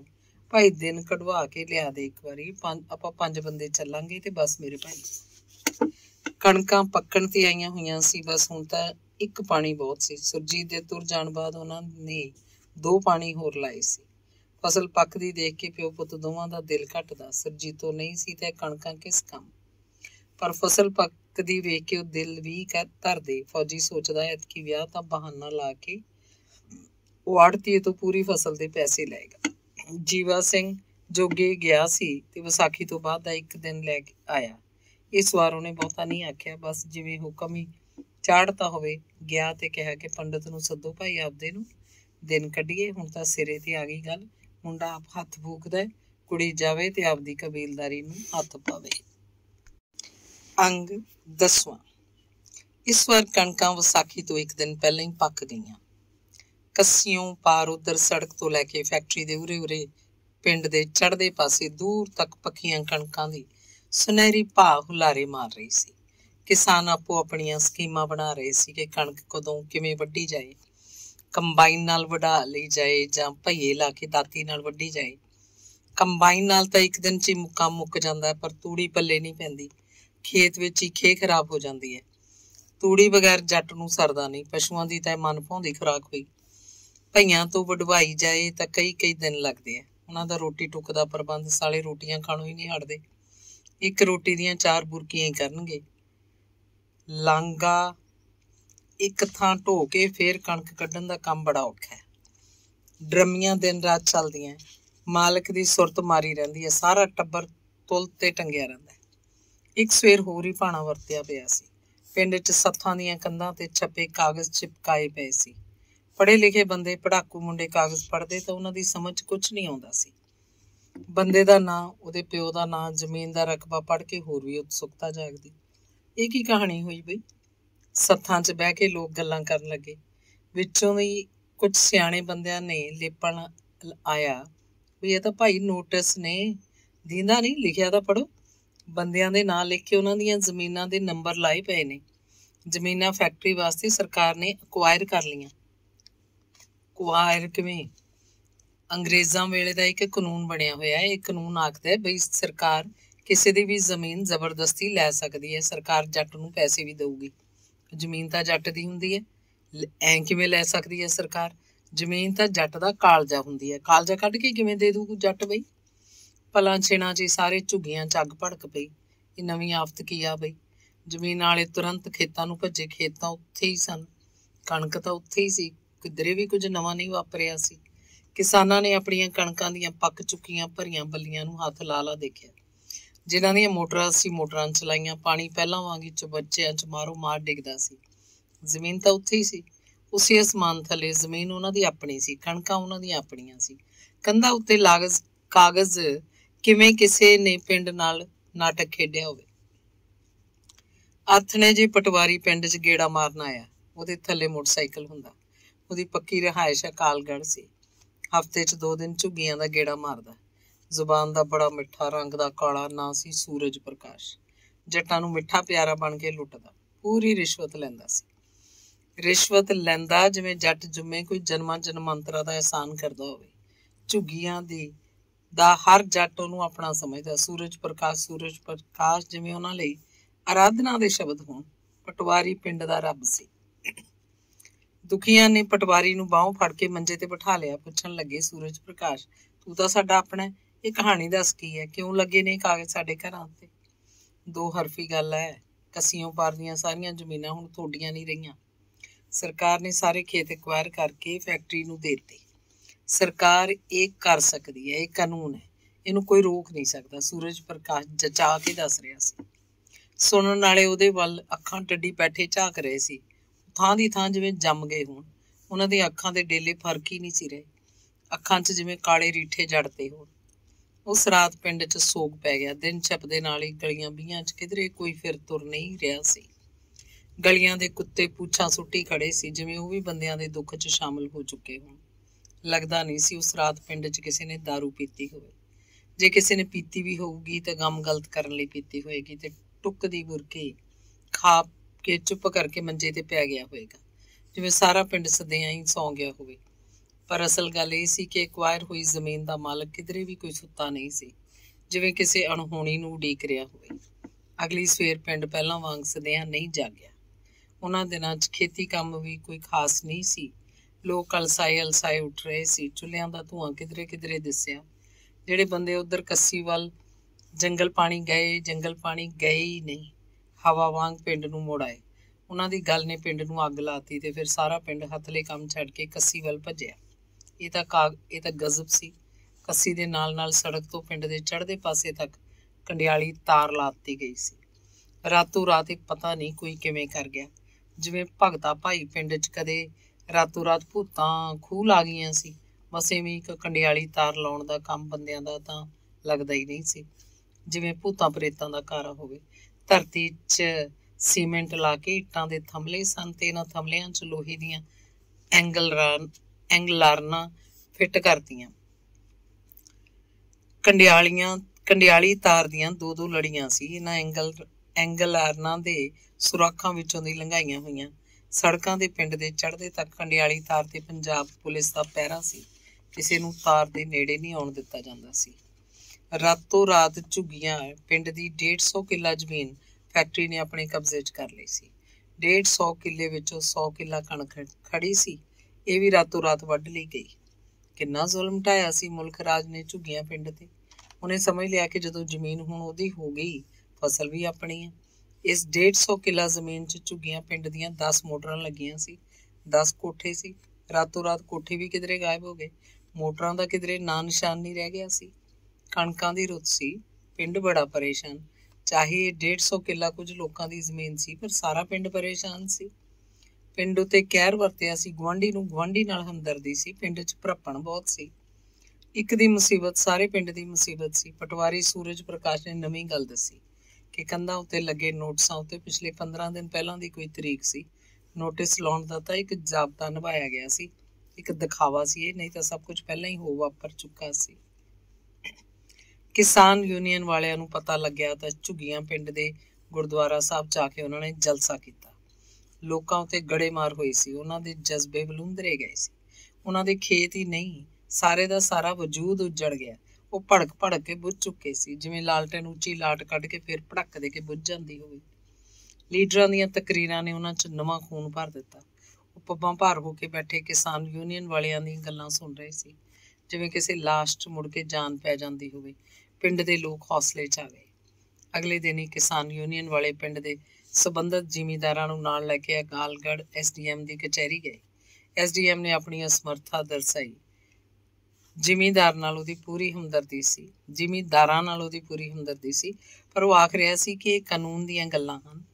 ਭਾਈ ਦਿਨ ਕਢਵਾ ਕੇ ਲਿਆ ਦੇ ਇੱਕ ਵਾਰੀ, ਪੰਜ ਆਪਾਂ ਪੰਜ ਬੰਦੇ ਚੱਲਾਂਗੇ ਤੇ ਬਸ ਮੇਰੇ ਭਾਈ। ਕਣਕਾਂ ਪੱਕਣ ਤੇ ਆਈਆਂ ਹੋਈਆਂ ਸੀ, ਬਸ ਹੁਣ ਤਾਂ ਇੱਕ ਪਾਣੀ ਬਹੁਤ ਸੀ। ਸੁਰਜੀਤ ਦੇ ਤੁਰ ਜਾਣ ਬਾਅਦ ਉਹਨਾਂ ਨੇ ਦੋ ਪਾਣੀ ਹੋਰ ਲਾਏ ਸੀ। ਫਸਲ ਪੱਕਦੀ ਦੇਖ ਕੇ ਪਿਓ ਪੁੱਤ ਦੋਵਾਂ ਦਾ ਦਿਲ ਘਟਦਾ। ਸੁਰਜੀਤੋ ਨਹੀਂ ਸੀ ਤੇ ਕਣਕਾਂ ਕਿਸ ਕੰਮ, ਪਰ ਫਸਲ ਪੱਕਦੀ ਵੇਖ ਕੇ ਉਹ ਦਿਲ ਵੀ ਧਰਦੇ। ਫੌਜੀ ਸੋਚਦਾ ਐਤਕੀ ਵਿਆਹ ਤਾਂ ਬਹਾਨਾ ਲਾ ਕੇ ਉਹ ਆੜਤੀਏ ਤੋਂ ਪੂਰੀ ਫਸਲ ਦੇ ਪੈਸੇ ਲਏਗਾ। ਜੀਵਾ ਸਿੰਘ ਜੋਗੇ ਗਿਆ ਸੀ ਤੇ ਵਿਸਾਖੀ ਤੋਂ ਬਾਅਦ ਦਾ ਇੱਕ ਦਿਨ ਲੈ ਕੇ ਆਇਆ। ਇਸ ਵਾਰ ਉਹਨੇ ਬਹੁਤਾ ਨਹੀਂ ਆਖਿਆ, ਬਸ ਜਿਵੇਂ ਹੁਕਮ ਹੀ ਚਾੜਤਾ ਹੋਵੇ। ਗਿਆ ਤੇ ਕਿਹਾ ਕਿ ਪੰਡਤ ਨੂੰ ਸੱਦੋ ਭਾਈ, ਆਪਦੇ ਨੂੰ ਦਿਨ ਕੱਢੀਏ, ਹੁਣ ਤਾਂ ਸਿਰੇ ਤੇ ਆ ਗਈ ਗੱਲ। ਮੁੰਡਾ ਆਪ ਹੱਥ ਫੂਕਦਾ, ਕੁੜੀ ਜਾਵੇ ਤੇ ਆਪਦੀ ਕਬੀਲਦਾਰੀ ਨੂੰ ਹੱਥ ਪਾਵੇ। ਅੰਗ ਦਸਵਾਂ। ਇਸ ਵਾਰ ਕਣਕਾਂ ਵਿਸਾਖੀ ਤੋਂ ਇੱਕ ਦਿਨ ਪਹਿਲਾਂ ਹੀ ਪੱਕ ਗਈਆਂ। ਕੱਸਿਓਂ ਪਾਰ ਉਧਰ ਸੜਕ ਤੋਂ ਲੈ ਕੇ ਫੈਕਟਰੀ ਦੇ ਉਰੇ ਉਰੇ ਪਿੰਡ ਦੇ ਚੜ੍ਹਦੇ ਪਾਸੇ ਦੂਰ ਤੱਕ ਪੱਕੀਆਂ ਕਣਕਾਂ ਦੀ ਸੁਨਹਿਰੀ ਭਾਅ ਹੁਲਾਰੇ ਮਾਰ ਰਹੀ ਸੀ। ਕਿਸਾਨ ਆਪੋ ਆਪਣੀਆਂ ਸਕੀਮਾਂ ਬਣਾ ਰਹੇ ਸੀ ਕਿ ਕਣਕ ਕਦੋਂ ਕਿਵੇਂ ਵੱਢੀ ਜਾਏ, ਕੰਬਾਈਨ ਨਾਲ ਵਢਾ ਲਈ ਜਾਏ ਜਾਂ ਭਈਏ ਲਾ ਕੇ ਦਾਤੀ ਨਾਲ ਵੱਢੀ ਜਾਏ। ਕੰਬਾਈਨ ਨਾਲ ਤਾਂ ਇੱਕ ਦਿਨ 'ਚ ਹੀ ਕੰਮ ਮੁੱਕ ਜਾਂਦਾ, ਪਰ ਤੂੜੀ ਪੱਲੇ ਨਹੀਂ ਪੈਂਦੀ, ਖੇਤ ਵਿੱਚ ਹੀ ਖੇ ਖਰਾਬ ਹੋ ਜਾਂਦੀ ਹੈ। ਤੂੜੀ ਬਗੈਰ ਜੱਟ ਨੂੰ ਸਰਦਾ ਨਹੀਂ। ਪਸ਼ੂਆਂ ਦੀ ਤਾਂ ਮਨ ਭਾਉਂਦੀ ਖੁਰਾਕ ਹੋਈ। ਭਈਆਂ ਤੋਂ ਵਢਵਾਈ ਜਾਏ ਤਾਂ ਕਈ ਕਈ ਦਿਨ ਲੱਗਦੇ ਆ। ਉਹਨਾਂ ਦਾ ਰੋਟੀ ਟੁੱਕ ਦਾ ਪ੍ਰਬੰਧ, ਸਾਲੇ ਰੋਟੀਆਂ ਖਾਣੋਂ ਹੀ ਨਹੀਂ ਹਟਦੇ। ਇੱਕ ਰੋਟੀ ਦੀਆਂ ਚਾਰ ਬੁਰਕੀਆਂ ਹੀ ਕਰਨਗੇ। ਲਾਂਗਾ ਇੱਕ ਥਾਂ ਢੋ ਕੇ ਫੇਰ ਕਣਕ ਕੱਢਣ ਦਾ ਕੰਮ ਬੜਾ ਔਖਾ ਹੈ। ਡਰਮੀਆਂ ਦਿਨ ਰਾਤ ਚੱਲਦੀਆਂ। ਮਾਲਕ ਦੀ ਸੁਰਤ ਮਾਰੀ ਰਹਿੰਦੀ ਹੈ, ਸਾਰਾ ਟੱਬਰ ਤੁਲ ਤੇ ਟੰਗਿਆ ਰਹਿੰਦਾ। एक सवेर होर ही भाणा वरतिया पिया सी। पिंड च सत्थां दीयां कंधां ते छपे कागज़ चिपकाए पए सी। पढ़े लिखे बंदे पढ़ाकू मुंडे कागज़ पढ़दे तां उन्हां दी समझ कुछ नहीं आउंदा सी। बंदे दा नां, उहदे पिओ दा नां, जमीन दा रकबा पढ़ के होर भी उत्सुकता जागदी। इह की कहाणी होई बई? सत्थां च बह के लोग गल्लां करन लगे। विचों दी कुछ सियाणे बंदियां ने लेपण आया भी यह तां भाई नोटिस ने दींदा नहीं, लिखिया तां पढ़ो। बंदियां दे नाम लिख के उन्हां दीयां जमीनां दे नंबर लाए पए ने। जमीनां फैक्टरी वास्ते सरकार ने अक्वायर कर लियां। अक्वायर किवें? अंग्रेज़ां वेले दा इक कानून बनिया होया है। इह कानून आखदा है भी सरकार किसी दी भी जमीन जबरदस्ती लै सकदी है। सरकार जट नूं पैसे भी देऊगी। जमीन तां जट दी हुंदी है, ਐਂ ਕਿਵੇਂ ਲੈ ਸਕਦੀ ਹੈ ਸਰਕਾਰ? ਜ਼ਮੀਨ ਤਾਂ ਜੱਟ ਦਾ ਕਾਲਜਾ ਹੁੰਦੀ ਹੈ। ਕਾਲਜਾ ਕੱਢ ਕੇ ਕਿਵੇਂ ਦੇ ਦੂ ਜੱਟ ਬਈ? ਭਲਾ ਛੇਣਾ 'ਚ ਸਾਰੇ ਝੁੱਗੀਆਂ ਚੱਗ ਭੜਕ ਪਈ। ਇਹ ਨਵੀਂ ਆਫਤ ਕੀ ਆ ਬਈ? ਜ਼ਮੀਨ ਵਾਲੇ ਤੁਰੰਤ ਖੇਤਾਂ ਨੂੰ ਭੱਜੇ। ਖੇਤਾਂ ਉੱਥੇ ਹੀ ਸਨ, ਕਣਕ ਤਾਂ ਉੱਥੇ ਹੀ ਸੀ। ਕਿਧਰੇ ਵੀ ਕੁਝ ਨਵਾਂ ਨਹੀਂ ਵਾਪਰਿਆ ਸੀ। ਕਿਸਾਨਾਂ ਨੇ ਆਪਣੀਆਂ ਕਣਕਾਂ ਦੀਆਂ ਪੱਕ ਚੁੱਕੀਆਂ ਭਰੀਆਂ ਬੱਲੀਆਂ ਨੂੰ ਹੱਥ ਲਾ ਲਾ ਦੇਖਿਆ। ਜਿਨ੍ਹਾਂ ਦੀਆਂ ਮੋਟਰਾਂ ਸੀ ਮੋਟਰਾਂ ਚਲਾਈਆਂ। ਪਾਣੀ ਪਹਿਲਾਂ ਵਾਂਗ ਹੀ ਚੁਬੱਚਿਆਂ 'ਚ ਮਾਰੋ ਮਾਰ ਡਿੱਗਦਾ ਸੀ। ਜ਼ਮੀਨ ਤਾਂ ਉੱਥੇ ਹੀ ਸੀ, ਉਸੇ ਅਸਮਾਨ ਥੱਲੇ। ਜ਼ਮੀਨ ਉਹਨਾਂ ਦੀ ਆਪਣੀ ਸੀ, ਕਣਕਾਂ ਉਹਨਾਂ ਦੀਆਂ ਆਪਣੀਆਂ ਸੀ। ਕੰਧਾਂ ਉੱਤੇ ਲਾਗਜ਼ ਕਾਗਜ਼ ਕਿਵੇਂ ਕਿਸੇ ਨੇ ਪਿੰਡ ਨਾਲ ਨਾਟਕ ਖੇਡਿਆ ਹੋਵੇ। ਆਥਣੇ ਜੇ ਪਟਵਾਰੀ ਪਿੰਡ 'ਚ ਗੇੜਾ ਮਾਰਨ ਆਇਆ। ਉਹਦੇ ਥੱਲੇ ਮੋਟਰਸਾਈਕਲ ਹੁੰਦਾ। ਉਹਦੀ ਪੱਕੀ ਰਿਹਾਇਸ਼ ਅਕਾਲਗੜ੍ਹ ਸੀ। ਹਫ਼ਤੇ 'ਚ ਦੋ ਦਿਨ ਝੁੱਗੀਆਂ ਦਾ ਗੇੜਾ ਮਾਰਦਾ। ਜ਼ੁਬਾਨ ਦਾ ਬੜਾ ਮਿੱਠਾ, ਰੰਗ ਦਾ ਕਾਲਾ। ਨਾਂ ਸੀ ਸੂਰਜ ਪ੍ਰਕਾਸ਼। ਜੱਟਾਂ ਨੂੰ ਮਿੱਠਾ ਪਿਆਰਾ ਬਣ ਕੇ ਲੁੱਟਦਾ। ਪੂਰੀ ਰਿਸ਼ਵਤ ਲੈਂਦਾ ਸੀ। ਰਿਸ਼ਵਤ ਲੈਂਦਾ ਜਿਵੇਂ ਜੱਟ ਜੁੰਮੇ ਕੋਈ ਜਨਮਾਂ ਜਨਮਾਂਤਰਾਂ ਦਾ ਅਹਿਸਾਨ ਕਰਦਾ ਹੋਵੇ। ਝੁੱਗੀਆਂ ਦੀ ਦਾ ਹਰ ਜੱਟ ਉਹਨੂੰ ਆਪਣਾ ਸਮਝਦਾ। ਸੂਰਜ ਪ੍ਰਕਾਸ਼ ਸੂਰਜ ਪ੍ਰਕਾਸ਼ ਜਿਵੇਂ ਉਹਨਾਂ ਲਈ ਆਰਾਧਨਾ ਦੇ ਸ਼ਬਦ ਹੋਣ। ਪਟਵਾਰੀ ਪਿੰਡ ਦਾ ਰੱਬ ਸੀ। ਦੁਖੀਆਂ ਨੇ ਪਟਵਾਰੀ ਨੂੰ ਬਾਹੋਂ ਫੜ ਕੇ ਮੰਜੇ ਤੇ ਬਿਠਾ ਲਿਆ। ਪੁੱਛਣ ਲੱਗੇ, ਸੂਰਜ ਪ੍ਰਕਾਸ਼ ਤੂੰ ਤਾਂ ਸਾਡਾ ਆਪਣਾ, ਇਹ ਕਹਾਣੀ ਦੱਸ ਕੀ ਹੈ? ਕਿਉਂ ਲੱਗੇ ਨੇ ਕਾਗਜ਼ ਸਾਡੇ ਘਰਾਂ ਉੱਤੇ? ਦੋ ਹਰਫੀ ਗੱਲ ਹੈ, ਕੱਸੀਓਂ ਪਾਰ ਦੀਆਂ ਸਾਰੀਆਂ ਜ਼ਮੀਨਾਂ ਹੁਣ ਤੁਹਾਡੀਆਂ ਨਹੀਂ ਰਹੀਆਂ। सरकार ने सारे खेत एक्वायर करके फैक्ट्री नूं देते। सरकार एक कर सकती है, एक कानून है, इनू कोई रोक नहीं सकता। सूरज प्रकाश जचा के दस रहा सी। सुनने वाले उहदे वल अखां टड्डी बैठे झाक रहे सी। थां दी थां जिवें जम गए होण। उन्हां दी अखां दे डेले फर्क ही नहीं सी रहे। अखां 'च जिवें काले रीठे जड़ते होण। उस रात पिंड 'च सोग पै गया। दिन छपदे नाल ही गलियां बीहां 'च किधरे कोई फिर तुर नहीं रहा सी। ਗਲੀਆਂ ਦੇ ਕੁੱਤੇ ਪੂਛਾਂ ਸੁੱਟੀ ਖੜੇ ਸੀ, ਜਿਵੇਂ ਉਹ ਵੀ ਬੰਦਿਆਂ ਦੇ ਦੁੱਖ 'ਚ ਸ਼ਾਮਲ ਹੋ ਚੁੱਕੇ ਹੋਣ। ਲੱਗਦਾ ਨਹੀਂ ਸੀ ਉਸ ਰਾਤ ਪਿੰਡ 'ਚ ਕਿਸੇ ਨੇ ਦਾਰੂ ਪੀਤੀ ਹੋਵੇ। ਜੇ ਕਿਸੇ ਨੇ ਪੀਤੀ ਵੀ ਹੋਊਗੀ ਤਾਂ ਗਮ ਗਲਤ ਕਰਨ ਲਈ ਪੀਤੀ ਹੋਏਗੀ। ਤੇ ਟੁੱਕ ਦੀ ਬੁਰਕੀ ਖਾ ਕੇ ਚੁੱਪ ਕਰਕੇ ਮੰਜੇ 'ਤੇ ਪੈ ਗਿਆ ਹੋਏਗਾ, ਜਿਵੇਂ ਸਾਰਾ ਪਿੰਡ ਸਦਿਆਂ ਹੀ ਸੌਂ ਗਿਆ ਹੋਵੇ। ਪਰ ਅਸਲ ਗੱਲ ਇਹ ਸੀ ਕਿ ਐਕਵਾਇਰ ਹੋਈ ਜ਼ਮੀਨ ਦਾ ਮਾਲਕ ਕਿਧਰੇ ਵੀ ਕੋਈ ਸੁੱਤਾ ਨਹੀਂ ਸੀ, ਜਿਵੇਂ ਕਿਸੇ ਅਣਹੋਣੀ ਨੂੰ ਉਡੀਕ ਰਿਹਾ ਹੋਵੇ। ਅਗਲੀ ਸਵੇਰ ਪਿੰਡ ਪਹਿਲਾਂ ਵਾਂਗ ਸਦਿਆਂ ਨਹੀਂ ਜਾਗਿਆ। ਉਹਨਾਂ ਦਿਨਾਂ 'ਚ ਖੇਤੀ ਕੰਮ ਵੀ ਕੋਈ ਖਾਸ ਨਹੀਂ ਸੀ। ਲੋਕ ਅਲਸਾਏ ਅਲਸਾਏ ਉੱਠ ਰਹੇ ਸੀ। ਚੁੱਲ੍ਹਿਆਂ ਦਾ ਧੂੰਆਂ ਕਿਧਰੇ ਕਿਧਰੇ ਦਿਸਿਆ। ਜਿਹੜੇ ਬੰਦੇ ਉੱਧਰ ਕੱਸੀ ਵੱਲ ਜੰਗਲ ਪਾਣੀ ਗਏ, ਜੰਗਲ ਪਾਣੀ ਗਏ ਹੀ ਨਹੀਂ, ਹਵਾ ਵਾਂਗ ਪਿੰਡ ਨੂੰ ਮੋੜ ਆਏ। ਉਹਨਾਂ ਦੀ ਗੱਲ ਨੇ ਪਿੰਡ ਨੂੰ ਅੱਗ ਲਾਤੀ ਤੇ ਫਿਰ ਸਾਰਾ ਪਿੰਡ ਹੱਥਲੇ ਕੰਮ ਛੱਡ ਕੇ ਕੱਸੀ ਵੱਲ ਭੱਜਿਆ। ਇਹ ਤਾਂ ਕਾਗ ਇਹ ਤਾਂ ਗਜ਼ਬ ਸੀ। ਕੱਸੀ ਦੇ ਨਾਲ ਨਾਲ ਸੜਕ ਤੋਂ ਪਿੰਡ ਦੇ ਚੜ੍ਹਦੇ ਪਾਸੇ ਤੱਕ ਕੰਡਿਆਲੀ ਤਾਰ ਲਾ ਦਿੱਤੀ ਗਈ ਸੀ। ਰਾਤੋਂ ਰਾਤ ਇੱਕ ਪਤਾ ਨਹੀਂ ਕੋਈ ਕਿਵੇਂ ਕਰ ਗਿਆ, ਜਿਵੇਂ ਭਗਤਾ ਭਾਈ ਪਿੰਡ 'ਚ ਕਦੇ ਰਾਤੋਂ ਰਾਤ ਭੂਤਾਂ ਖੂਲ ਆ ਗਈਆਂ ਸੀ। ਬਸ ਇਵੇਂ ਇੱਕ ਕੰਡਿਆਲੀ ਤਾਰ ਲਾਉਣ ਦਾ ਕੰਮ ਬੰਦਿਆਂ ਦਾ ਤਾਂ ਲੱਗਦਾ ਹੀ ਨਹੀਂ ਸੀ, ਜਿਵੇਂ ਭੂਤਾਂ ਪ੍ਰੇਤਾਂ ਦਾ ਘਰ ਹੋਵੇ। ਧਰਤੀ 'ਚ ਸੀਮੈਂਟ ਲਾ ਕੇ ਇੱਟਾਂ ਦੇ ਥੰਮਲੇ ਸਨ ਅਤੇ ਇਹਨਾਂ ਥੰਮਲਿਆਂ 'ਚ ਲੋਹੇ ਦੀਆਂ ਐਂਗਲਰਾਨ ਐਂਗਲਾਰਨਾਂ ਫਿੱਟ ਕਰਤੀਆਂ। ਕੰਡਿਆਲੀਆਂ ਕੰਡਿਆਲੀ ਤਾਰ ਦੀਆਂ ਦੋ ਦੋ ਲੜੀਆਂ ਸੀ। ਇਹਨਾਂ ਐਂਗਲ ਐਂਗਲਾਰਨਾਂ ਦੇ ਸੁਰਾਖਾਂ ਵਿੱਚੋਂ ਦੀ ਲੰਘਾਈਆਂ ਹੋਈਆਂ ਸੜਕਾਂ ਦੇ ਪਿੰਡ ਦੇ ਚੜ੍ਹਦੇ ਤੱਕ ਕੰਡਿਆਲੀ ਤਾਰ 'ਤੇ ਪੰਜਾਬ ਪੁਲਿਸ ਦਾ ਪਹਿਰਾ ਸੀ। ਕਿਸੇ ਨੂੰ ਤਾਰ ਦੇ ਨੇੜੇ ਨਹੀਂ ਆਉਣ ਦਿੱਤਾ ਜਾਂਦਾ ਸੀ। ਰਾਤੋਂ ਰਾਤ ਝੁੱਗੀਆਂ ਪਿੰਡ ਦੀ ਡੇਢ ਸੌ ਕਿੱਲਾ ਜ਼ਮੀਨ ਫੈਕਟਰੀ ਨੇ ਆਪਣੇ ਕਬਜ਼ੇ 'ਚ ਕਰ ਲਈ ਸੀ। ਡੇਢ ਸੌ ਕਿੱਲੇ ਵਿੱਚੋਂ ਸੌ ਕਿੱਲਾ ਕਣਕ ਖੜੀ ਸੀ, ਇਹ ਵੀ ਰਾਤੋਂ ਰਾਤ ਵੱਢ ਲਈ ਗਈ। ਕਿੰਨਾ ਜ਼ੁਲਮ ਢਾਇਆ ਸੀ ਮੁਲਖ ਰਾਜ ਨੇ ਝੁੱਗੀਆਂ ਪਿੰਡ 'ਤੇ। ਉਹਨੇ ਸਮਝ ਲਿਆ ਕਿ ਜਦੋਂ ਜ਼ਮੀਨ ਹੁਣ ਉਹਦੀ ਹੋ ਗਈ, ਫਸਲ ਵੀ ਆਪਣੀ ਹੈ। ਇਸ डेढ़ सौ किला जमीन च झुग्गियां पिंड दियां दस मोटर लगियां सी। दस कोठे सी। रातों रात कोठे भी किधरे गायब हो गए। मोटर का किधरे ना निशान नहीं रह गया सी। कणकां दी रुत सी। पिंड बड़ा परेशान। ਚਾਹੇ डेढ़ सौ ਕਿੱਲਾ ਕੁਝ ਲੋਕਾਂ ਦੀ ਜ਼ਮੀਨ ਸੀ ਪਰ ਸਾਰਾ ਪਿੰਡ ਪਰੇਸ਼ਾਨ ਸੀ। ਪਿੰਡ ਉਤੇ ਕਹਿਰ ਵਰਤਿਆ ਸੀ, ਗਵਾਂਢੀ ਨੂੰ ਗਵਾਂਢੀ ਨਾਲ ਹਮਦਰਦੀ ਸੀ, ਪਿੰਡ 'ਚ ਭਰਪਣ ਬਹੁਤ ਸੀ। ਇੱਕ ਦੀ ਮੁਸੀਬਤ ਸਾਰੇ ਪਿੰਡ ਦੀ ਮੁਸੀਬਤ ਸੀ। ਪਟਵਾਰੀ ਸੂਰਜ ਪ੍ਰਕਾਸ਼ ਨੇ ਨਵੀਂ ਗੱਲ ਦੱਸੀ ਕਿ ਕੰਧਾਂ ਉੱਤੇ ਲੱਗੇ ਨੋਟਿਸਾਂ ਉੱਤੇ ਪਿਛਲੇ पंद्रह ਦਿਨ ਪਹਿਲਾਂ ਦੀ ਕੋਈ ਤਰੀਕ ਸੀ। ਨੋਟਿਸ ਲਾਉਣ ਦਾ ਤਾਂ ਇੱਕ ਜ਼ਾਬਤਾ ਨਿਭਾਇਆ ਗਿਆ ਸੀ, ਇੱਕ ਦਿਖਾਵਾ ਸੀ ਇਹ, ਨਹੀਂ ਤਾਂ ਸਭ ਕੁਝ ਪਹਿਲਾਂ ਹੀ ਹੋ ਵਾਪਰ ਚੁੱਕਾ ਸੀ। किसान यूनियन वालियां नूं पता लग्या तां झुग्गियां पिंड दे गुरद्वारा साहब जा के उन्होंने जलसा कीता। लोकां उते गड़ेमार होई सी, उन्हां दे जज्बे बलूंदरे गए सी, उन्हां दे खेत ही नहीं सारे दा सारा वजूद उजड़ गया। वो भड़क भड़क के बुझ चुके सी जिवें लालटेन उच्ची लाट कढ के फिर भड़क दे के बुझ जांदी होवे। लीडरां दीयां तकरीरां ने उन्हां च नवां खून भर दित्ता। वो पब्बां भार हो के बैठे किसान यूनियन वालियां दी गल्लां सुण रहे सी जिवें किसी लाश च मुड़ के जान पै जांदी होवे। पिंड दे लोग हौसले च आ गए। अगले दिन ही किसान यूनियन वाले पिंड दे संबंधित जिमीदारां नूं नाल लैके अकालगढ़ एस डी एम दी कचहरी गए। एस डी एम ने अपनी असमर्था दर्शाई। जिमीदार नाल उहदी पूरी हमदर्दी सी जिमीदारां नाल उहदी पूरी हमदर्दी सी पर वो आख रहा सी कि कानून दीयां गल्लां हन,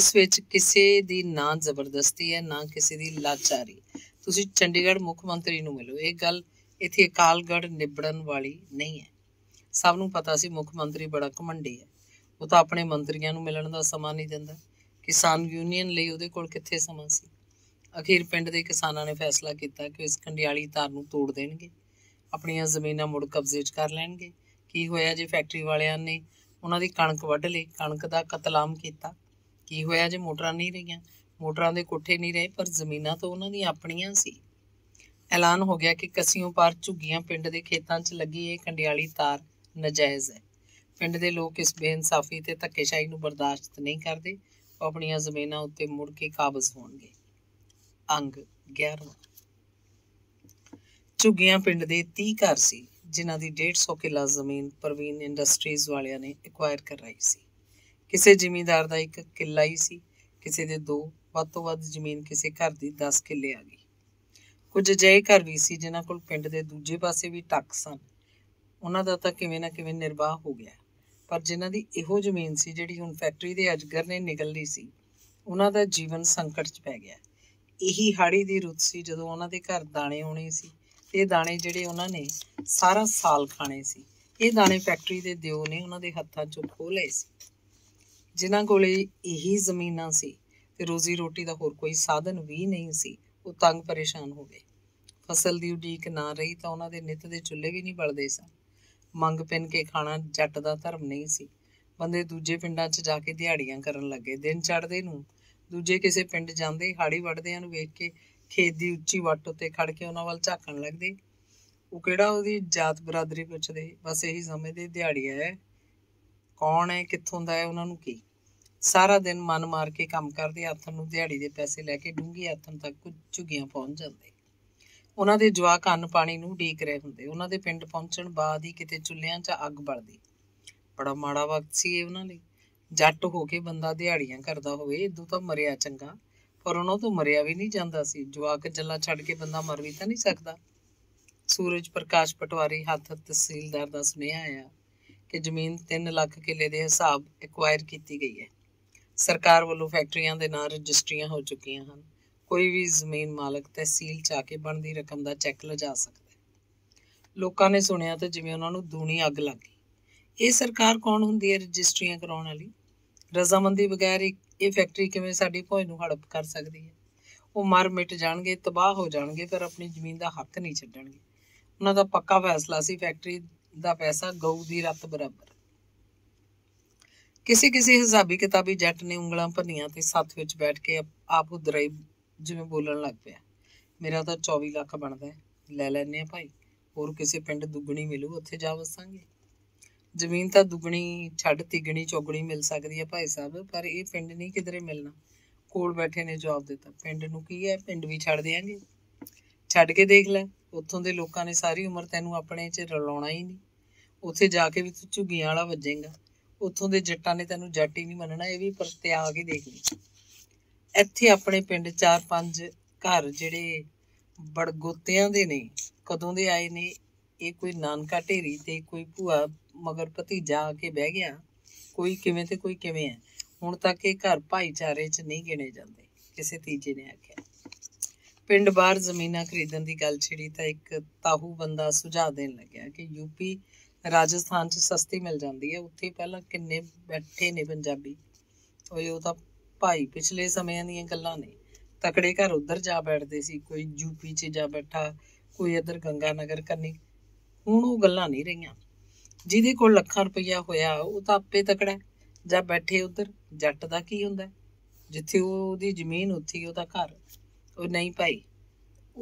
इस विच किसी दी ना जबरदस्ती है ना किसी दी लाचारी। तुसीं चंडीगढ़ मुख मंत्री नूं मिलो, इह गल इत्थे अकालगढ़ निबड़न वाली नहीं है। ਸਭ ਨੂੰ ਪਤਾ ਸੀ ਮੁੱਖ ਮੰਤਰੀ ਬੜਾ ਘਮੰਡੀ ਹੈ, ਉਹ ਤਾਂ ਆਪਣੇ ਮੰਤਰੀਆਂ ਨੂੰ ਮਿਲਣ ਦਾ ਸਮਾਂ ਨਹੀਂ ਦਿੰਦਾ। ਕਿਸਾਨ ਯੂਨੀਅਨ ਲਈ ਉਹਦੇ ਕੋਲ ਕਿੱਥੇ ਸਮਾਂ ਸੀ। ਅਖੀਰ ਪਿੰਡ ਦੇ ਕਿਸਾਨਾਂ ਨੇ ਫੈਸਲਾ ਕੀਤਾ ਕਿ ਇਸ ਕੰਡਿਆਲੀ ਤਾਰ ਨੂੰ ਤੋੜ ਦੇਣਗੇ, ਆਪਣੀਆਂ ਜ਼ਮੀਨਾਂ ਮੁੜ ਕਬਜ਼ੇ 'ਚ ਕਰ ਲੈਣਗੇ। ਕੀ ਹੋਇਆ ਜੇ ਫੈਕਟਰੀ ਵਾਲਿਆਂ ਨੇ ਉਹਨਾਂ ਦੀ ਕਣਕ ਵੱਢ ਲਈ, ਕਣਕ ਦਾ ਕਤਲਾਮ ਕੀਤਾ? ਕੀ ਹੋਇਆ ਜੇ ਮੋਟਰਾਂ ਨਹੀਂ ਰਹੀਆਂ, ਮੋਟਰਾਂ ਦੇ ਕੋਠੇ ਨਹੀਂ ਰਹੇ, ਪਰ ਜ਼ਮੀਨਾਂ ਤਾਂ ਉਹਨਾਂ ਦੀਆਂ ਆਪਣੀਆਂ ਸੀ। ਐਲਾਨ ਹੋ ਗਿਆ ਕਿ ਕਸੀਓਂ ਪਾਰ ਝੁੱਗੀਆਂ ਪਿੰਡ ਦੇ ਖੇਤਾਂ 'ਚ ਲੱਗੀ ਇਹ ਕੰਡਿਆਲੀ ਤਾਰ ਨਜਾਇਜ਼ ਹੈ। ਪਿੰਡ ਦੇ ਲੋਕ ਇਸ ਬੇਇਨਸਾਫੀ ਤੇ ਧੱਕੇਸ਼ਾਹੀ ਨੂੰ ਬਰਦਾਸ਼ਤ ਨਹੀਂ ਕਰਦੇ। ਉਹ ਆਪਣੀਆਂ ਜ਼ਮੀਨਾਂ ਉੱਤੇ ਮੁੜ ਕੇ ਕਾਬਜ਼ ਹੋਣਗੇ। ਅੰਗ ਗਿਆਰਵਾਂ। ਝੁੱਗੀਆਂ ਪਿੰਡ ਦੇ तीस ਘਰ ਸੀ ਜਿਨ੍ਹਾਂ ਦੀ डेढ़ सौ ਕਿੱਲਾ ਜ਼ਮੀਨ ਪ੍ਰਵੀਨ ਇੰਡਸਟਰੀਜ਼ ਵਾਲਿਆਂ ਨੇ ਐਕਵਾਇਰ ਕਰਵਾਈ ਸੀ। ਕਿਸੇ ਜ਼ਿਮੀਂਦਾਰ ਦਾ ਇੱਕ ਕਿੱਲਾ ਹੀ ਸੀ, ਕਿਸੇ ਦੇ ਦੋ, ਵੱਧ ਤੋਂ ਵੱਧ ਜ਼ਮੀਨ ਕਿਸੇ ਘਰ ਦੀ दस ਕਿੱਲੇ ਆ ਗਈ। ਕੁਝ ਅਜਿਹੇ ਘਰ ਵੀ ਸੀ ਜਿਨ੍ਹਾਂ ਕੋਲ ਪਿੰਡ ਦੇ ਦੂਜੇ ਪਾਸੇ ਵੀ ਟੱਕ ਸਨ। ਉਹਨਾਂ ਦਾ ਤਾਂ ਕਿਵੇਂ ਨਾ ਕਿਵੇਂ ਨਿਰਵਾਹ ਹੋ ਗਿਆ, ਪਰ ਜਿਨ੍ਹਾਂ ਦੀ ਇਹੋ ਜ਼ਮੀਨ ਸੀ ਜਿਹੜੀ ਹੁਣ ਫੈਕਟਰੀ ਦੇ ਅਜਗਰ ਨੇ ਨਿਗਲ ਲਈ ਸੀ, ਉਹਨਾਂ ਦਾ ਜੀਵਨ ਸੰਕਟ 'ਚ ਪੈ ਗਿਆ। ਇਹੀ ਹਾੜੀ ਦੀ ਰੁੱਤ ਸੀ ਜਦੋਂ ਉਹਨਾਂ ਦੇ ਘਰ ਦਾਣੇ ਆਉਣੇ ਸੀ ਤੇ ਇਹ ਦਾਣੇ ਜਿਹੜੇ ਉਹਨਾਂ ਨੇ ਸਾਰਾ ਸਾਲ ਖਾਣੇ ਸੀ, ਇਹ ਦਾਣੇ ਫੈਕਟਰੀ ਦੇ ਦਿਓ ਨੇ ਉਹਨਾਂ ਦੇ ਹੱਥਾਂ 'ਚੋਂ ਖੋਹ ਲਏ ਸੀ। ਜਿਨ੍ਹਾਂ ਕੋਲੇ ਇਹੀ ਜ਼ਮੀਨਾਂ ਸੀ ਤੇ ਰੋਜ਼ੀ ਰੋਟੀ ਦਾ ਹੋਰ ਕੋਈ ਸਾਧਨ ਵੀ ਨਹੀਂ ਸੀ, ਉਹ ਤੰਗ ਪਰੇਸ਼ਾਨ ਹੋ ਗਏ। ਫਸਲ ਦੀ ਉਡੀਕ ਨਾ ਰਹੀ ਤਾਂ ਉਹਨਾਂ ਦੇ ਨਿੱਤ ਦੇ ਚੁੱਲ੍ਹੇ ਵੀ ਨਹੀਂ ਬਲਦੇ ਸਨ। ਮੰਗ ਪਿੰਨ ਕੇ ਖਾਣਾ ਜੱਟ ਦਾ ਧਰਮ ਨਹੀਂ ਸੀ। ਬੰਦੇ ਦੂਜੇ ਪਿੰਡਾਂ 'ਚ ਜਾ ਕੇ ਦਿਹਾੜੀਆਂ ਕਰਨ ਲੱਗੇ। ਦਿਨ ਚੜ੍ਹਦੇ ਨੂੰ ਦੂਜੇ ਕਿਸੇ ਪਿੰਡ ਜਾਂਦੇ ਹਾੜੀ ਵੱਢਦਿਆਂ ਨੂੰ ਵੇਖ ਕੇ ਖੇਤ ਦੀ ਉੱਚੀ ਵੱਟ ਉੱਤੇ ਖੜ ਕੇ ਉਹਨਾਂ ਵੱਲ ਝਾਕਣ ਲੱਗਦੇ। ਉਹ ਕਿਹੜਾ ਉਹਦੀ ਜਾਤ ਬਰਾਦਰੀ ਪੁੱਛਦੇ, ਬਸ ਇਹੀ ਸਮਝਦੇ ਦਿਹਾੜੀਆ ਹੈ, ਕੌਣ ਹੈ, ਕਿੱਥੋਂ ਦਾ ਹੈ, ਉਹਨਾਂ ਨੂੰ ਕੀ। ਸਾਰਾ ਦਿਨ ਮਨ ਮਾਰ ਕੇ ਕੰਮ ਕਰਦੇ, ਆਥਣ ਨੂੰ ਦਿਹਾੜੀ ਦੇ ਪੈਸੇ ਲੈ ਕੇ ਡੂੰਘੀ ਆਥਣ ਤੱਕ ਕੁਝ ਝੁੱਗੀਆਂ ਪਹੁੰਚ ਜਾਂਦੇ। ਉਹਨਾਂ ਦੇ ਜਵਾਕ ਅੰਨ ਪਾਣੀ ਨੂੰ ਉਡੀਕ ਰਹੇ ਹੁੰਦੇ। ਉਹਨਾਂ ਦੇ ਪਿੰਡ ਪਹੁੰਚਣ ਬਾਅਦ ਹੀ ਕਿਤੇ ਚੁੱਲ੍ਹਿਆਂ 'ਚ ਅੱਗ ਬਲਦੀ। ਬੜਾ ਮਾੜਾ ਵਕਤ ਸੀ ਇਹ ਉਹਨਾਂ ਲਈ। ਜੱਟ ਹੋ ਕੇ ਬੰਦਾ ਦਿਹਾੜੀਆਂ ਕਰਦਾ ਹੋਵੇ ਇਦੋਂ ਤਾਂ ਮਰਿਆ ਚੰਗਾ, ਪਰ ਉਹਨਾਂ ਤੋਂ ਮਰਿਆ ਵੀ ਨਹੀਂ ਜਾਂਦਾ ਸੀ। ਜਵਾਕ ਜੱਲਾ ਛੱਡ ਕੇ ਬੰਦਾ ਮਰ ਵੀ ਤਾਂ ਨਹੀਂ ਸਕਦਾ। ਸੂਰਜ ਪ੍ਰਕਾਸ਼ ਪਟਵਾਰੀ ਹੱਥ ਤਹਿਸੀਲਦਾਰ ਦਾ ਸੁਨੇਹਾ ਆਇਆ ਕਿ ਜ਼ਮੀਨ ਤਿੰਨ ਲੱਖ ਕਿੱਲੇ ਦੇ ਹਿਸਾਬ ਐਕਵਾਇਰ ਕੀਤੀ ਗਈ ਹੈ। ਸਰਕਾਰ ਵੱਲੋਂ ਫੈਕਟਰੀਆਂ ਦੇ ਨਾਂ ਰਜਿਸਟਰੀਆਂ ਹੋ ਚੁੱਕੀਆਂ ਹਨ। ਕੋਈ ਵੀ ਜ਼ਮੀਨ ਮਾਲਕ ਤਹਿਸੀਲ 'ਚ ਆ ਕੇ ਬਣਦੀ ਰਕਮ ਦਾ ਚੈੱਕ ਲਿਜਾ ਸਕਦਾ ਹੈ। ਲੋਕਾਂ ਨੇ ਸੁਣਿਆ ਤਾਂ ਜਿਵੇਂ ਉਹਨਾਂ ਨੂੰ ਦੂਣੀ ਅੱਗ ਲੱਗ ਗਈ। ਇਹ ਸਰਕਾਰ ਕੌਣ ਹੁੰਦੀ ਹੈ ਰਜਿਸਟਰੀਆਂ ਕਰਾਉਣ ਵਾਲੀ? ਰਜ਼ਾਮੰਦੀ ਬਗੈਰ ਇਹ ਫੈਕਟਰੀ ਕਿਵੇਂ ਸਾਡੀ ਭੋਜ ਨੂੰ ਹੜਪ ਕਰ ਸਕਦੀ ਹੈ? ਉਹ ਮਰ ਮਿਟ ਜਾਣਗੇ, ਤਬਾਹ ਹੋ ਜਾਣਗੇ, ਪਰ ਆਪਣੀ ਜ਼ਮੀਨ ਦਾ ਹੱਕ ਨਹੀਂ ਛੱਡਣਗੇ। ਉਹਨਾਂ ਦਾ ਪੱਕਾ ਫੈਸਲਾ ਸੀ ਫੈਕਟਰੀ ਦਾ ਪੈਸਾ ਗਊ ਦੀ ਰੱਤ ਬਰਾਬਰ। ਕਿਸੇ ਕਿਸੇ ਹਿਸਾਬੀ ਕਿਤਾਬੀ ਜੱਟ ਨੇ ਉਂਗਲਾਂ ਭੰਨੀਆਂ ਤੇ ਸੱਥ ਵਿੱਚ ਬੈਠ ਕੇ ਆਪ ਉਦਰਾਈ ਜਿਵੇਂ ਬੋਲਣ ਲੱਗ ਪਿਆ, ਮੇਰਾ ਤਾਂ चौबीस ਲੱਖ ਬਣਦਾ ਹੈ, ਲੈ ਲੈਂਦੇ ਹਾਂ ਭਾਈ, ਹੋਰ ਕਿਸੇ ਪਿੰਡ ਦੁੱਗਣੀ ਮਿਲੂ ਉੱਥੇ ਜਾ ਵਸਾਂਗੇ। ਜ਼ਮੀਨ ਤਾਂ ਦੁੱਗਣੀ ਛੱਡ ਤਿੱਗਣੀ ਚੌਗਣੀ ਮਿਲ ਸਕਦੀ ਹੈ ਭਾਈ ਸਾਹਿਬ, ਪਰ ਇਹ ਪਿੰਡ ਨਹੀਂ ਕਿਧਰੇ ਮਿਲਣਾ। ਕੋਲ ਬੈਠੇ ਨੇ ਜਵਾਬ ਦਿੱਤਾ, ਪਿੰਡ ਨੂੰ ਕੀ ਹੈ, ਪਿੰਡ ਵੀ ਛੱਡ ਦਿਆਂਗੇ। ਛੱਡ ਕੇ ਦੇਖ ਲੈ, ਉੱਥੋਂ ਦੇ ਲੋਕਾਂ ਨੇ ਸਾਰੀ ਉਮਰ ਤੈਨੂੰ ਆਪਣੇ 'ਚ ਰਲਾਉਣਾ ਹੀ ਨਹੀਂ। ਉੱਥੇ ਜਾ ਕੇ ਵੀ ਤੂੰ ਝੁੱਗੀਆਂ ਵਾਲਾ ਵੱਜੇਗਾ। ਉੱਥੋਂ ਦੇ ਜੱਟਾਂ ਨੇ ਤੈਨੂੰ ਜੱਟ ਹੀ ਨਹੀਂ ਮੰਨਣਾ, ਇਹ ਵੀ ਪਰਤਿਆ ਕੇ ਦੇਖ ਲਈ। ਇੱਥੇ ਆਪਣੇ ਪਿੰਡ ਚਾਰ ਪੰਜ ਘਰ ਜਿਹੜੇ ਬੜਗੋਤਿਆਂ ਦੇ ਨੇ, ਕਦੋਂ ਦੇ ਆਏ ਨੇ, ਇਹ ਕੋਈ ਨਾਨਕਾ ਢੇਰੀ ਤੇ ਕੋਈ ਭੂਆ ਮਗਰ ਭਤੀਜਾ ਆ ਕੇ ਬਹਿ ਗਿਆ, कोई किमें ते कोई किमें है। हुण तक ये घर भाईचारे च नहीं गिणे जांदे। किसी तीजे ने आख्या पिंड बाहर जमीनां खरीदण दी गल छिड़ी तां एक ताहू बंदा सुझाव देण लग्या कि यूपी राजस्थान च सस्ती मिल जाती है। उत्थे पहलां किन्ने बैठे ने पंजाबी ओए ओह तां भाई पिछले समियां दीयां गल्लां ने। तकड़े घर उधर जा बैठते सी, कोई यूपी च जा बैठा, कोई इधर गंगा नगर करनी। हुण ओह गल्लां नहीं रहियां। जिहदे कोल लखां रुपया होया ओह तां आपे तकड़ा जा बैठे उधर। जट दा की हुंदा जिथे ओहदी जमीन उत्थे ओहदा घर। ओह नहीं भाई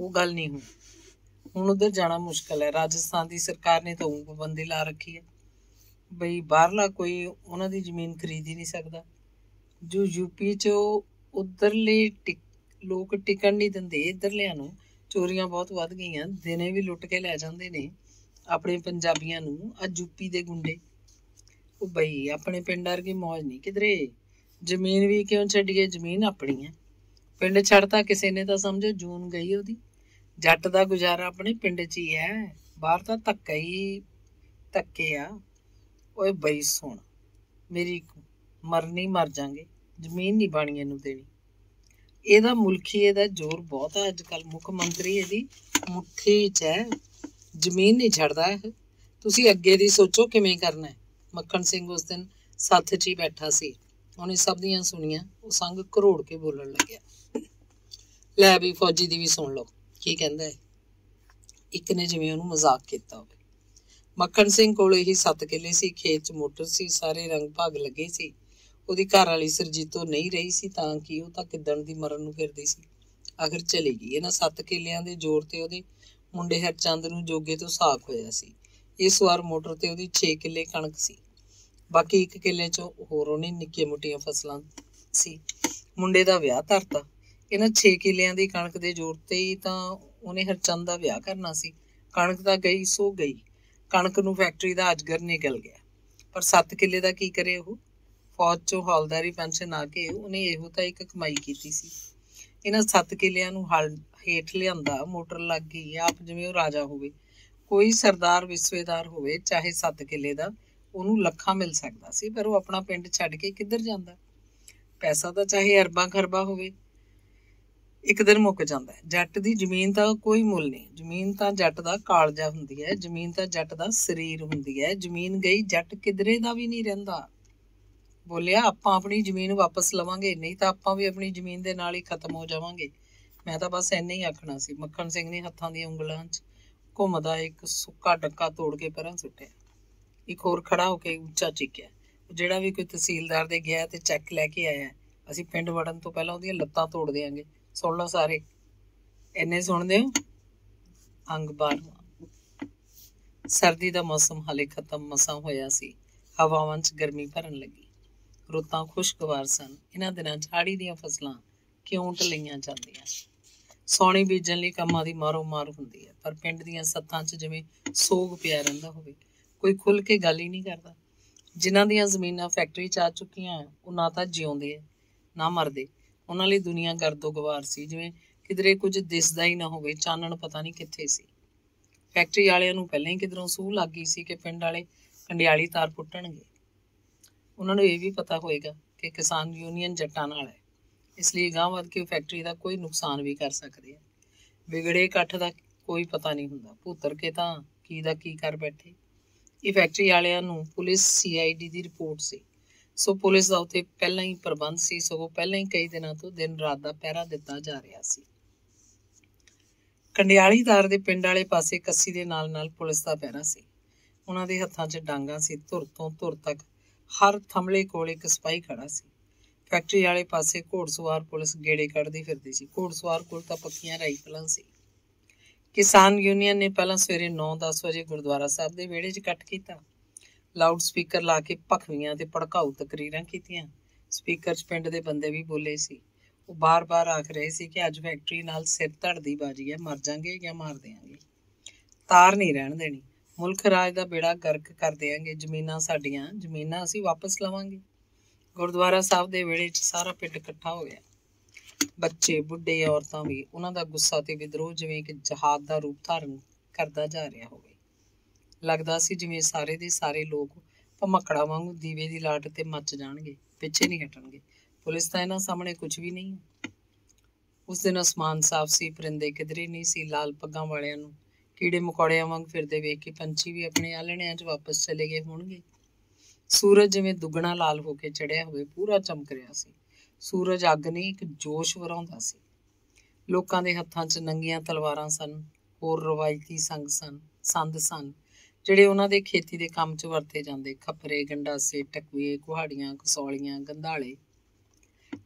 ओह गल नहीं हुई। हुण उधर जाना मुश्किल है। राजस्थान दी सरकार ने तां पाबंदी ला रखी है बई बाहरला कोई उहनां दी जमीन खरीद ही नहीं सकदा। जो यूपी च उधरले टिक लोग टिकण नहीं दिंदे। इधरलियां नूं चोरियां बहुत वध गईयां। दिने भी लुट के लै जांदे ने अपने पंजाबियां नूं आ यूपी दे गुंडे। ओह बई अपने पिंड वर्गी मौज नहीं किधरे। जमीन भी क्यों छड्डिए, जमीन अपनी है। पिंड छड्डता किसी ने तां समझो जून गई ओहदी। जट का गुजारा अपने पिंड च ही है, बाहर तो धक्का ही धक्के आ। ओए बई सुन मेरी, मरनी मर जांगे, जमीन नहीं बाणिए नूं देनी। एहदा मुल्खी एहदा जोर बहुत है। अजकल मुख्यमंत्री एहदी मुट्ठी च है, जमीन नहीं छड्डदा। तुसीं अग्गे दी सोचो किवें करना है। मखण सिंह उस दिन सत्थ च ही बैठा सी, उहने सब दियां सुनियां। ओह संग घरोड़ के बोलण लग्या, लै भी फौजी दी भी सुण लो की कहता है। एक ने जिवें उहनूं मजाक किया हो। मखण सिंह कोल ही सत्त किले सी, खेत च मोटर सी, सारे रंग भाग लगे सी। उहदी घर वाली सुरजीतो नहीं रही सी तां कि ओह तां किदण दी मरण नूं फिरदी सी। आखिर चली गई। इन्हां सत्त किलियां दे जोर ते उहदे मुंडे हरचंद नूं जोगे तो साख होया सी। इस वार मोटर ते उहदी छे किले कणक सी, बाकी एक किले चों होर उहने निक्कीआं मोटियां फसलां सी। मुंडे दा विआह धरता। इन्हां छे किलियां दी कणक दे जोर ते ही तां उहने हरचंद दा विआह करना सी। कणक तां गई सो गई। कणक नूं फैक्टरी दा अजगर निकल गया। पर सत्त किले दा की करे ओह? फौज चों हौलदारी पेंशन आ के उहने इहो तां इक कमाई कीती सी। इन्हां सत्त किलियां नूं हल हेठ लिआंदा, मोटर लग गई। आप जिवें ओह राजा होवे, कोई सरदार विस्वेदार होवे, चाहे सत्त किले दा उहनूं लखां मिल सकदा सी। पर ओह अपना पिंड छड्ड के किधर जांदा? पैसा तां चाहे अरबां खरबां होवे, एक दिन मुक जाता है। जट की जमीन का कोई मुल नहीं। जमीन तो जट का कालजा होंगी है, जमीन तो जट का शरीर होंगी है। जमीन गई जट किधरे का भी नहीं रहिंदा। बोलिया आपां अपनी जमीन वापस लवांगे, नहीं तो आपां भी अपनी जमीन के नाल ही खत्म हो जावांगे। मैं तो बस इन्ना ही आखना सी। मखण सिंह ने हत्थां दी उंगलां च घुमदा एक सुक्का डक्का तोड़ के परां सुट्टिया। एक होर खड़ा होकर उच्चा चीकिया, जिहड़ा भी कोई तहसीलदार दे गया ते चैक लैके आया, असीं पिंड वड़न तो पहलां उहदियां लत्तां तोड़ देंगे। सुन लो सारे, इन्ने सुनदे हो। अंग बारवा सर्दी का मौसम हाले खत्म मसा होया सी। हवावां च गर्मी भरन लगी। रुत्तां खुशगवार सन। इन्हां दिनां झाड़ी दीयां फसलां क्यों टलईआं जांदियां? सौणी बीजण लई कामां दी मारो मार हुंदी है। पर पिंड दीयां सत्थां च जिवें सोग पिया रहिंदा होवे। कोई खुल के गल ही नहीं करदा। जिन्हां दीयां ज़मीनां फैक्टरी च आ चुकीआं ओह ना तां जिउंदे ना मरदे। उन्हां लई दुनिया गर्दो गवार सी, जिवें किधरे कुछ दिसदा ही ना होवे। चानण पता नहीं कित्थे सी। फैक्टरी वालिआं नूं पहलां ही किधरों सूह लग गई सी कि पिंड वाले कंडियाली तार पुट्टणगे। उन्हां नूं इह वी पता होएगा कि किसान यूनीयन जट्टां नाल है, इस लई गांह वध के फैक्टरी दा कोई नुकसान भी कर सकदे आ। विगड़े कट्ठ दा कोई पता नहीं हुंदा। भुत्तर के तां की दा की कर बैठे। इह फैक्टरी वालिआं नूं पुलिस सी आई डी दी रिपोर्ट सी। सो पुलिस का उत्थे पहलां ही प्रबंध सी। सगों पहलां ही कई दिनां तों दिन रात का पहरा दिता जा रहा सी। कंडियाली तार दे पिंड वाले पासे कस्सी दे नाल नाल पुलिस का पहरा सी। उहनां दे हत्थां च डांगा सी। धुर तों धुर तक हर थंबले कोल इक सिपाही खड़ा सी। फैक्टरी वाले पासे घोड़सवार पुलिस गेड़े कढदी फिरदी सी। घोड़सवार कोल तां पक्कीआं राइफलां सी। किसान यूनीयन ने पहलां सवेरे नौ दस वजे गुरुद्वारा साहिब दे विहड़े च इकट्ठ कीता। लाउड स्पीकर ला के भखवियां ते भड़काऊ तकरीरां कीतियां। स्पीकर च पिंड दे बंदे भी बोले सी। ओह बार बार आख रहे सी कि अज फैक्टरी नाल सिर धड़दी बाजी है, मर जांगे या मार देंगे। तार नहीं रहण देनी। मुल्ख राज दा बेड़ा गर्क कर देंगे। जमीनां साडियां, जमीनां असीं वापस लवांगे। गुरुद्वारा साहिब दे वेले च सारा पिंड इकट्ठा हो गया। बच्चे बुढ़े औरतां भी। उहनां दा गुस्सा ते विद्रोह जिवें कि जहाद दा रूप धारण करदा जा रहा होवे। लगदा सी जिवें सारे दे सारे लोग मकड़ा वांगू दीवे की लाट ते मच जाएंगे, पीछे नहीं हटणगे। पुलिस तो इन्होंने सामने कुछ भी नहीं है। उस दिन आसमान साफ सी, परिंदे किधरे नहीं सी। लाल पग्गां वालियां नूं कीड़े मकौड़ियां वांग फिरदे वेख के पंछी भी अपने आलणियां 'च वापस चले गए होणगे। सूरज जिवें दुगना लाल होके चढ़िया होवे पूरा चमक रिहा सी। सूरज अग नहीं, एक जोश वराउंदा सी। लोकां दे हत्थां 'च नंगियां तलवारां सन, होर रवायती संग सन संद सन ਜਿਹੜੇ ਉਹਨਾਂ ਦੇ ਖੇਤੀ ਦੇ ਕੰਮ 'ਚ ਵਰਤੇ ਜਾਂਦੇ। ਖੱਪਰੇ, ਗੰਡਾਸੇ, ਟਕੂਏ, ਕੁਹਾੜੀਆਂ, ਕਸੌਲੀਆਂ, ਗੰਧਾਲੇ।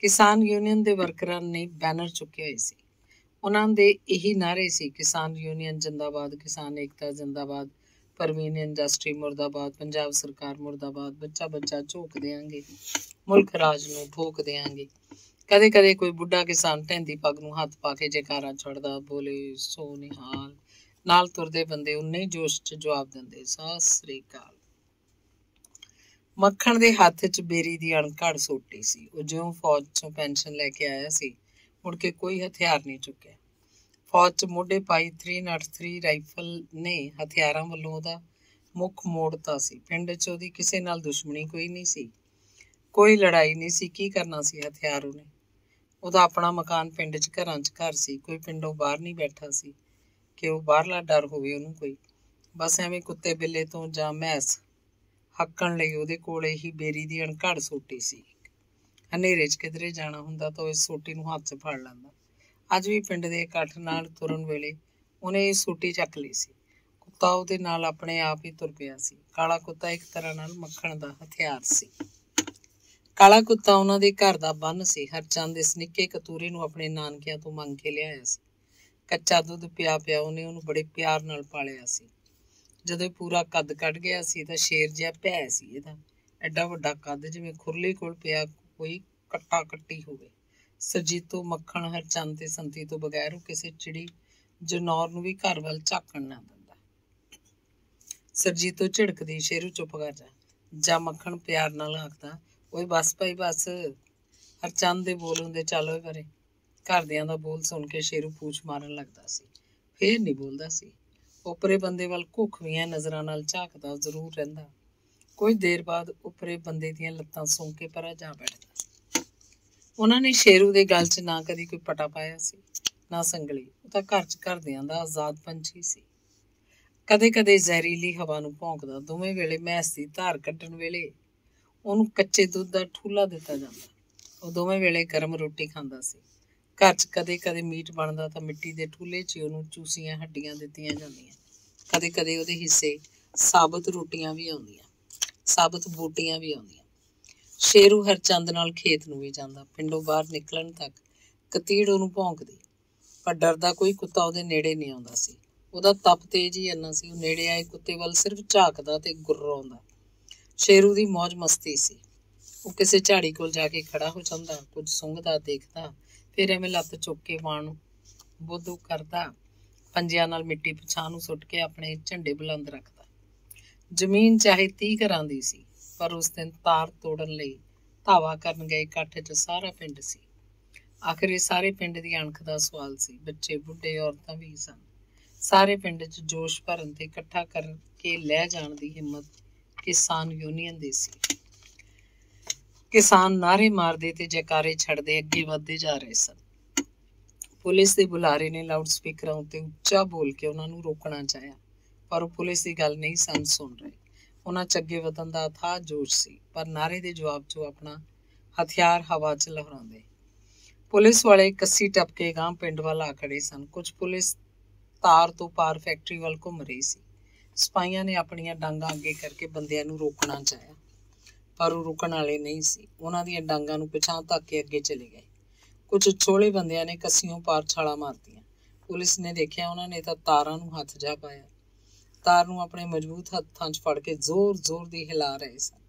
ਕਿਸਾਨ ਯੂਨੀਅਨ ਦੇ ਵਰਕਰਾਂ ਨੇ ਬੈਨਰ ਚੁੱਕੇ ਹੋਏ ਸੀ। ਉਹਨਾਂ ਦੇ ਇਹੀ ਨਾਅਰੇ ਸੀ, ਕਿਸਾਨ ਯੂਨੀਅਨ ਜ਼ਿੰਦਾਬਾਦ, ਕਿਸਾਨ ਏਕਤਾ ਜ਼ਿੰਦਾਬਾਦ, ਪ੍ਰਵੀਨ ਇੰਡਸਟਰੀ ਮੁਰਦਾਬਾਦ, ਪੰਜਾਬ ਸਰਕਾਰ ਮੁਰਦਾਬਾਦ, ਬੱਚਾ ਬੱਚਾ ਝੋਕ ਦਿਆਂਗੇ, ਮੁਲਖ ਰਾਜ ਨੂੰ ਭੋਕ ਦਿਆਂਗੇ। ਕਦੇ ਕਦੇ ਕੋਈ ਬੁੱਢਾ ਕਿਸਾਨ ਢਹਿੰਦੀ ਪੱਗ ਨੂੰ ਹੱਥ ਪਾ ਕੇ ਜੈਕਾਰਾ ਛੱਡਦਾ, ਬੋਲੇ ਸੋ ਨਿਹਾਲ। नाल तुरदे बंदे उन्ने जोश च जवाब दिंदे, सत श्री अकाल। मखण दे हत्थ च बेरी दी अणघड़ सोटी सी। ओह जिउं फौज चों पेंशन लैके आया सी, मुड़ के कोई हथियार नहीं चुक्या। फौज च मोढे पाई तीन सौ तिरासी राइफल ने हथियारां वल्लों ओहदा मुख मोड़ता सी। पिंड च ओहदी किसे नाल दुश्मनी कोई नहीं सी, कोई लड़ाई नहीं सी। की करना सी हथियार ओहने? ओहदा अपना मकान पिंड च, घरां च घर सी। कोई पिंडों बाहर नहीं बैठा सी कि वह बाहरला डर होवे उहनूं कोई। बस एवें कुत्ते बिल्ले तो जां मैस हक्कण लई उहदे कोले ही बेरी दी अणघड़ सोटी सी। हनेरे च किधरे जाना हुंदा तां इस सोटी नूं हत्थ च फड़ लैंदा। अज भी पिंड दे इकट्ठ नाल तुरन वेले उहने इह सोटी चक लई सी। कुत्ता उहदे नाल अपने आप ही तुर पिया सी। काला कुत्ता एक तरह नाल मक्खण दा हथियार सी। काला कुत्ता उहनां दे घर दा बन सी। हरचंद इस निक्के कतूरे नूं अपने नानकिਆਂ ਤੋਂ ਮੰਗ ਕੇ ਲਿਆਇਆ ਸੀ। कच्चा दुध पिया पिया उन्हें उन्होंने बड़े प्यार नाल पालिया सी। जदों पूरा कद कट गया सी तां शेर जिहा भै सी इहदा। एडा वड्डा कद जिवें खुरली कोल पिया कोई कट्टा कट्टी होवे। सुरजीतो, मखण, हरचंद ते संती तो बगैर वो किसी चिड़ी जनौर नूं भी घर वल झाकण ना दिंदा। सुरजीतो झिड़कदी, शेरू चुप कर जा जा। मखण प्यार नाल आखदा, ओए बस भाई बस। हरचंद दे बोल हुंदे चल ओए परे। ਘਰਦਿਆਂ ਦਾ ਬੋਲ ਸੁਣ ਕੇ ਸ਼ੇਰੂ ਪੂਛ ਮਾਰਨ ਲੱਗਦਾ ਸੀ, ਫੇਰ ਨਹੀਂ ਬੋਲਦਾ ਸੀ। ਉਪਰੇ ਬੰਦੇ ਵੱਲ ਘੁੱਖਵੀਆਂ ਨਜ਼ਰਾਂ ਨਾਲ ਝਾਕਦਾ ਜ਼ਰੂਰ ਰਹਿੰਦਾ। ਕੁਝ ਦੇਰ ਬਾਅਦ ਉਪਰੇ ਬੰਦੇ ਦੀਆਂ ਲੱਤਾਂ ਸੌਂ ਕੇ ਪਰਾਂ ਜਾ ਬੈਠਦਾ। ਉਹਨਾਂ ਨੇ ਸ਼ੇਰੂ ਦੇ ਗਲ 'ਚ ਨਾ ਕਦੀ ਕੋਈ ਪਟਾ ਪਾਇਆ ਸੀ, ਨਾ ਸੰਗਲੀ। ਉਹ ਤਾਂ ਘਰ 'ਚ ਘਰਦਿਆਂ ਦਾ ਆਜ਼ਾਦ ਪੰਛੀ ਸੀ। ਕਦੇ ਕਦੇ ਜ਼ਹਿਰੀਲੀ ਹਵਾ ਨੂੰ ਭੌਂਕਦਾ। ਦੋਵੇਂ ਵੇਲੇ ਮੈਸ ਦੀ ਧਾਰ ਕੱਢਣ ਵੇਲੇ ਉਹਨੂੰ ਕੱਚੇ ਦੁੱਧ ਦਾ ਠੂਲਾ ਦਿੱਤਾ ਜਾਂਦਾ। ਉਹ ਦੋਵੇਂ ਵੇਲੇ ਗਰਮ ਰੋਟੀ ਖਾਂਦਾ ਸੀ। घर च कदे कदे मीट बनता तो मिट्टी के ठूले च उन्होंने चूसिया हड्डियां दित्तियां जांदियां। कदे कदे उहदे हिस्से साबत रोटियां भी आउंदियां, साबत बूटियां भी आउंदियां। शेरू हरचंद नाल खेत नूं भी जांदा। पिंडों बाहर निकलण तक कतीड़ उहनूं भौंकदी, पर डरदा कोई कुत्ता उहदे नेड़े नहीं आउंदा सी। उहदा तप तेज ही इन्ना सी। उह नेड़े आए कुत्ते वल सिर्फ झाकदा ते गुर्राउंदा। शेरू दी मौज मस्ती सी। उह किसी झाड़ी कोल जाके खड़ा हो जांदा, कुछ सूंघदा, देखदा, फिर एवं लत्त चुक के वाण बुद्धू करता। पंजियां नाल मिट्टी पछाणू सुट के अपने झंडे बुलंद रखता। जमीन चाहे तीह घरां दी सी, पर उस दिन तार तोड़न लई धावा करन गए इकट्ठ च सारा पिंड सी। आखिर सारे पिंड दी अणख दा सवाल सी। बच्चे, बुढ़े, औरतां भी सन। सारे पिंड च जोश भरन ते इकट्ठा करके लै जाण दी हिम्मत किसान यूनीयन दी सी। किसान नारे मारदे ते जयकारे छड़दे अगे वधदे जा रहे सन। पुलिस दे बुलारे ने लाउड स्पीकरां उत्ते उच्चा बोल के उन्हां नूं रोकणा चाहिया, पर ओह पुलिस दी गल नहीं सन सुण रहे। उन्हां च अगे वधण दा अथाह जोश सी, पर नारे दे जवाब 'चों अपना हथियार हवा 'च लहराਉਂਦੇ। पुलिस वाले कस्सी टप के गांह पिंड वाल आ खड़े सन। कुछ पुलिस तार तो पार फैक्ट्री वाल घुम रही सी। सिपाहीਆਂ ने ਆਪਣੀਆਂ ਡਾਂਗਾਂ ਅੱਗੇ ਕਰਕੇ ਬੰਦਿਆਂ ਨੂੰ ਰੋਕਣਾ ਚਾਹਿਆ, पर वह रुकण वाले नहीं सी। उन्हां दीआं डांगां नूं पिछां धक्क के अगे चले गए। कुछ छोले बंदियां ने कस्सियों पार छाला मारतियां। पुलिस ने देखिया, उन्होंने तां तारां नूं हत्थ जा पाया। तार नूं अपने मजबूत हत्थां 'च फड़ के जोर जोर दी हिला रहे सन।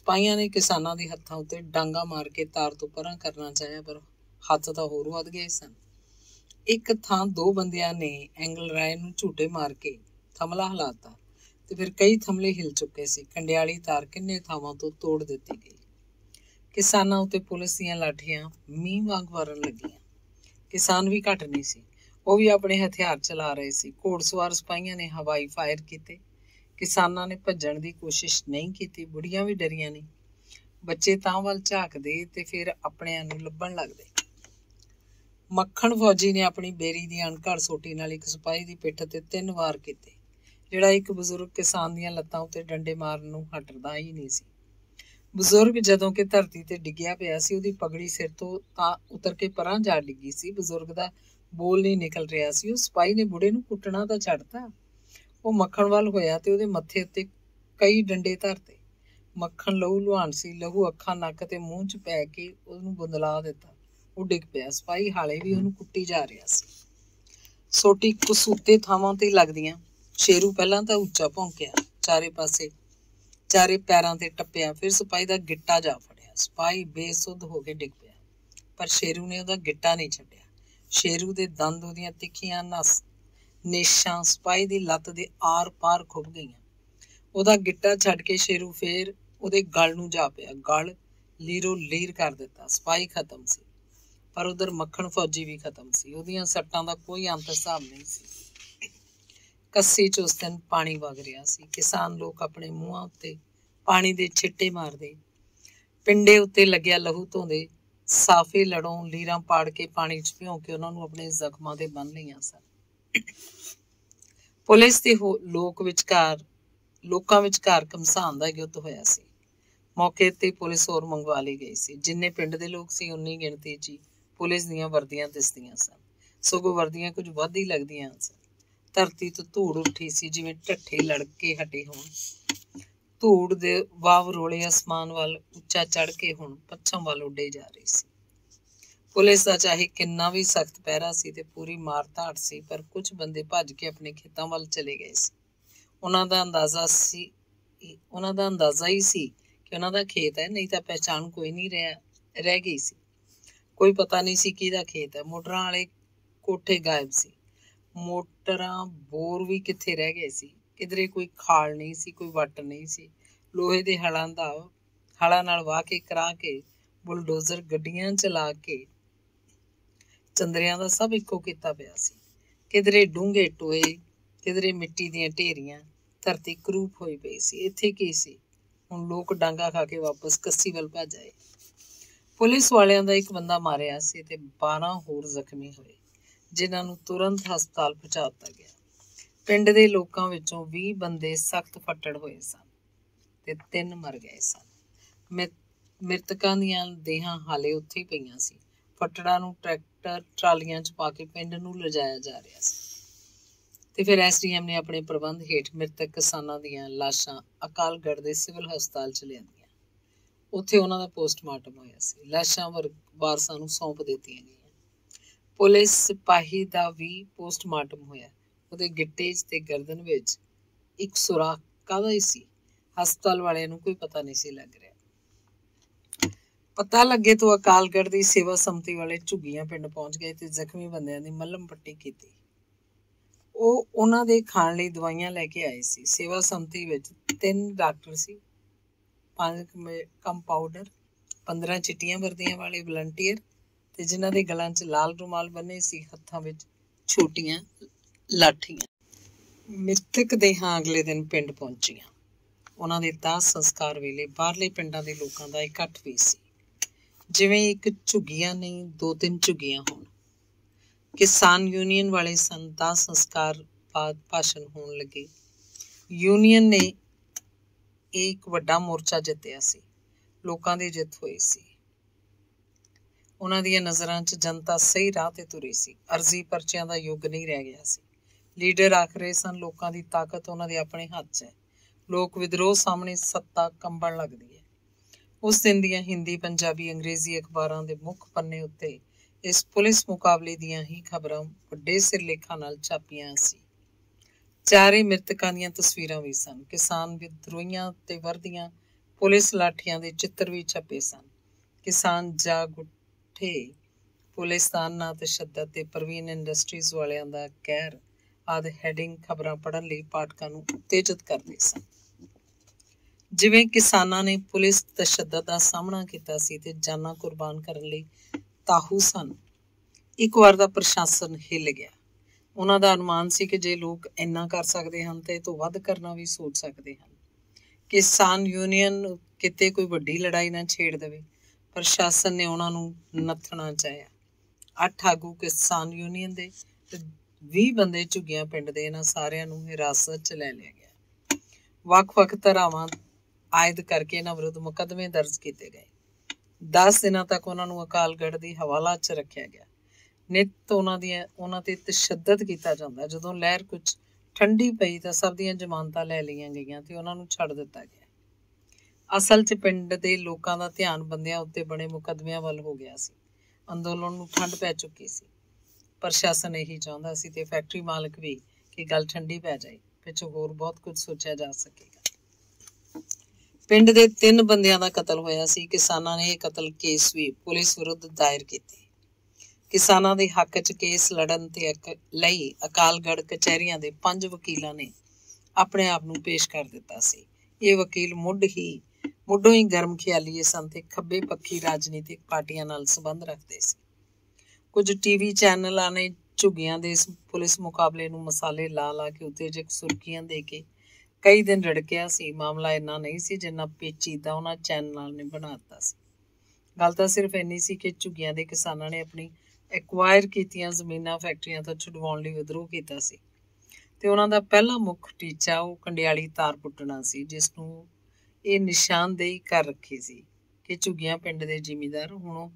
सिपाहीआं ने किसानां दे हत्थां उत्ते डांगा मार के तार तों परां करना चाहिया, पर हत्थ तां होर वध गए सन। एक थां दो बंदियां ने एंगल राय नूं झूटे मार के थमला हिलाता तो फिर कई थमले हिल चुके सी। कंडियाली तार किन्ने थावां तो तोड़ दित्ती गई। किसानां उत्ते पुलिस दीआं लाठियां मींह वांग वरन लगियां। किसान भी घट नहीं सी, वह भी अपने हथियार चला रहे सी। घोड़सवार सिपाहीआं ने हवाई फायर कीते। किसानों ने भज्जण की कोशिश नहीं की, बुढ़ियां भी डरियां नहीं। बच्चे तां वल झाकदे ते फिर अपणिआं नूं लभण लगदे। मखण फौजी ने अपनी बेरी दी अणघड़ सोटी नाल इक सिपाही दी पिठ ते तीन वार कीते, जिहड़ा एक बजुर्ग किसान दीआं लत्तां उत्ते डंडे मारन नूं हटदा ही नहीं सी। बजुर्ग जदों कि धरती ते डिग्गिया पिया सी, उहदी पगड़ी सिर तों तां उतर के परां जा डिग्गी सी। बजुर्ग दा बोल नहीं निकल रहा सी। उस सिपाही ने बुढ़े नूं कुटना तां छड्डता, वो मखण वाल होया ते उहदे मत्थे उत्ते कई डंडे धरते। मखण लहू लुहान सी, लहू अखां नक्क ते मूँह च पै के उहनूं बुंदला दित्ता। वो डिग पिया। सिपाही हाले भी उहनूं कुट्टी जा रहा सी। सोटी कसूते थावां ते लगदियां। शेरू पहलां तां उच्चा भौंकिया, चारे पासे चारे पैरां ते टप्पिया, फिर सिपाही दा गिट्टा जा फड़िया। सिपाही बेसुध हो के डिग पिया, पर शेरू ने उहदा गिट्टा नहीं छड्डिया। शेरू दे दंद, उहदियां तिखियां नस नेशां सिपाही दी लत्त दे आर पार खुभ गईयां। उहदा गिट्टा छड्ड के शेरू फेर उहदे गल नूं जा पिया। गल लीरो लीर कर दित्ता। सिपाही खत्म सी, पर उधर मखण फौजी भी खत्म सी। उहदियां सट्टां दा कोई अंत हिसाब नहीं सी। कस्सी च उस दिन पानी वग रहा सी। किसान लोग अपने मूँहां उत्ते पानी दे छिट्टे मारदे, पिंडे उत्ते लग्गिया लहू धोंदे। साफे लड़ों लीरां पाड़ के पानी च भिओं के उन्हां नूं अपने जख्मां ते बन लईआं सन। पुलिस ते लोक विचकार लोकां विचकार घमसान दा युद्ध होया सी। मौके ते पुलिस होर मंगवा लई गई सी। जिन्ने पिंड दे लोग सी, उन्नी गिणती च पुलिस दीआं वर्दियां दिसदियां सन। सगों वर्दियां कुछ वध ही लगदियां सन। धरती तो धूड़ उठी सी, जिवें ढट्ठे लड़के हटे होण। धूड़ दे वाव रोले आसमान वाल उच्चा चढ़ के हुण पच्छम वाल उड्डे जा रही सी। पुलिस दा चाहे किन्ना भी सख्त पहरा सी ते पूरी मार धाड़ सी, पर कुछ बंदे भज के अपने खेतों वाल चले गए सी। उन्हां दा अंदाज़ा सी उन्हां दा अंदाज़ा ही सी कि उन्हां दा खेत है, नहीं तां पहचान कोई नहीं रह रह गई सी। कोई पता नहीं सी किहदा खेत है। मोटरां वाले कोठे गायब सी। मोटरां बोर भी कित्थे रह गए सी। किधरे कोई खाल नहीं सी, कोई वट नहीं सी। लोहे दे हलां दा हलां नाल वाह के करा के बुलडोजर गड्डियां चला के चंद्रियां दा सब इक्को कीता पिया सी। किधरे डूंघे टोए, किधरे मिट्टी दियां ढेरियां। धरती क्रूप होई पई सी। इत्थे की सी हुण? लोक डांगा खा के वापस कस्सी वल भज आए। पुलिस वालियां दा एक बंदा मारिया सी ते बारह होर जख्मी होए, जिन्हां नूं तुरंत हस्पताल पहुँचा दिता गया। पिंड दे लोकां विचों बीस बंदे सख्त फट्टड़ होए सन ते तीन मर गए सन। मित मृतकां दीआं देहां हाले उत्थे पईआं सी। फट्टड़ां नूं ट्रैक्टर ट्रालियां च पा के पिंड नूं लजाया जा रिहा सी। ते फिर एसडीएम ने अपने प्रबंध हेठ मृतक किसानां दीआं लाशां अकालगढ़ दे सिविल हस्पताल च लिआंदियां। उत्थे उन्हां दा पोस्टमार्टम होया सी। लाशां वारसां नूं सौंप दित्तियां गईआं। पुलिस सिपाही का भी पोस्टमार्टम होया। उहदे गिट्टे ते गर्दन विच एक सुराख कादा ही सी। हस्पताल वाले नूं कोई पता नहीं सी लग रहा। पता लगे तो अकालगढ़ की सेवा समिति वाले झुग्गियां पिंड पहुंच गए ते जख्मी बंदियां दी मलम पट्टी कीती। ओह उन्हां दे खाण लई दवाइयां लैके आए सी। सेवा समिति विच तीन डॉक्टर सी, पांच कंपाउंडर, पंद्रह चिट्टियां वर्दियां वाले वलंटीयर ते जिन्हां दे गलां च लाल रुमाल बन्ने सी, हत्थां विच छोटियां लाठियां। मृतक देहां अगले दिन पिंड पहुंचियां। उन्हां दे दाह संस्कार वेले बाहरले पिंडां दे लोकां दा इकट्ठ भी सी। जिवें एक झुग्गियां नहीं दो तीन झुग्गियां होण। किसान यूनीयन वाले सन। दाह संस्कार बाद भाषण होण लगे। यूनीयन ने एक वड्डा मोर्चा जित्तिआ सी। लोकां दी जित होई सी। उन्हां दीआं नज़रां च जनता सही राह ते तुरी सी। अर्जी परचियां दा युग नहीं रह गया सी। लीडर आख रहे सन लोकां दी ताकत उन्हां दे अपने हत्थ च है। लोक विद्रोह सामने सत्ता कंबण लगदी है। उस दिन दीआं हिंदी, पंजाबी, अंग्रेजी अखबारां दे मुख पन्ने उत्ते इस पुलिस मुकाबले दीआं ही खबरां वड्डे सिरलेखां नाल छापीआं सी। चारे मृतकां दीआं तस्वीरां भी सन। किसान विद्रोहीआं ते वर्दियां पुलिस लाठियां दे चित्र भी छपे सन। किसान जाग थे पुलिस दा ना तशद्दद ते प्रवीन इंडस्ट्रीज वालियां दा कहर आद हेडिंग खबरां पढ़न लई पाठकां नूं उत्तेजित करदे सन। जिवें किसानां ने पुलिस तशद्दद दा सामना कीता सी ते जानां कुर्बान करन लई ताहू सन, इक वार दा प्रशासन हिल गया। ਉਹਨਾਂ ਦਾ ਅਨੁਮਾਨ ਸੀ ਕਿ ਜੇ ਲੋਕ ਇੰਨਾ ਕਰ ਸਕਦੇ ਹਨ ਤੇ ਤੋਂ ਵੱਧ ਕਰਨਾ ਵੀ ਸੋਚ ਸਕਦੇ ਹਨ। ਕਿਸਾਨ ਯੂਨੀਅਨ ਕਿਤੇ ਕੋਈ ਵੱਡੀ ਲੜਾਈ ਨਾ ਛੇੜ ਦੇਵੇ। ਪ੍ਰਸ਼ਾਸਨ ਨੇ ਉਹਨਾਂ ਨੂੰ ਨੱਥਣਾ ਚਾਹਿਆ। ਅੱਠ ਆਗੂ ਕਿਸਾਨ ਯੂਨੀਅਨ ਦੇ ਤੇ ਵੀਹ ਬੰਦੇ ਝੁੱਗੀਆਂ ਪਿੰਡ ਦੇ, ਇਹਨਾਂ ਸਾਰਿਆਂ ਨੂੰ ਹਿਰਾਸਤ 'ਚ ਲੈ ਲਿਆ ਗਿਆ। ਵੱਖ-ਵੱਖ ਧਾਰਾਵਾਂ ਆਇਦ ਕਰਕੇ ਇਹਨਾਂ ਵਿਰੁੱਧ ਮੁਕੱਦਮੇ ਦਰਜ ਕੀਤੇ ਗਏ। ਦਸ ਦਿਨਾਂ ਤੱਕ ਉਹਨਾਂ ਨੂੰ ਅਕਾਲਗੜ੍ਹ ਦੀ ਹਵਾਲਾਤ 'ਚ ਰੱਖਿਆ ਗਿਆ। ਨਿੱਤ ਉਹਨਾਂ ਦੀਆਂ ਉਹਨਾਂ 'ਤੇ ਤਸ਼ੱਦਦ ਕੀਤਾ ਜਾਂਦਾ। ਜਦੋਂ ਲਹਿਰ ਕੁਝ ਠੰਡੀ ਪਈ ਤਾਂ ਸਭ ਦੀਆਂ ਜ਼ਮਾਨਤਾਂ ਲੈ ਲਈਆਂ ਗਈਆਂ ਅਤੇ ਉਹਨਾਂ ਨੂੰ ਛੱਡ ਦਿੱਤਾ ਗਿਆ। ਅਸਲ 'ਚ ਪਿੰਡ ਦੇ ਲੋਕਾਂ ਦਾ ਧਿਆਨ ਬੰਦਿਆਂ ਉੱਤੇ ਬਣੇ ਮੁਕੱਦਮਿਆਂ ਵੱਲ ਹੋ ਗਿਆ ਸੀ। ਅੰਦੋਲਨ ਨੂੰ ਠੰਡ ਪੈ ਚੁੱਕੀ ਸੀ। ਪ੍ਰਸ਼ਾਸਨ ਇਹੀ ਚਾਹੁੰਦਾ ਸੀ ਅਤੇ ਫੈਕਟਰੀ ਮਾਲਕ ਵੀ ਕਿ ਗੱਲ ਠੰਡੀ ਪੈ ਜਾਏ, ਪਿੱਛੋਂ ਹੋਰ ਬਹੁਤ ਕੁਝ ਸੋਚਿਆ ਜਾ ਸਕੇਗਾ। ਪਿੰਡ ਦੇ ਤਿੰਨ ਬੰਦਿਆਂ ਦਾ ਕਤਲ ਹੋਇਆ ਸੀ। ਕਿਸਾਨਾਂ ਨੇ ਇਹ ਕਤਲ ਕੇਸ ਵੀ ਪੁਲਿਸ ਵਿਰੁੱਧ ਦਾਇਰ ਕੀਤੇ। ਕਿਸਾਨਾਂ ਦੇ ਹੱਕ 'ਚ ਕੇਸ ਲੜਨ ਤੇ ਲਈ ਅਕਾਲਗੜ੍ਹ ਕਚਹਿਰੀਆਂ ਦੇ ਪੰਜ ਵਕੀਲਾਂ ਨੇ ਆਪਣੇ ਆਪ ਨੂੰ ਪੇਸ਼ ਕਰ ਦਿੱਤਾ ਸੀ। ਇਹ ਵਕੀਲ ਮੁੱਢ ਹੀ ਮੁੱਢੋਂ ਹੀ ਗਰਮ ਖਿਆਲੀਏ ਸਨ ਤੇ ਖੱਬੇ ਪੱਖੀ ਰਾਜਨੀਤਿਕ ਪਾਰਟੀਆਂ ਨਾਲ ਸੰਬੰਧ ਰੱਖਦੇ ਸੀ। ਕੁਝ ਟੀਵੀ ਚੈਨਲਾਂ ਨੇ ਝੁੱਗੀਆਂ ਦੇ ਇਸ ਪੁਲਿਸ ਮੁਕਾਬਲੇ ਨੂੰ ਮਸਾਲੇ ਲਾ ਲਾ ਕੇ ਉਤੇਜਕ ਸੁਰਖੀਆਂ ਦੇ ਕੇ ਕਈ ਦਿਨ ਰੜਕਿਆ ਸੀ। ਮਾਮਲਾ ਇੰਨਾ ਨਹੀਂ ਸੀ ਜਿੰਨਾ ਪੇਚੀਦਾ ਉਹਨਾਂ ਚੈਨਲਾਂ ਨੇ ਬਣਾ ਦਿੱਤਾ ਸੀ। ਗੱਲ ਤਾਂ ਸਿਰਫ ਇੰਨੀ ਸੀ ਕਿ ਝੁੱਗੀਆਂ ਦੇ ਕਿਸਾਨਾਂ ਨੇ ਆਪਣੀ ਐਕਵਾਇਰ ਕੀਤੀਆਂ ਜ਼ਮੀਨਾਂ ਫੈਕਟਰੀਆਂ ਤੋਂ ਛੁਡਵਾਉਣ ਲਈ ਵਿਦਰੋਹ ਕੀਤਾ ਸੀ ਅਤੇ ਉਹਨਾਂ ਦਾ ਪਹਿਲਾ ਮੁੱਖ ਟੀਚਾ ਉਹ ਕੰਡਿਆਲੀ ਤਾਰ ਪੁੱਟਣਾ ਸੀ, ਜਿਸ ਨੂੰ ਇਹ ਨਿਸ਼ਾਨਦੇਹੀ ਕਰ ਰੱਖੀ ਸੀ ਕਿ ਝੁੱਗੀਆਂ ਪਿੰਡ ਦੇ ਜ਼ਿਮੀਂਦਾਰ ਹੁਣ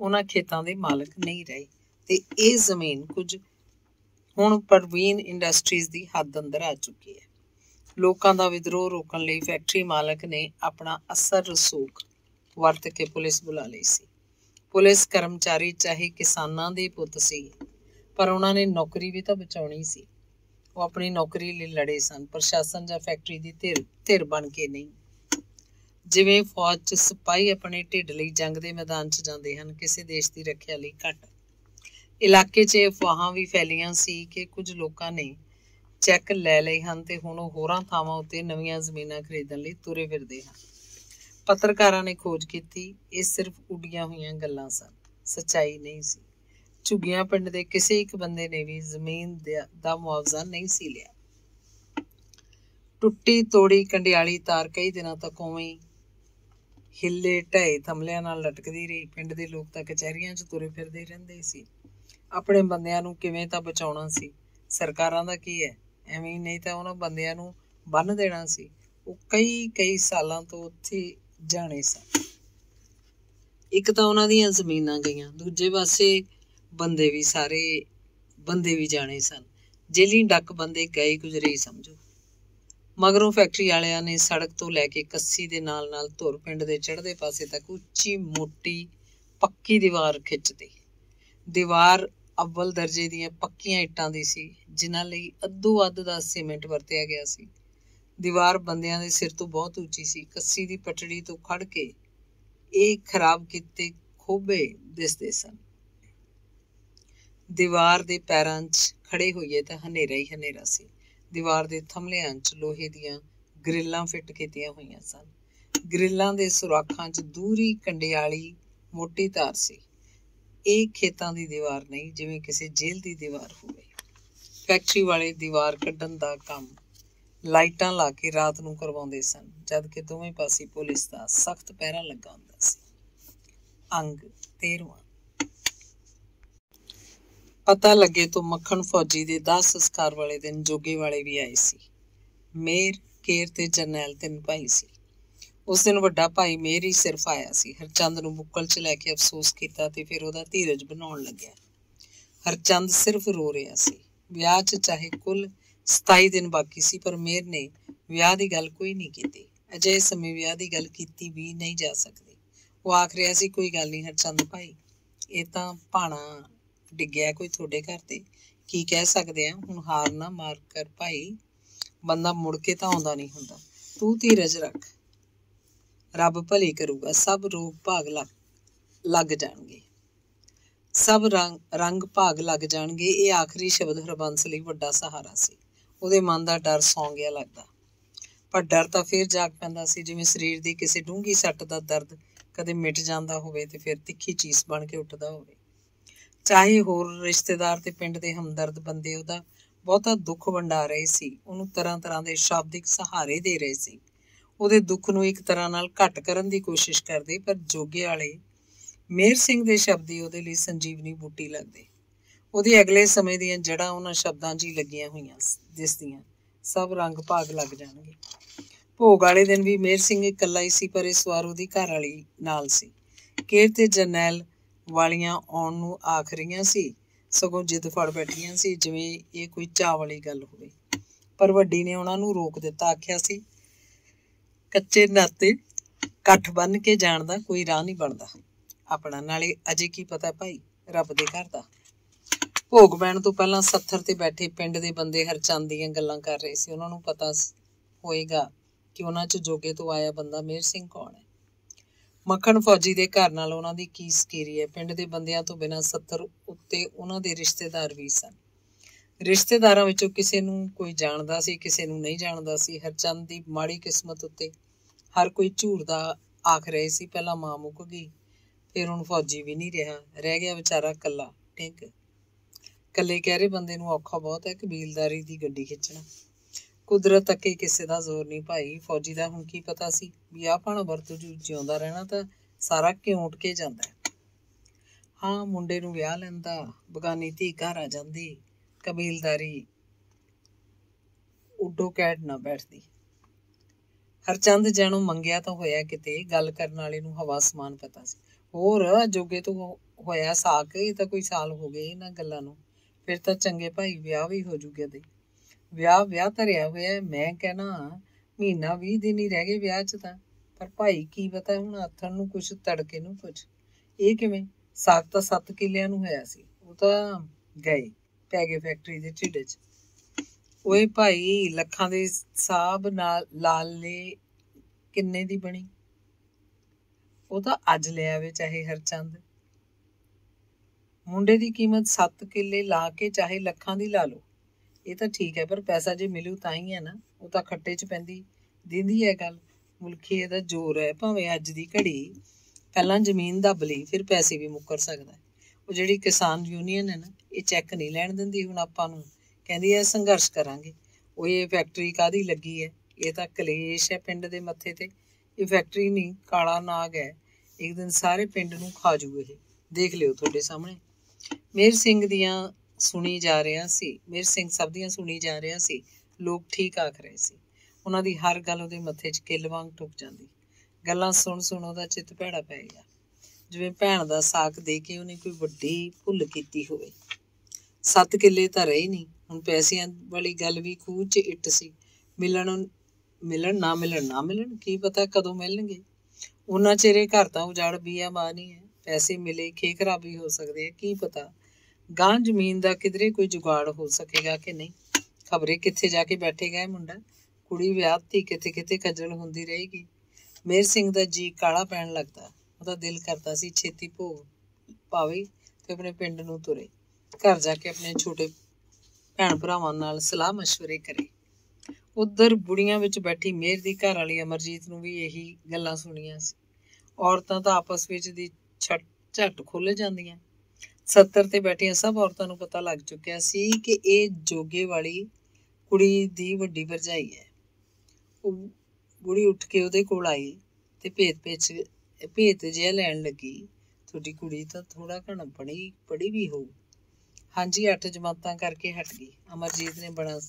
ਉਹਨਾਂ ਖੇਤਾਂ ਦੇ ਮਾਲਕ ਨਹੀਂ ਰਹੇ ਅਤੇ ਇਹ ਜ਼ਮੀਨ ਕੁਝ ਹੁਣ ਪ੍ਰਵੀਨ ਇੰਡਸਟਰੀਜ਼ ਦੀ ਹੱਦ ਅੰਦਰ ਆ ਚੁੱਕੀ ਹੈ। ਲੋਕਾਂ ਦਾ ਵਿਦਰੋਹ ਰੋਕਣ ਲਈ ਫੈਕਟਰੀ ਮਾਲਕ ਨੇ ਆਪਣਾ ਅਸਰ ਰਸੂਖ ਵਰਤ ਕੇ ਪੁਲਿਸ ਬੁਲਾ ਲਈ ਸੀ। ਪੁਲਿਸ ਕਰਮਚਾਰੀ ਚਾਹੇ ਕਿਸਾਨਾਂ ਦੇ ਪੁੱਤ ਸੀ, ਪਰ ਉਹਨਾਂ ਨੇ ਨੌਕਰੀ ਵੀ ਤਾਂ ਬਚਾਉਣੀ ਸੀ। ਉਹ ਆਪਣੀ ਨੌਕਰੀ ਲਈ ਲੜੇ ਸਨ, ਪ੍ਰਸ਼ਾਸਨ ਜਾਂ ਫੈਕਟਰੀ ਦੀ ਧਿਰ ਧਿਰ ਬਣ ਕੇ ਨਹੀਂ। ਜਿਵੇਂ ਫੌਜ 'ਚ ਸਿਪਾਹੀ ਆਪਣੇ ਢਿੱਡ ਲਈ ਜੰਗ ਦੇ ਮੈਦਾਨ 'ਚ ਜਾਂਦੇ ਹਨ, ਕਿਸੇ ਦੇਸ਼ ਦੀ ਰੱਖਿਆ ਲਈ ਘੱਟ। ਇਲਾਕੇ 'ਚ ਅਫਵਾਹਾਂ ਵੀ ਫੈਲੀਆਂ ਸੀ ਕਿ ਕੁਝ ਲੋਕਾਂ ਨੇ ਚੈੱਕ ਲੈ ਲਏ ਹਨ ਅਤੇ ਹੁਣ ਉਹ ਹੋਰਾਂ ਥਾਵਾਂ ਉੱਤੇ ਨਵੀਆਂ ਜ਼ਮੀਨਾਂ ਖਰੀਦਣ ਲਈ ਤੁਰੇ ਫਿਰਦੇ ਹਨ। ਪੱਤਰਕਾਰਾਂ ਨੇ ਖੋਜ ਕੀਤੀ। ਇਹ ਸਿਰਫ ਉੱਡੀਆਂ ਹੋਈਆਂ ਗੱਲਾਂ ਸਨ, ਸੱਚਾਈ ਨਹੀਂ ਸੀ। ਝੁੱਗੀਆਂ ਪਿੰਡ ਦੇ ਕਿਸੇ ਇੱਕ ਬੰਦੇ ਨੇ ਵੀ ਜ਼ਮੀਨ ਦਾ ਮੁਆਵਜ਼ਾ ਨਹੀਂ ਸੀ ਲਿਆ। ਟੁੱਟੀ ਤੋੜੀ ਕੰਡਿਆਲੀ ਤਾਰ ਕਈ ਦਿਨਾਂ ਤੱਕ ਉਵੇਂ ਹਿੱਲੇ ਢਏ ਥਮਲਿਆਂ ਨਾਲ ਲਟਕਦੀ ਰਹੀ। ਪਿੰਡ ਦੇ ਲੋਕ ਤਾਂ ਕਚਹਿਰੀਆਂ 'ਚ ਤੁਰੇ ਫਿਰਦੇ ਰਹਿੰਦੇ ਸੀ। ਆਪਣੇ ਬੰਦਿਆਂ ਨੂੰ ਕਿਵੇਂ ਤਾਂ ਬਚਾਉਣਾ ਸੀ। ਸਰਕਾਰਾਂ ਦਾ ਕੀ ਹੈ, ਐਵੇਂ ਨਹੀਂ ਤਾਂ ਉਹਨਾਂ ਬੰਦਿਆਂ ਨੂੰ ਬੰਨ੍ਹ ਦੇਣਾ ਸੀ। ਉਹ ਕਈ ਕਈ ਸਾਲਾਂ ਤੋਂ ਉੱਥੇ ਜਾਣੇ ਸਨ। ਇੱਕ ਤਾਂ ਉਹਨਾਂ ਦੀਆਂ ਜ਼ਮੀਨਾਂ ਗਈਆਂ, ਦੂਜੇ ਪਾਸੇ ਬੰਦੇ ਵੀ ਸਾਰੇ ਬੰਦੇ ਵੀ ਜਾਣੇ ਸਨ। ਜੇਲੀ ਡੱਕ ਬੰਦੇ ਗਏ ਗੁਜ਼ਰੇ ਸਮਝੋ। ਮਗਰੋਂ ਫੈਕਟਰੀ ਵਾਲਿਆਂ ਨੇ ਸੜਕ ਤੋਂ ਲੈ ਕੇ ਕੱਸੀ ਦੇ ਨਾਲ ਨਾਲ ਧੁਰ ਪਿੰਡ ਦੇ ਚੜ੍ਹਦੇ ਪਾਸੇ ਤੱਕ ਉੱਚੀ ਮੋਟੀ ਪੱਕੀ ਦੀਵਾਰ ਖਿੱਚਦੀ। ਦੀਵਾਰ ਅਵਲ ਦਰਜੇ ਦੀਆਂ ਪੱਕੀਆਂ ਇੱਟਾਂ ਦੀ ਸੀ, ਜਿਨ੍ਹਾਂ ਲਈ ਅੱਧੋ ਅੱਧ ਦਾ ਸੀਮੈਂਟ ਵਰਤਿਆ ਗਿਆ ਸੀ। ਦੀਵਾਰ ਬੰਦਿਆਂ ਦੇ ਸਿਰ ਤੋਂ ਬਹੁਤ ਉੱਚੀ ਸੀ। ਕੱਸੀ ਦੀ ਪਟੜੀ ਤੋਂ ਖੜ ਕੇ ਇਹ ਖਰਾਬ ਕੀਤੇ ਖੋਬੇ ਦਿਸਦੇ ਸਨ। ਦੀਵਾਰ ਦੇ ਪੈਰਾਂ 'ਚ ਖੜੇ ਹੋਈਏ ਤਾਂ ਹਨੇਰਾ ਹੀ ਹਨੇਰਾ ਸੀ। ਦੀਵਾਰ ਦੇ ਥਮਲਿਆਂ 'ਚ ਲੋਹੇ ਦੀਆਂ ਗ੍ਰਿਲਾਂ ਫਿੱਟ ਕੀਤੀਆਂ ਹੋਈਆਂ ਸਨ। ਗ੍ਰਿਲਾਂ ਦੇ ਸੁਰਾਖਾਂ 'ਚ ਦੂਰੀ ਕੰਡਿਆਲੀ ਮੋਟੀ ਤਾਰ ਸੀ। ਇਹ ਖੇਤਾਂ ਦੀ ਦੀਵਾਰ ਨਹੀਂ, ਜਿਵੇਂ ਕਿਸੇ ਜੇਲ੍ਹ ਦੀ ਦੀਵਾਰ ਹੋਵੇ। ਫੈਕਟਰੀ ਵਾਲੇ ਦੀਵਾਰ ਕੱਢਣ ਦਾ ਕੰਮ ਲਾਈਟਾਂ ਲਾ ਕੇ ਰਾਤ ਨੂੰ ਕਰਵਾਉਂਦੇ ਸਨ, ਜਦ ਕਿ ਦੋਵੇਂ ਪਾਸੇ ਪੁਲਿਸ ਦਾ ਸਖਤ ਪਹਿਰਾ ਲੱਗਾ ਹੁੰਦਾ ਸੀ। ਅੰਗ ਤੇਰਵਾਂ। ਪਤਾ ਲੱਗੇ ਤੋਂ ਮੱਖਣ ਫੌਜੀ ਦੇ ਦਾਹ ਸੰਸਕਾਰ ਵਾਲੇ ਦਿਨ ਜੋਗੇ ਵਾਲੇ ਵੀ ਆਏ ਸੀ। ਮੇਹਰ, ਕੇਰ ਤੇ ਜਰਨੈਲ ਤਿੰਨ ਭਾਈ ਸੀ। ਉਸ ਦਿਨ ਵੱਡਾ ਭਾਈ ਮੇਹਰ ਹੀ ਸਿਰਫ ਆਇਆ ਸੀ। ਹਰਚੰਦ ਨੂੰ ਬੁੱਕਲ 'ਚ ਲੈ ਕੇ ਅਫਸੋਸ ਕੀਤਾ ਅਤੇ ਫਿਰ ਉਹਦਾ ਧੀਰਜ ਬਣਾਉਣ ਲੱਗਿਆ। ਹਰਚੰਦ ਸਿਰਫ ਰੋ ਰਿਹਾ ਸੀ। ਵਿਆਹ 'ਚ ਚਾਹੇ ਕੁੱਲ ਸਤਾਈ ਦਿਨ ਬਾਕੀ ਸੀ, ਪਰ ਮੇਹਰ ਨੇ ਵਿਆਹ ਦੀ ਗੱਲ ਕੋਈ ਨਹੀਂ ਕੀਤੀ। ਅਜਿਹੇ ਸਮੇਂ ਵਿਆਹ ਦੀ ਗੱਲ ਕੀਤੀ ਵੀ ਨਹੀਂ ਜਾ ਸਕਦੀ। ਉਹ ਆਖ ਰਿਹਾ ਸੀ, ਕੋਈ ਗੱਲ ਨਹੀਂ ਹਰਚੰਦ ਭਾਈ, ਇਹ ਤਾਂ ਭਾਣਾ ਡਿੱਗਿਆ ਕੋਈ ਤੁਹਾਡੇ ਘਰ 'ਤੇ, ਕੀ ਕਹਿ ਸਕਦੇ ਆ, ਹੁਣ ਹਾਰ ਨਾ ਮਾਰ ਕਰ ਭਾਈ, ਬੰਦਾ ਮੁੜ ਕੇ ਤਾਂ ਆਉਂਦਾ ਨਹੀਂ ਹੁੰਦਾ। ਤੂੰ ਧੀਰਜ ਰੱਖ, ਰੱਬ ਭਲੀ ਕਰੂਗਾ, ਸਭ ਰੋਗ ਭਾਗ ਲੱਗ ਲੱਗ ਜਾਣਗੇ ਸਭ ਰੰਗ ਰੰਗ ਭਾਗ ਲੱਗ ਜਾਣਗੇ। ਇਹ ਆਖਰੀ ਸ਼ਬਦ ਹਰਬੰਸ ਲਈ ਵੱਡਾ ਸਹਾਰਾ ਸੀ। ਉਹਦੇ ਮਨ ਦਾ ਡਰ ਸੌਂ ਗਿਆ ਲੱਗਦਾ, ਪਰ ਡਰ ਤਾਂ ਫਿਰ ਜਾਗ ਪੈਂਦਾ ਸੀ, ਜਿਵੇਂ ਸਰੀਰ ਦੀ ਕਿਸੇ ਡੂੰਘੀ ਸੱਟ ਦਾ ਦਰਦ ਕਦੇ ਮਿਟ ਜਾਂਦਾ ਹੋਵੇ ਤੇ ਫਿਰ ਤਿੱਖੀ ਚੀਸ ਬਣ ਕੇ ਉੱਠਦਾ ਹੋਵੇ। ਚਾਹੇ ਹੋਰ ਰਿਸ਼ਤੇਦਾਰ ਤੇ ਪਿੰਡ ਦੇ ਹਮਦਰਦ ਬੰਦੇ ਉਹਦਾ ਬਹੁਤਾ ਦੁੱਖ ਵੰਡਾ ਰਹੇ ਸੀ। ਉਹਨੂੰ ਤਰ੍ਹਾਂ ਤਰ੍ਹਾਂ ਦੇ ਸ਼ਾਬਦਿਕ ਸਹਾਰੇ ਦੇ ਰਹੇ ਸੀ, ਉਹਦੇ ਦੁੱਖ ਨੂੰ ਇੱਕ ਤਰ੍ਹਾਂ ਨਾਲ ਘੱਟ ਕਰਨ ਦੀ ਕੋਸ਼ਿਸ਼ ਕਰਦੇ। ਪਰ ਜੋਗੇ ਵਾਲੇ ਮੇਹਰ ਸਿੰਘ ਦੇ ਸ਼ਬਦੀ ਉਹਦੇ ਲਈ ਸੰਜੀਵਨੀ ਬੂਟੀ ਲੱਗਦੇ। ਉਹਦੇ ਅਗਲੇ ਸਮੇਂ ਦੀਆਂ ਜੜ੍ਹਾਂ ਉਹਨਾਂ ਸ਼ਬਦਾਂ 'ਚ ਹੀ ਲੱਗੀਆਂ ਹੋਈਆਂ ਦਿਸਦੀਆਂ। ਸਭ ਰੰਗ ਭਾਗ ਲੱਗ ਜਾਣਗੇ। ਭੋਗ ਵਾਲੇ ਦਿਨ ਵੀ ਮੇਹਰ ਸਿੰਘ ਇਕੱਲਾ ਹੀ ਸੀ, ਪਰ ਇਸ ਵਾਰ ਉਹਦੀ ਘਰ ਵਾਲੀ ਨਾਲ ਸੀ। ਕੇਰ ਤੇ ਜਰਨੈਲ ਵਾਲੀਆਂ ਆਉਣ ਨੂੰ ਆਖ ਰਹੀਆਂ ਸੀ, ਸਗੋਂ ਜਿੱਦ ਫੜ ਬੈਠੀਆਂ ਸੀ ਜਿਵੇਂ ਇਹ ਕੋਈ ਚਾਅ ਵਾਲੀ ਗੱਲ ਹੋਵੇ। ਪਰ ਵੱਡੀ ਨੇ ਉਹਨਾਂ ਨੂੰ ਰੋਕ ਦਿੱਤਾ, ਆਖਿਆ ਸੀ ਕੱਚੇ ਨਾਤੇ ਕੱਠ ਬੰਨ੍ਹ ਕੇ ਜਾਣ ਦਾ ਕੋਈ ਰਾਹ ਨਹੀਂ ਬਣਦਾ ਆਪਣਾ, ਨਾਲੇ ਅਜੇ ਕੀ ਪਤਾ ਭਾਈ ਰੱਬ ਦੇ ਘਰ ਦਾ। ਭੋਗ ਪੈਣ ਤੋਂ ਪਹਿਲਾਂ ਸੱਥਰ ਤੇ ਬੈਠੇ ਪਿੰਡ ਦੇ ਬੰਦੇ ਹਰਚੰਦ ਦੀਆਂ ਗੱਲਾਂ ਕਰ ਰਹੇ ਸੀ। ਉਹਨਾਂ ਨੂੰ ਪਤਾ ਹੋਏਗਾ ਕਿ ਉਹਨਾਂ 'ਚ ਜੋਗੇ ਤੋਂ ਆਇਆ ਬੰਦਾ ਮੇਹਰ ਸਿੰਘ ਕੌਣ ਹੈ। ਮੱਖਣ ਫੌਜੀ ਦੇ ਘਰ ਨਾਲ ਉਹਨਾਂ ਦੀ ਕੀ ਸਕੀਰੀ ਹੈ। ਪਿੰਡ ਦੇ ਬੰਦਿਆਂ ਤੋਂ ਬਿਨਾਂ ਸੱਥਰ ਉੱਤੇ ਉਹਨਾਂ ਦੇ ਰਿਸ਼ਤੇਦਾਰ ਵੀ ਸਨ। ਰਿਸ਼ਤੇਦਾਰਾਂ ਵਿੱਚੋਂ ਕਿਸੇ ਨੂੰ ਕੋਈ ਜਾਣਦਾ ਸੀ, ਕਿਸੇ ਨੂੰ ਨਹੀਂ ਜਾਣਦਾ ਸੀ। ਹਰਚੰਦ ਦੀ ਮਾੜੀ ਕਿਸਮਤ ਉੱਤੇ ਹਰ ਕੋਈ ਝੂਰਦਾ ਆਖ ਰਹੇ ਸੀ। ਪਹਿਲਾਂ ਮਾਂ ਮੁੱਕ ਗਈ, ਫਿਰ ਹੁਣ ਫੌਜੀ ਵੀ ਨਹੀਂ ਰਿਹਾ, ਰਹਿ ਗਿਆ ਵਿਚਾਰਾ ਇਕੱਲਾ। ਠੀਕ ਇਕੱਲੇ ਕਹਿਰੇ ਬੰਦੇ ਨੂੰ ਔਖਾ ਬਹੁਤ ਹੈ ਕਬੀਲਦਾਰੀ ਦੀ ਗੱਡੀ ਖਿੱਚਣਾ। ਕੁਦਰਤ ਅੱਗੇ ਕਿਸੇ ਦਾ ਜ਼ੋਰ ਨਹੀਂ ਭਾਈ। ਫੌਜੀ ਦਾ ਹੁਣ ਕੀ ਪਤਾ ਸੀ ਵੀ ਆਹ ਭਾਣਾ ਵਰਤੂ ਜੂ ਜਿਉਂਦਾ ਰਹਿਣਾ ਤਾਂ ਸਾਰਾ ਕਿਉਂਟ ਕੇ ਜਾਂਦਾ ਹੈ। ਹਾਂ, ਮੁੰਡੇ ਨੂੰ ਵਿਆਹ ਲੈਂਦਾ, ਬਗਾਨੀ ਧੀ ਘਰ ਆ ਜਾਂਦੀ, ਕਬੀਲਦਾਰੀ ਉੱਡੋ ਕੈਟ ਨਾ ਬੈਠਦੀ। ਹਰਚੰਦ ਜਾਣੋਂ ਮੰਗਿਆ ਤਾਂ ਹੋਇਆ ਕਿਤੇ, ਗੱਲ ਕਰਨ ਵਾਲੇ ਨੂੰ ਹਵਾ ਸਮਾਨ ਪਤਾ ਸੀ। ਹੋਰ ਜੋਗੇ ਤੋਂ ਹੋਇਆ ਸਾਕ, ਇਹ ਤਾਂ ਕੋਈ ਸਾਲ ਹੋ ਗਏ ਇਹਨਾਂ ਗੱਲਾਂ ਨੂੰ, ਫਿਰ ਤਾਂ ਚੰਗੇ ਭਾਈ ਵਿਆਹ ਵੀ ਹੋ ਜੂਗੇ ਦੇ। ਵਿਆਹ ਵਿਆਹ ਧਰਿਆ ਹੋਇਆ, ਮੈਂ ਕਹਿਣਾ ਮਹੀਨਾ ਵੀਹ ਦਿਨ ਹੀ ਰਹਿ ਗਏ ਵਿਆਹ 'ਚ ਤਾਂ। ਪਰ ਭਾਈ ਕੀ ਪਤਾ ਹੁਣ ਆਥਣ ਨੂੰ ਕੁਛ ਤੜਕੇ ਨੂੰ ਕੁਛ, ਇਹ ਕਿਵੇਂ ਸਾਕ ਤਾਂ ਸੱਤ ਕਿੱਲਿਆਂ ਨੂੰ ਹੋਇਆ ਸੀ, ਉਹ ਤਾਂ ਗਏ ਪੈ ਗਏ ਫੈਕਟਰੀ ਦੇ ਢਿੱਡ 'ਚ। ਓਏ ਭਾਈ ਲੱਖਾਂ ਦੇ ਹਿਸਾਬ ਨਾਲ ਲਾਲ ਨੇ ਕਿੰਨੇ ਦੀ ਬਣੀ, ਉਹ ਤਾਂ ਅੱਜ ਲਿਆ ਵੇ ਚਾਹੇ ਹਰਚੰਦ। ਮੁੰਡੇ ਦੀ ਕੀਮਤ ਸੱਤ ਕਿੱਲੇ ਲਾ ਕੇ ਚਾਹੇ ਲੱਖਾਂ ਦੀ ਲਾ ਲਓ, ਇਹ ਤਾਂ ਠੀਕ ਹੈ, ਪਰ ਪੈਸਾ ਜੇ ਮਿਲੂ ਤਾਂ ਹੀ ਹੈ ਨਾ। ਉਹ ਤਾਂ ਖੱਟੇ 'ਚ ਪੈਂਦੀ ਦਿੰਦੀ ਹੈ ਗੱਲ। ਮੁਲਕੀ ਇਹਦਾ ਜ਼ੋਰ ਹੈ, ਭਾਵੇਂ ਅੱਜ ਦੀ ਘੜੀ ਪਹਿਲਾਂ ਜ਼ਮੀਨ ਦੱਬ ਲਈ ਫਿਰ ਪੈਸੇ ਵੀ ਮੁੱਕਰ ਸਕਦਾ। ਉਹ ਜਿਹੜੀ ਕਿਸਾਨ ਯੂਨੀਅਨ ਹੈ ਨਾ, ਇਹ ਚੈੱਕ ਨਹੀਂ ਲੈਣ ਦਿੰਦੀ ਹੁਣ ਆਪਾਂ ਨੂੰ, ਕਹਿੰਦੀ ਹੈ ਸੰਘਰਸ਼ ਕਰਾਂਗੇ। ਉਹ ਇਹ ਫੈਕਟਰੀ ਕਾਹਦੀ ਲੱਗੀ ਹੈ, ਇਹ ਤਾਂ ਕਲੇਸ਼ ਹੈ ਪਿੰਡ ਦੇ ਮੱਥੇ 'ਤੇ। ਇਹ ਫੈਕਟਰੀ ਨਹੀਂ, ਕਾਲਾ ਨਾਗ ਹੈ, ਇੱਕ ਦਿਨ ਸਾਰੇ ਪਿੰਡ ਨੂੰ ਖਾ ਜੂ, ਇਹ ਦੇਖ ਲਿਓ ਤੁਹਾਡੇ ਸਾਹਮਣੇ। ਮੇਹਰ ਸਿੰਘ ਦੀਆਂ ਸੁਣੀ ਜਾ ਰਿਹਾ ਸੀ, ਮੇਹਰ ਸਿੰਘ ਸਭ ਦੀਆਂ ਸੁਣੀ ਜਾ ਰਿਹਾ ਸੀ। ਲੋਕ ਠੀਕ ਆਖ ਰਹੇ ਸੀ, ਉਹਨਾਂ ਦੀ ਹਰ ਗੱਲ ਉਹਦੇ ਮੱਥੇ 'ਚ ਕਿੱਲ ਵਾਂਗ ਟੁੱਕ ਜਾਂਦੀ। ਗੱਲਾਂ ਸੁਣ ਸੁਣ ਉਹਦਾ ਚਿੱਤ ਭੈੜਾ ਪੈ ਗਿਆ, ਜਿਵੇਂ ਭੈਣ ਦਾ ਸਾਕ ਦੇ ਕੇ ਉਹਨੇ ਕੋਈ ਵੱਡੀ ਭੁੱਲ ਕੀਤੀ ਹੋਵੇ। ਸੱਤ ਕਿੱਲੇ ਤਾਂ ਰਹੇ ਨਹੀਂ, ਹੁਣ ਪੈਸਿਆਂ ਵਾਲੀ ਗੱਲ ਵੀ ਖੂਹ 'ਚ ਇੱਟ ਸੀ। ਮਿਲਣ ਮਿਲਣ ਨਾ ਮਿਲਣ ਨਾ ਮਿਲਣ, ਕੀ ਪਤਾ ਕਦੋਂ ਮਿਲਣਗੇ। ਉਹਨਾਂ ਚਿਹਰੇ ਘਰ ਤਾਂ ਉਜਾੜ ਬੀਆਮਾਨ ਹੀ ਹੈ। ਪੈਸੇ ਮਿਲੇ ਖੇ ਖਰਾਬ ਵੀ ਹੋ ਸਕਦੇ ਆ, ਕੀ ਪਤਾ ਗਾਂ ਜ਼ਮੀਨ ਦਾ ਕਿਧਰੇ ਕੋਈ ਜੁਗਾੜ ਹੋ ਸਕੇਗਾ ਕਿ ਨਹੀਂ। ਖਬਰੇ ਕਿੱਥੇ ਜਾ ਕੇ ਬੈਠੇਗਾ ਇਹ ਮੁੰਡਾ, ਕੁੜੀ ਵਿਆਹਤੀ ਕਿੱਥੇ ਕਿੱਥੇ ਖੱਜਲ ਹੁੰਦੀ ਰਹੇਗੀ। ਮੇਹਰ ਸਿੰਘ ਦਾ ਜੀ ਕਾਲਾ ਪੈਣ ਲੱਗਦਾ, ਉਹਦਾ ਦਿਲ ਕਰਦਾ ਸੀ ਛੇਤੀ ਭੋਗ ਪਾਵੇ ਤੇ ਆਪਣੇ ਪਿੰਡ ਨੂੰ ਤੁਰੇ, ਘਰ ਜਾ ਕੇ ਆਪਣੇ ਛੋਟੇ ਭੈਣ ਭਰਾਵਾਂ ਨਾਲ ਸਲਾਹ ਮਸ਼ਵਰੇ ਕਰੇ। ਉੱਧਰ ਬੁੜੀਆਂ ਵਿੱਚ ਬੈਠੀ ਮੇਹਰ ਦੀ ਘਰ ਵਾਲੀ ਅਮਰਜੀਤ ਨੂੰ ਵੀ ਇਹੀ ਗੱਲਾਂ ਸੁਣੀਆਂ ਸੀ। ਔਰਤਾਂ ਤਾਂ ਆਪਸ ਵਿੱਚ ਦੀ ਛੱਟ ਝੱਟ ਖੁੱਲ੍ਹ ਜਾਂਦੀਆਂ। ਸੱਤਰ ਤੇ ਬੈਠੀਆਂ ਸਭ ਔਰਤਾਂ ਨੂੰ ਪਤਾ ਲੱਗ ਚੁੱਕਿਆ ਸੀ ਕਿ ਇਹ ਜੋਗੇ ਵਾਲੀ ਕੁੜੀ ਦੀ ਵੱਡੀ ਭਰਜਾਈ ਹੈ। ਉਹ ਬੁੜੀ ਉੱਠ ਕੇ ਉਹਦੇ ਕੋਲ ਆਈ ਤੇ ਭੇਤ ਭੇਚ ਭੇਤ ਜਿਹਾ ਲੈਣ ਲੱਗੀ। ਤੁਹਾਡੀ ਕੁੜੀ ਤਾਂ ਥੋੜ੍ਹਾ ਘਣਾ ਪੜ੍ਹੀ ਪੜ੍ਹੀ ਵੀ ਹੋਊ। ਹਾਂਜੀ, ਅੱਠ ਜਮਾਤਾਂ ਕਰਕੇ ਹਟ ਗਈ, ਅਮਰਜੀਤ ਨੇ ਬੜਾ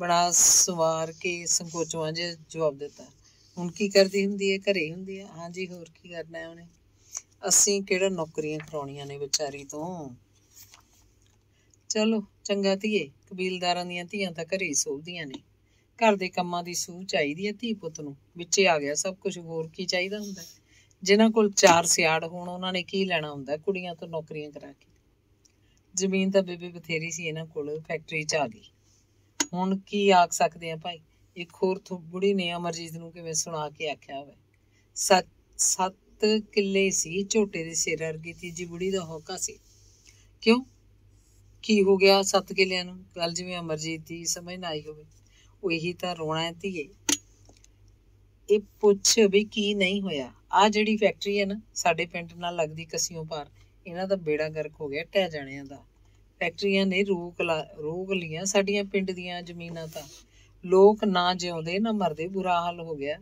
ਬੜਾ ਸਵਾਰ ਕੇ ਸੰਕੋਚਵਾਂ ਜਿਹਾ ਜਵਾਬ ਦਿੱਤਾ। ਹੁਣ ਕੀ ਕਰਦੀ ਹੁੰਦੀ ਹੈ, ਘਰੇ ਹੁੰਦੀ ਹੈ। ਹਾਂਜੀ, ਹੋਰ ਕੀ ਕਰਨਾ ਹੈ ਉਹਨੇ, ਅਸੀਂ ਕਿਹੜਾ ਨੌਕਰੀਆਂ ਕਰਾਉਣੀਆਂ ਨੇ ਵਿਚਾਰੀ ਤੋਂ। ਚਲੋ ਚੰਗਾ ਧੀਏ, ਕਬੀਲਦਾਰਾਂ ਦੀਆਂ ਧੀਆਂ ਤਾਂ ਘਰੇ ਹੀ ਸੋਭਦੀਆਂ ਨੇ, ਘਰ ਦੇ ਕੰਮਾਂ ਦੀ ਸੂਹ ਚਾਹੀਦੀ ਹੈ ਧੀ ਪੁੱਤ ਨੂੰ। ਵਿੱਚੇ ਆ ਗਿਆ ਸਭ ਕੁਝ, ਹੋਰ ਕੀ ਚਾਹੀਦਾ ਹੁੰਦਾ। ਜਿਨ੍ਹਾਂ ਕੋਲ ਚਾਰ ਸਿਆੜ ਹੋਣ ਉਹਨਾਂ ਨੇ ਕੀ ਲੈਣਾ ਹੁੰਦਾ ਕੁੜੀਆਂ ਤੋਂ ਨੌਕਰੀਆਂ ਕਰਾ ਕੇ। ਜ਼ਮੀਨ ਤਾਂ ਬੇਬੇ ਬਥੇਰੀ ਸੀ ਇਹਨਾਂ ਕੋਲ, ਫੈਕਟਰੀ 'ਚ ਆ ਗਈ, ਹੁਣ ਕੀ ਆਖ ਸਕਦੇ ਆ ਭਾਈ। ਇੱਕ ਹੋਰ ਬੁੜੀ ਨੇ ਅਮਰਜੀਤ ਨੂੰ ਕਿਵੇਂ ਸੁਣਾ ਕੇ ਆਖਿਆ ਹੋਵੇ, ਸੱਤ ਸੱਤ ਕਿੱਲੇ ਸੀ, ਝੋਟੇ ਦੇ ਸਿਰ ਅਰਗੀ ਤੀਜੀ ਬੁੜੀ ਦਾ ਹੋਕਾ ਸੀ। ਕਿਉਂ, ਕੀ ਹੋ ਗਿਆ ਸੱਤ ਕਿੱਲਿਆਂ ਨੂੰ, ਗੱਲ ਜਿਵੇਂ ਅਮਰਜੀਤ ਦੀ ਸਮਝ ਨਾ ਆਈ ਹੋਵੇ। ਉਹ ਇਹੀ ਤਾਂ ਰੋਣਾ ਹੈ ਧੀਏ, ਇਹ ਪੁੱਛ ਵੀ ਕੀ ਨਹੀਂ ਹੋਇਆ। ਆਹ ਜਿਹੜੀ ਫੈਕਟਰੀ ਹੈ ਨਾ ਸਾਡੇ ਪਿੰਡ ਨਾਲ ਲੱਗਦੀ ਕਸੀਓਂ ਪਾਰ, इन्हां दा बेड़ा गर्क हो गया ढह जाणियां दा। फैक्ट्रियां ने रोक ला रोक लिया साडियां पिंड दीयां जमीनां तां, लोक ना जिउंदे ना मरदे, बुरा हाल हो गया।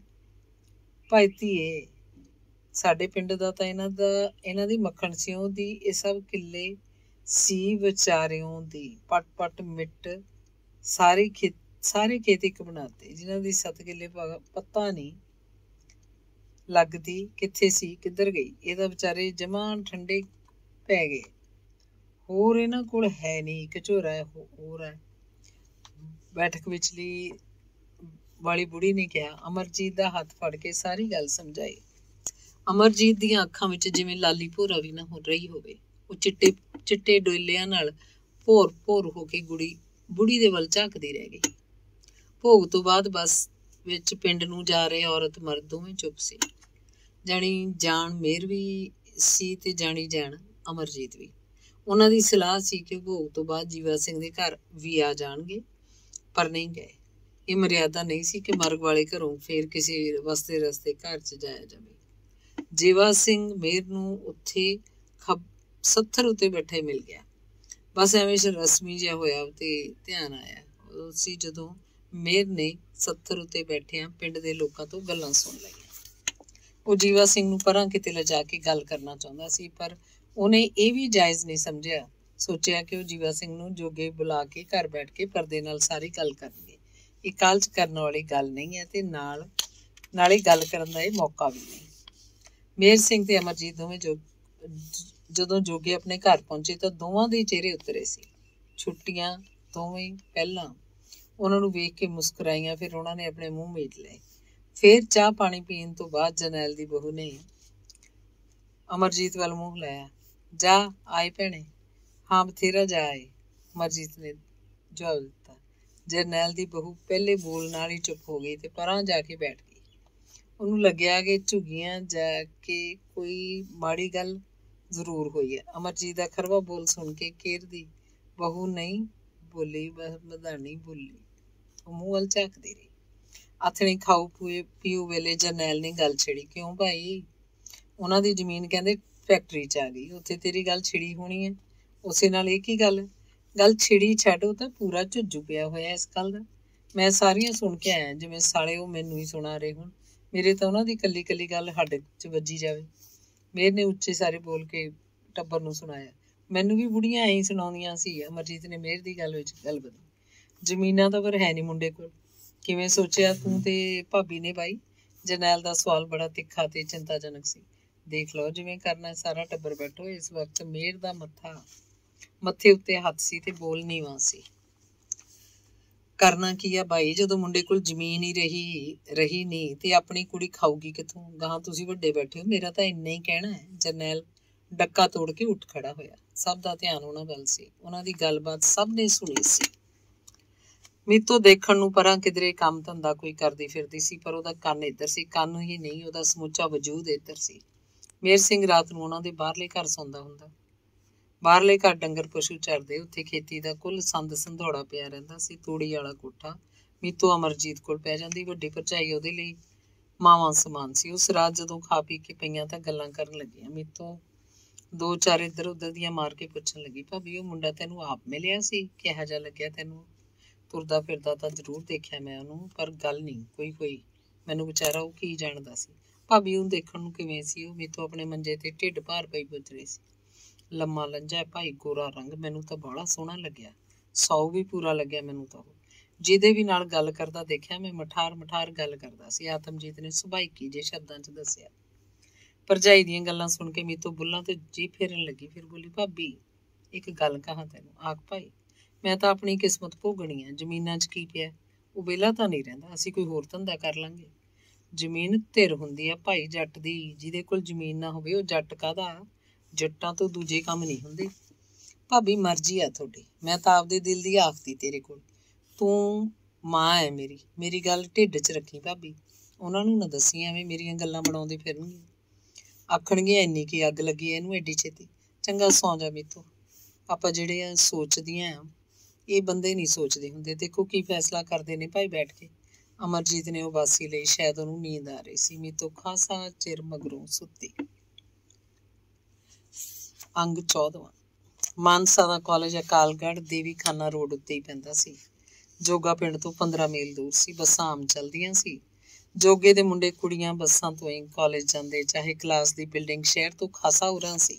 भाई धीए साडे पिंड दा तां इन्हां दा इन्हां दी मखण सिंह दी इह सब किले सी विचारियों दी, पट पट मिट सारी खेत सारे खेत एक बनाते, जिन्हां दी सत किले पता नहीं लगती कित्थे सी किधर गई। ये तो बेचारे जमान ठंडे पै गए, होर इन्हां कोल है नहीं, कचोरा होर है। बैठक विचली वाली बुढ़ी ने कहा, अमरजीत का हाथ फड़ के सारी गल समझाई। अमरजीत दीयां अखां विच जिवें लाली भोरा भी ना हो रही होवे, वो चिट्टे चिट्टे डोलियां नाल भोर भोर होके गुड़ी बुढ़ी दे वल झाकदी रह गई। भोग तो बाद बस ਵਿੱਚ ਪਿੰਡ ਨੂੰ ਜਾ ਰਹੇ ਔਰਤ ਮਰਦ ਦੋਵੇਂ ਚੁੱਪ ਸੀ। ਜਾਣੀ ਜਾਣ ਮੇਰ ਵੀ ਸੀ ਤੇ ਜਾਣੀ ਜਾਣ ਅਮਰਜੀਤ ਵੀ। ਉਹਨਾਂ ਦੀ ਸਲਾਹ ਸੀ ਕਿ ਭੋਗ ਤੋਂ ਬਾਅਦ ਜੀਵਾ ਸਿੰਘ ਦੇ ਘਰ ਵੀ ਆ ਜਾਣਗੇ, ਪਰ ਨਹੀਂ ਗਏ। ਇਹ ਮਰਿਆਦਾ ਨਹੀਂ ਸੀ ਕਿ ਮਰਗ ਵਾਲੇ ਘਰੋਂ ਫੇਰ ਕਿਸੇ ਵਸਦੇ ਰਸਤੇ ਘਰ 'ਚ ਜਾਇਆ ਜਾਵੇ। ਜੀਵਾ ਸਿੰਘ ਮੇਰ ਨੂੰ ਉੱਥੇ ਖੱਬ ਸੱਥਰ ਉੱਤੇ ਬੈਠੇ ਮਿਲ ਗਿਆ। ਬਸ ਐਵੇਂ ਰਸਮੀ ਜਿਹਾ ਹੋਇਆ ਤੇ ਧਿਆਨ ਆਇਆ ਉਸੇ ਜਦੋਂ ਮੇਰ ਨੇ सत्तर उत्ते बैठिया पिंड दे लोकां तो गल्लां सुन लईआं। वो जीवा सिंह नूं परां किते लिजा के गल करना चाहुंदा सी, पर उहने इह वी जायज़ नहीं समझिआ। सोचिआ कि वो जीवा सिंह नूं जोगे बुला के घर बैठ के परदे नाल सारी गल करनगे। इह कालज करन वाली गल नहीं है ते नाल नाले गल करन दा इह मौका वी नहीं। मेहर सिंह ते अमरजीत दोवें जो जदों जोगे अपने घर पहुंचे तां दोवां दे चेहरे उतरे सी। छुट्टियां दोवें पहलां उन्होंने वेख के मुस्कुराइया, फिर उन्होंने अपने मूँह मीट लए। फिर चाह पानी पीने तो बाद जरनैल की बहू ने अमरजीत वाल मूँह लाया। जा आए भैने? हाँ बथेरा जा आए, अमरजीत ने जवाब दिता। जरनैल की बहू पहले बोल नाल ही चुप हो गई तो परां जाके बैठ गई। उन्होंने लग्या कि झुगियाँ जाके कोई माड़ी गल जरूर हुई है। अमरजीत का खरवा बोल सुन के केर दी बहू नहीं बोली, बस मधानी बोली, मूँह वाल झाकती रही। आथने खाऊ पीऊ पीऊ वेले जरनैल ने गल छिड़ी, क्यों भाई उन्हां दी जमीन कहंदे फैक्ट्री च आ गई, उत्थे तेरी गल छिड़ी होनी है, उसे नाल एक ही गल गल छिड़ी छड्डो तां पूरा झुज्जू पिया होया इस गल दा। मैं सारियां सुन के आया, जिवें साले वो मैनूं ही सुणा रहे होण, मेरे तां उन्हां दी कल्ली कल्ली गल हड्ड च वज्जी जावे। मेरे ने उच्चे सारे बोल के टब्बर नूं सुणाया। मैनू भी बुढ़ियां ऐं सुणाउंदियां सी, अमरजीत ने मेहर दी गल विच गल बदली। जमीनां तां पर है नहीं मुंडे कोल, किवें सोचिआ तूं ते भाभी ने भाई? जरनैल दा सवाल बड़ा तिखा ते चिंताजनक सी। देख लओ जिवें करना, सारा टब्बर बैठो। इस वक्त मेहर दा मत्था मत्थे उत्ते हत्थ सी ते बोल नीवां सी। करना की आ भाई, जदों मुंडे कोल जमीन ही रही रही नहीं ते अपनी कुड़ी खाऊगी किथों? गाहां तुसीं वड्डे बैठे हो, मेरा तां इन्ना ही कहना है। जरनैल ਡੱਕਾ ਤੋੜ ਕੇ ਉੱਠ ਖੜਾ ਹੋਇਆ। ਸਭ ਦਾ ਧਿਆਨ ਉਹਨਾਂ ਵੱਲ ਸੀ। ਉਹਨਾਂ ਦੀ ਗੱਲਬਾਤ ਸਭ ਨੇ ਸੁਣੀ ਸੀ। ਮੀਤੋ ਦੇਖਣ ਨੂੰ ਪਰਾਂ ਕਿਧਰੇ ਕੰਮ ਧੰਦਾ ਕੋਈ ਕਰਦੀ ਫਿਰਦੀ ਸੀ, ਪਰ ਉਹਦਾ ਕੰਨ ਇੱਧਰ ਸੀ। ਕੰਨ ਹੀ ਨਹੀਂ, ਉਹਦਾ ਸਮੁੱਚਾ ਵਜੂਦ ਇੱਧਰ ਸੀ। ਮੇਹਰ ਸਿੰਘ ਰਾਤ ਨੂੰ ਉਹਨਾਂ ਦੇ ਬਾਹਰਲੇ ਘਰ ਸੌਂਦਾ ਹੁੰਦਾ। ਬਾਹਰਲੇ ਘਰ ਡੰਗਰ ਪਸ਼ੂ ਚਰਦੇ, ਉੱਥੇ ਖੇਤੀ ਦਾ ਕੁੱਲ ਸੰਦ ਸੰਧੌੜਾ ਪਿਆ ਰਹਿੰਦਾ ਸੀ। ਤੂੜੀ ਵਾਲਾ ਕੋਠਾ ਮੀਤੋ ਅਮਰਜੀਤ ਕੋਲ ਪੈ ਜਾਂਦੀ। ਵੱਡੀ ਭਰਜਾਈ ਉਹਦੇ ਲਈ ਮਾਵਾਂ ਸਮਾਨ ਸੀ। ਉਸ ਰਾਤ ਜਦੋਂ ਖਾ ਪੀ ਕੇ ਪਈਆਂ ਤਾਂ ਗੱਲਾਂ ਕਰਨ ਲੱਗੀਆਂ। ਮੀਤੋ दो चार इधर उधर दियां मार के पुछन लगी, भाभी वो मुंडा तेनू आप मिलिया सी? किहो जिहा लग्गिया तेनू? तुरदा फिरदा तां जरूर देखिया मैं उहनूं, पर गल नहीं कोई कोई, मैनूं विचारा ओह की जाणदा सी। भाभी उहनूं देखण नूं किवें सी? ओह मेरे तो अपने मंजे ते ढिड भार पई पुछ रही सी। लम्मा लंझा भाई, गोरा रंग, मैनूं तां बड़ा सोहना लग्गिया, सौ भी पूरा लग्गिया मैनूं तां। जिहदे भी नाल गल करदा देखिया मैं मठार मठार गल करदा सी, आत्मजीत ने सुभाईकी जे शब्दां 'च दस्सिया। ਭਰਜਾਈ ਦੀਆਂ ਗੱਲਾਂ ਸੁਣ ਕੇ ਮੀਤੋ ਬੁੱਲਾਂ ਤੇ ਜੀ ਫੇਰਨ ਲੱਗੀ। ਫਿਰ ਬੋਲੀ, ਭਾਬੀ ਇੱਕ ਗੱਲ ਕਹਾਂ ਤੈਨੂੰ? ਆਖ ਭਾਈ। ਮੈਂ ਤਾਂ ਆਪਣੀ ਕਿਸਮਤ ਭੋਗਣੀ ਆ। ਜ਼ਮੀਨਾਂ 'ਚ ਕੀ ਪਿਆ? ਉਹ ਵਿਹਲਾ ਤਾਂ ਨਹੀਂ ਰਹਿੰਦਾ, ਅਸੀਂ ਕੋਈ ਹੋਰ ਧੰਦਾ ਕਰ ਲਾਂਗੇ। ਜ਼ਮੀਨ ਧਿਰ ਹੁੰਦੀ ਆ ਭਾਈ ਜੱਟ ਦੀ, ਜਿਹਦੇ ਕੋਲ ਜ਼ਮੀਨ ਨਾ ਹੋਵੇ ਉਹ ਜੱਟ ਕਾਹਦਾ? ਜੱਟਾਂ ਤੋਂ ਦੂਜੇ ਕੰਮ ਨਹੀਂ ਹੁੰਦੇ। ਭਾਬੀ ਮਰਜ਼ੀ ਆ ਤੁਹਾਡੀ, ਮੈਂ ਤਾਂ ਆਪਦੇ ਦਿਲ ਦੀ ਆਖਤੀ ਤੇਰੇ ਕੋਲ। ਤੂੰ ਮਾਂ ਹੈ ਮੇਰੀ, ਮੇਰੀ ਗੱਲ ਢਿੱਡ 'ਚ ਰੱਖੀ ਭਾਬੀ। ਉਹਨਾਂ ਨੂੰ ਨਾ ਦੱਸੀ ਐਵੇਂ ਮੇਰੀਆਂ ਗੱਲਾਂ ਬਣਾਉਂਦੇ ਫਿਰਨਗੀਆਂ, ਆਖਣਗੇ ਇੰਨੀ ਕੀ ਅੱਗ ਲੱਗੀ ਇਹਨੂੰ ਐਡੀ ਛੇਤੀ। ਚੰਗਾ ਸੌਂ ਜਾ ਮੀਤੋ, ਆਪਾਂ ਜਿਹੜੇ ਆ ਸੋਚਦੀਆਂ ਆ ਇਹ ਬੰਦੇ ਨਹੀਂ ਸੋਚਦੇ ਹੁੰਦੇ। ਦੇਖੋ ਕੀ ਫੈਸਲਾ ਕਰਦੇ ਨੇ ਭਾਈ ਬੈਠ ਕੇ। ਅਮਰਜੀਤ ਨੇ ਉਬਾਸੀ ਲਈ, ਸ਼ਾਇਦ ਉਹਨੂੰ ਨੀਂਦ ਆ ਰਹੀ ਸੀ। ਮੀਤੋ ਖਾਸਾ ਚਿਰ ਮਗਰੋਂ ਸੁੱਤੀ। अंग चौदवां। मानसा का कॉलेज अकालगढ़ देवीखाना रोड उत्ते ही पैंदा सी। जोगा पिंड तो पंद्रह मील दूर सी। बसां आम चलदियां सी। जोगे दे मुंडे कुड़ियां बसां तो ही कॉलेज जांदे। चाहे क्लास दी बिल्डिंग शहर तो खासा उरां सी।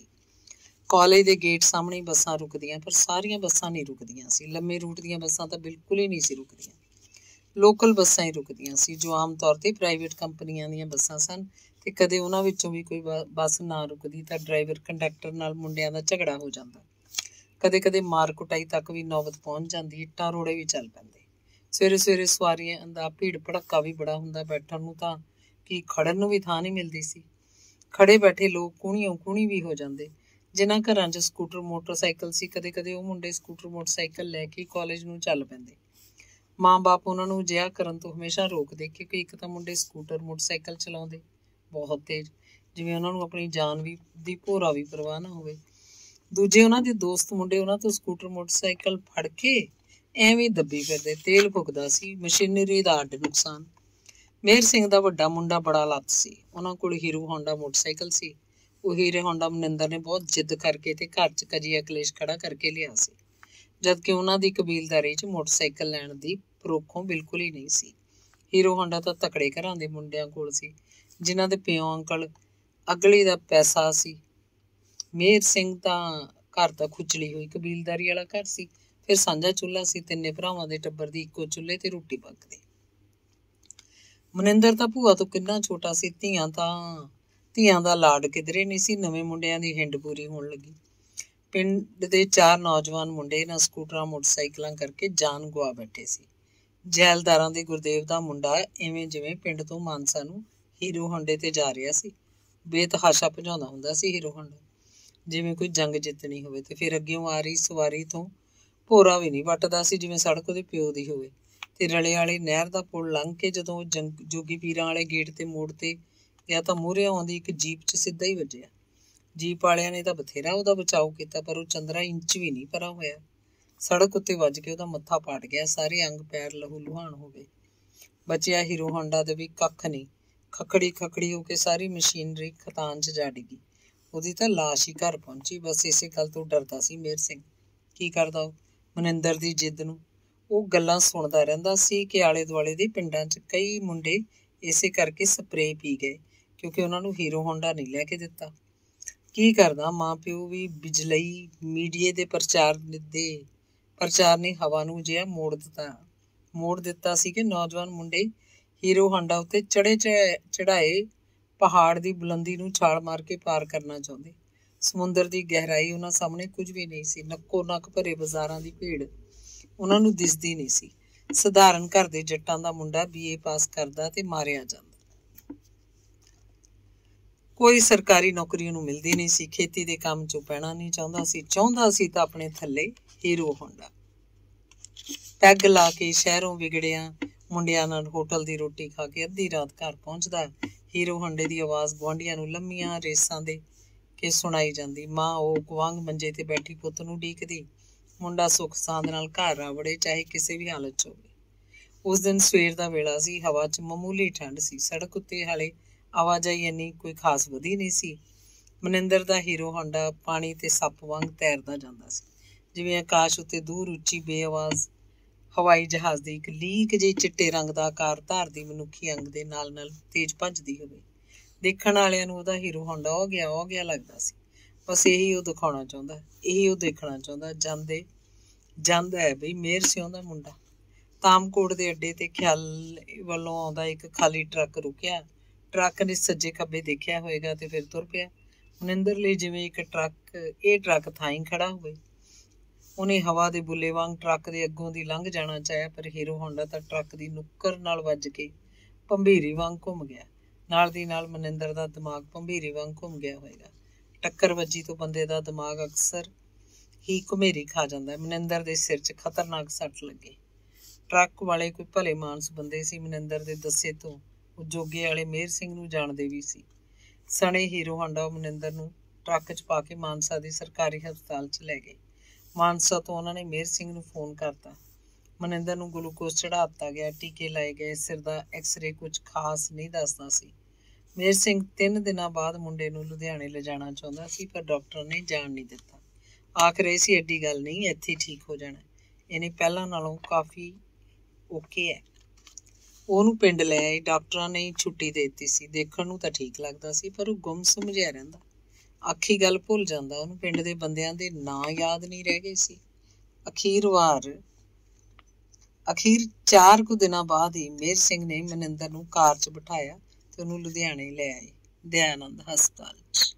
कॉलेज दे गेट सामने ही बसां रुकदियां, पर सारियां बसां नहीं रुकदियां सी। लम्मे रूट दियां बसां तां बिल्कुल ही नहीं सी रुकदियां। लोकल बसां ही रुकदियां सी, जो आम तौर ते प्राइवेट कंपनियां दीयां बसां सन। ਤੇ ਕਦੇ ਉਹਨਾਂ ਵਿੱਚੋਂ ਵੀ ਕੋਈ ਬੱਸ ਨਾ ਰੁਕਦੀ ਤਾਂ ਡਰਾਈਵਰ ਕੰਡਕਟਰ ਨਾਲ ਮੁੰਡਿਆਂ ਦਾ ਝਗੜਾ ਹੋ ਜਾਂਦਾ। ਕਦੇ ਕਦੇ ਮਾਰ ਕੁਟਾਈ ਤੱਕ ਵੀ ਨੌਬਤ ਪਹੁੰਚ ਜਾਂਦੀ। ਇੱਟਾਂ ਰੋੜੇ ਵੀ ਚੱਲ ਪੈਂਦੇ। ਸਵੇਰੇ ਸਵੇਰੇ ਸਵਾਰੀਆਂ ਦਾ ਭੀੜ ਭੜੱਕਾ ਵੀ ਬੜਾ ਹੁੰਦਾ। ਬੈਠਣ ਨੂੰ ਤਾਂ ਕੀ ਖੜਨ ਨੂੰ ਵੀ ਥਾਂ ਨਹੀਂ ਮਿਲਦੀ ਸੀ। ਖੜੇ ਬੈਠੇ ਲੋਕ ਕੂਣੀਓਂ ਕੂਣੀ ਵੀ ਹੋ ਜਾਂਦੇ। ਜਿਨ੍ਹਾਂ ਘਰਾਂ 'ਚ ਸਕੂਟਰ ਮੋਟਰਸਾਈਕਲ ਸੀ, ਕਦੇ ਕਦੇ ਉਹ ਮੁੰਡੇ ਸਕੂਟਰ ਮੋਟਰਸਾਈਕਲ ਲੈ ਕੇ ਕਾਲਜ ਨੂੰ ਚੱਲ ਪੈਂਦੇ। ਮਾਂ ਬਾਪ ਉਹਨਾਂ ਨੂੰ ਅਜਿਹਾ ਕਰਨ ਤੋਂ ਹਮੇਸ਼ਾ ਰੋਕਦੇ, ਕਿਉਂਕਿ ਇੱਕ ਤਾਂ ਮੁੰਡੇ ਸਕੂਟਰ ਮੋਟਰਸਾਈਕਲ ਚਲਾਉਂਦੇ ਬਹੁਤ ਤੇਜ਼, ਜਿਵੇਂ ਉਹਨਾਂ ਨੂੰ ਆਪਣੀ ਜਾਨ ਵੀ ਦੀ ਭੋਰਾ ਵੀ ਪਰਵਾਹ ਨਾ ਹੋਵੇ। ਦੂਜੇ ਉਹਨਾਂ ਦੇ ਦੋਸਤ ਮੁੰਡੇ ਉਹਨਾਂ ਤੋਂ ਸਕੂਟਰ ਮੋਟਰਸਾਈਕਲ ਫੜ ਕੇ ਐਵੇਂ ਦੱਬੀ ਫਿਰਦੇ। ਤੇਲ ਫੁਕਦਾ ਸੀ, ਮਸ਼ੀਨਰੀ ਦਾ ਅੱਡ ਨੁਕਸਾਨ। ਮੇਹਰ ਸਿੰਘ ਦਾ ਵੱਡਾ ਮੁੰਡਾ ਬੜਾ ਲੱਤ ਸੀ। ਉਹਨਾਂ ਕੋਲ ਹੀਰੋ ਹੋਂਡਾ ਮੋਟਰਸਾਈਕਲ ਸੀ। ਉਹ ਹੀਰੇ ਹੋਂਡਾ ਮਨਿੰਦਰ ਨੇ ਬਹੁਤ ਜਿੱਦ ਕਰਕੇ ਤੇ ਘਰ 'ਚ ਕਜੀਆ ਕਲੇਸ਼ ਖੜਾ ਕਰਕੇ ਲਿਆ ਸੀ, ਜਦਕਿ ਉਹਨਾਂ ਦੀ ਕਬੀਲਦਾਰੀ 'ਚ ਮੋਟਰਸਾਈਕਲ ਲੈਣ ਦੀ ਪਰੋਖੋਂ ਬਿਲਕੁਲ ਹੀ ਨਹੀਂ ਸੀ। ਹੀਰੋ ਹੋਂਡਾ ਤਾਂ ਤਕੜੇ ਘਰਾਂ ਦੇ ਮੁੰਡਿਆਂ ਕੋਲ ਸੀ, ਜਿਨ੍ਹਾਂ ਦੇ ਪਿਓ ਅੰਕਲ ਅਗਲੀ ਦਾ ਪੈਸਾ ਸੀ। ਮੇਹਰ ਸਿੰਘ ਤਾਂ ਘਰ ਦਾ ਖੁਚਲੀ ਹੋਈ ਕਬੀਲਦਾਰੀ ਵਾਲਾ ਘਰ ਸੀ। ਫਿਰ ਸਾਂਝਾ ਚੁੱਲ੍ਹਾ ਸੀ। ਤਿੰਨੇ ਭਰਾਵਾਂ ਦੇ ਟੱਬਰ ਦੀ ਇੱਕੋ ਚੁੱਲ੍ਹੇ ਤੇ ਰੋਟੀ ਪੱਕਦੀ। ਮਨਿੰਦਰ ਤਾਂ ਭੂਆ ਤੋਂ ਕਿੰਨਾ ਛੋਟਾ ਸੀ। ਧੀਆਂ ਤਾਂ ਧੀਆਂ ਦਾ ਲਾਡ ਕਿਧਰੇ ਨਹੀਂ ਸੀ। ਨਵੇਂ ਮੁੰਡਿਆਂ ਦੀ ਹਿੰਡ ਪੂਰੀ ਹੋਣ ਲੱਗੀ। ਪਿੰਡ ਦੇ ਚਾਰ ਨੌਜਵਾਨ ਮੁੰਡੇ ਇਹਨਾਂ ਸਕੂਟਰਾਂ ਮੋਟਰਸਾਈਕਲਾਂ ਕਰਕੇ ਜਾਨ ਗੁਆ ਬੈਠੇ ਸੀ। ਜੈਲਦਾਰਾਂ ਦੇ ਗੁਰਦੇਵ ਦਾ ਮੁੰਡਾ ਇਵੇਂ ਜਿਵੇਂ ਪਿੰਡ ਤੋਂ ਮਾਨਸਾ ਨੂੰ ਹੀਰੋ ਹੋਂਡੇ ਤੇ ਜਾ ਰਿਹਾ ਸੀ, ਬੇਤਹਾਸ਼ਾ ਭਜਾਉਂਦਾ ਹੁੰਦਾ ਸੀ ਹੀਰੋ ਹੋਂਡਾ, ਜਿਵੇਂ ਕੋਈ ਜੰਗ ਜਿੱਤਣੀ ਹੋਵੇ। ਤੇ ਫਿਰ ਅੱਗਿਓਂ ਆ ਰਹੀ ਸਵਾਰੀ ਤੋਂ ਭੋਰਾ ਵੀ ਨਹੀਂ ਵੱਟਦਾ ਸੀ, ਜਿਵੇਂ ਸੜਕ ਉਹਦੇ ਪਿਓ ਦੀ ਹੋਵੇ। ਤੇ ਰਲੇ ਵਾਲੇ ਨਹਿਰ ਦਾ ਪੁਲ ਲੰਘ ਕੇ ਜਦੋਂ ਜੰਗ ਜੋਗੀ ਪੀਰਾਂ ਵਾਲੇ ਗੇਟ ਤੇ ਮੋੜ ਤੇ ਗਿਆ ਤਾਂ ਮੂਹਰੇ ਆਉਂਦੀ ਇੱਕ ਜੀਪ 'ਚ ਸਿੱਧਾ ਹੀ ਵੱਜਿਆ। ਜੀਪ ਵਾਲਿਆਂ ਨੇ ਤਾਂ ਬਥੇਰਾ ਉਹਦਾ ਬਚਾਓ ਕੀਤਾ, ਪਰ ਉਹ ਚੰਦਰਾ ਇੰਚ ਵੀ ਨਹੀਂ ਪਰਾਂ ਹੋਇਆ। ਸੜਕ ਉੱਤੇ ਵੱਜ ਕੇ ਉਹਦਾ ਮੱਥਾ ਪਾਟ ਗਿਆ। ਸਾਰੇ ਅੰਗ ਪੈਰ ਲਹੂ ਲੁਹਾਣ ਹੋ ਗਏ। ਬਚਿਆ ਹੀਰੋ ਹੋਂਡਾ ਦੇ ਵੀ ਕੱਖ ਨਹੀਂ। ਖਖੜੀ ਖਖੜੀ ਹੋ ਕੇ ਸਾਰੀ ਮਸ਼ੀਨਰੀ ਖਤਾਨ 'ਚ ਜਾ ਡਿੱਗੀ। ਉਹਦੀ ਤਾਂ ਲਾਸ਼ ਹੀ ਘਰ ਪਹੁੰਚੀ। ਬਸ ਇਸੇ ਗੱਲ ਤੋਂ ਡਰਦਾ ਸੀ ਮੇਹਰ ਸਿੰਘ। ਕੀ ਕਰਦਾ ਉਹ ਮਨਿੰਦਰ ਦੀ ਜਿੱਦ ਨੂੰ। ਉਹ ਗੱਲਾਂ ਸੁਣਦਾ ਰਹਿੰਦਾ ਸੀ ਕਿ ਆਲੇ ਦੁਆਲੇ ਦੇ ਪਿੰਡਾਂ 'ਚ ਕਈ ਮੁੰਡੇ ਇਸੇ ਕਰਕੇ ਸਪਰੇਅ ਪੀ ਗਏ, ਕਿਉਂਕਿ ਉਹਨਾਂ ਨੂੰ ਹੀਰੋ ਹੋਂਡਾ ਨਹੀਂ ਲੈ ਕੇ ਦਿੱਤਾ। ਕੀ ਕਰਦਾ, ਮਾਂ ਪਿਓ ਵੀ ਬਿਜਲਈ ਮੀਡੀਏ ਦੇ ਪ੍ਰਚਾਰ ਦੇ ਪ੍ਰਚਾਰ ਨੇ ਹਵਾ ਨੂੰ ਜਿਹਾ ਮੋੜ ਦਿੱਤਾ ਮੋੜ ਦਿੱਤਾ ਸੀ ਕਿ ਨੌਜਵਾਨ ਮੁੰਡੇ ਹੀਰੋ ਹੋਂਡਾ ਉੱਤੇ ਚੜੇ ਚੜਾਏ ਪਹਾੜ ਦੀ ਬੁਲੰਦੀ ਨੂੰ ਛਾਲ ਮਾਰ ਕੇ ਪਾਰ ਕਰਨਾ ਚਾਹੁੰਦੇ। ਸਮੁੰਦਰ ਦੀ ਗਹਿਰਾਈ ਉਹਨਾਂ ਸਾਹਮਣੇ ਕੁਝ ਵੀ ਨਹੀਂ ਸੀ। ਨੱਕੋ ਨੱਕ ਭਰੇ ਬਾਜ਼ਾਰਾਂ ਦੀ ਭੀੜ ਉਹਨਾਂ ਨੂੰ ਦਿਸਦੀ ਨਹੀਂ ਸੀ। ਸਧਾਰਨ ਘਰ ਦੇ ਜੱਟਾਂ ਦਾ ਮੁੰਡਾ ਬੀਏ ਪਾਸ ਕਰਦਾ ਤੇ ਮਾਰਿਆ ਜਾਂਦਾ। ਕੋਈ ਸਰਕਾਰੀ ਨੌਕਰੀ ਉਹਨੂੰ ਮਿਲਦੀ ਨਹੀਂ ਸੀ। ਖੇਤੀ ਦੇ ਕੰਮ 'ਚੋਂ ਪੈਣਾ ਨਹੀਂ ਚਾਹੁੰਦਾ ਸੀ। ਚਾਹੁੰਦਾ ਸੀ ਤਾਂ ਆਪਣੇ ਥੱਲੇ ਹੀਰੋ ਹੋਂਡਾ। ਪੈਗ ਲਾ ਕੇ ਸ਼ਹਿਰੋਂ ਵਿਗੜਿਆਂ ਮੁੰਡਿਆਂ ਨਾਲ ਹੋਟਲ ਦੀ ਰੋਟੀ ਖਾ ਕੇ ਅੱਧੀ ਰਾਤ ਘਰ ਪਹੁੰਚਦਾ। ਹੀਰੋ ਹੋਂਡੇ ਦੀ ਆਵਾਜ਼ ਗੁਆਂਢੀਆਂ ਨੂੰ ਲੰਮੀਆਂ ਰੇਸਾਂ ਦੇ ਕੇ ਸੁਣਾਈ ਜਾਂਦੀ। ਮਾਂ ਉਹ ਗਵਾਂਗ ਮੰਜੇ ਤੇ ਬੈਠੀ ਪੁੱਤ ਨੂੰ ਡੀਕਦੀ। ਮੁੰਡਾ ਸੁੱਖ ਸਾਂਦ ਨਾਲ ਘਰ ਆ ਵੜੇ, ਚਾਹੇ ਕਿਸੇ ਵੀ ਹਾਲਤ 'ਚ ਹੋਵੇ। ਉਸ ਦਿਨ ਸਵੇਰ ਦਾ ਵੇਲਾ ਸੀ। ਹਵਾ 'ਚ ਮਾਮੂਲੀ ਠੰਡ ਸੀ। ਸੜਕ ਉੱਤੇ ਹਾਲੇ ਆਵਾਜਾਈ ਇੰਨੀ ਕੋਈ ਖਾਸ ਵਧੀ ਨਹੀਂ ਸੀ। ਮਨਿੰਦਰ ਦਾ ਹੀਰੋ ਹੋਂਡਾ ਪਾਣੀ ਤੇ ਸੱਪ ਵਾਂਗ ਤੈਰਦਾ ਜਾਂਦਾ ਸੀ, ਜਿਵੇਂ ਆਕਾਸ਼ ਉੱਤੇ ਦੂਰ ਉੱਚੀ ਬੇਆਵਾਜ਼ ਹਵਾਈ ਜਹਾਜ਼ ਦੀ ਇੱਕ ਲੀਕ ਜਿਹੀ ਚਿੱਟੇ ਰੰਗ ਦਾ ਆਕਾਰ ਧਾਰਦੀ ਮਨੁੱਖੀ ਅੰਗ ਦੇ ਨਾਲ ਨਾਲ ਤੇਜ਼ ਭੱਜਦੀ ਹੋਵੇ। ਦੇਖਣ ਵਾਲਿਆਂ ਨੂੰ ਉਹਦਾ ਹੀਰੋ ਹੋਂਡਾ ਉਹ ਗਿਆ ਉਹ ਗਿਆ ਲੱਗਦਾ ਸੀ। ਬਸ ਇਹੀ ਉਹ ਦਿਖਾਉਣਾ ਚਾਹੁੰਦਾ, ਇਹੀ ਉਹ ਦੇਖਣਾ ਚਾਹੁੰਦਾ। ਜਾਂਦੇ ਜਾਂਦਾ ਹੈ ਬਈ ਮੇਹਰ ਸਿਉਂ ਦਾ ਮੁੰਡਾ। ਤਾਮਕੋਟ ਦੇ ਅੱਡੇ ਤੇ ਖਿਆਲ ਵੱਲੋਂ ਆਉਂਦਾ ਇੱਕ ਖਾਲੀ ਟਰੱਕ ਰੁਕਿਆ। ਟਰੱਕ ਨੇ ਸੱਜੇ ਖੱਬੇ ਦੇਖਿਆ ਹੋਏਗਾ ਤੇ ਫਿਰ ਤੁਰ ਪਿਆ। ਮਨਿੰਦਰ ਲਈ ਜਿਵੇਂ ਇੱਕ ਟਰੱਕ ਇਹ ਟਰੱਕ ਥਾਈਂ ਖੜਾ ਹੋਵੇ। ਉਹਨੇ ਹਵਾ ਦੇ ਬੁੱਲੇ ਵਾਂਗ ਟਰੱਕ ਦੇ ਅੱਗੋਂ ਦੀ ਲੰਘ ਜਾਣਾ ਚਾਹਿਆ, ਪਰ ਹੀਰੋ ਹੋਂਡਾ ਤਾਂ ਟਰੱਕ ਦੀ ਨੁੱਕਰ ਨਾਲ ਵੱਜ ਕੇ ਭੰਬੀਰੀ ਵਾਂਗ ਘੁੰਮ ਗਿਆ। ਨਾਲ ਦੀ ਨਾਲ ਮਨਿੰਦਰ ਦਾ ਦਿਮਾਗ ਭੰਬੀਰੀ ਵਾਂਗ ਘੁੰਮ ਗਿਆ ਹੋਵੇਗਾ। ਟੱਕਰ ਵੱਜੀ ਤੋਂ ਬੰਦੇ ਦਾ ਦਿਮਾਗ ਅਕਸਰ ਹੀ ਘੁਮੇਰੀ ਖਾ ਜਾਂਦਾ। ਮਨਿੰਦਰ ਦੇ ਸਿਰ 'ਚ ਖਤਰਨਾਕ ਸੱਟ ਲੱਗੀ। ਟਰੱਕ ਵਾਲੇ ਕੋਈ ਭਲੇ ਮਾਨਸ ਬੰਦੇ ਸੀ। ਮਨਿੰਦਰ ਦੇ ਦੱਸੇ ਤੋਂ ਉਹ ਜੋਗੇ ਵਾਲੇ ਮੇਹਰ ਸਿੰਘ ਨੂੰ ਜਾਣਦੇ ਵੀ ਸੀ। ਸਣੇ ਹੀਰੋ ਹੋਂਡਾ ਮਨਿੰਦਰ ਨੂੰ ਟਰੱਕ 'ਚ ਪਾ ਕੇ ਮਾਨਸਾ ਦੇ ਸਰਕਾਰੀ ਹਸਪਤਾਲ 'ਚ ਲੈ ਗਏ। ਮਾਨਸਾ ਤੋਂ ਉਹਨਾਂ ਨੇ ਮੇਹਰ ਸਿੰਘ ਨੂੰ ਫੋਨ ਕਰਤਾ। ਮਨਿੰਦਰ ਨੂੰ ਗਲੂਕੋਜ਼ ਚੜ੍ਹਾ ਦਿੱਤਾ ਗਿਆ। ਟੀਕੇ ਲਾਏ ਗਏ। ਸਿਰ ਦਾ ਐਕਸ-ਰੇ ਕੁਝ ਖਾਸ ਨਹੀਂ ਦੱਸਦਾ ਸੀ। मेहर सिंह तीन दिनों बाद मुंडे नूं लुधियाने ले जाना चाहता सी पर डॉक्टर ने जान नहीं दिता। आख रहे सी एडी गल नहीं, इत्थे ठीक हो जाना, इहने पहलां नालों काफ़ी ओके है। ਉਹਨੂੰ ਪਿੰਡ ਲੈ ਆਏ। ਡਾਕਟਰਾਂ ਨੇ ਛੁੱਟੀ ਦੇ ਦਿੱਤੀ ਸੀ। ਦੇਖਣ ਨੂੰ ਤਾਂ ਠੀਕ ਲੱਗਦਾ ਸੀ ਪਰ ਉਹ ਗੁੰਮਸੁੰਮ ਜਿਹਾ ਰਹਿੰਦਾ, ਆਖੀ ਗੱਲ ਭੁੱਲ ਜਾਂਦਾ। ਉਹਨੂੰ ਪਿੰਡ ਦੇ ਬੰਦਿਆਂ ਦੇ ਨਾਂ ਯਾਦ ਨਹੀਂ ਰਹਿ ਗਏ ਸੀ। ਅਖੀਰ ਵਾਰ ਅਖੀਰ ਚਾਰ ਕੁ ਦਿਨਾਂ ਬਾਅਦ ਹੀ ਮੇਹਰ ਸਿੰਘ ਨੇ ਮਨਿੰਦਰ ਨੂੰ ਕਾਰ 'ਚ ਬਿਠਾਇਆ ਤੇ ਉਹਨੂੰ ਲੁਧਿਆਣੇ ਲੈ ਆਏ, ਦਇਆਨੰਦ ਹਸਪਤਾਲ 'ਚ।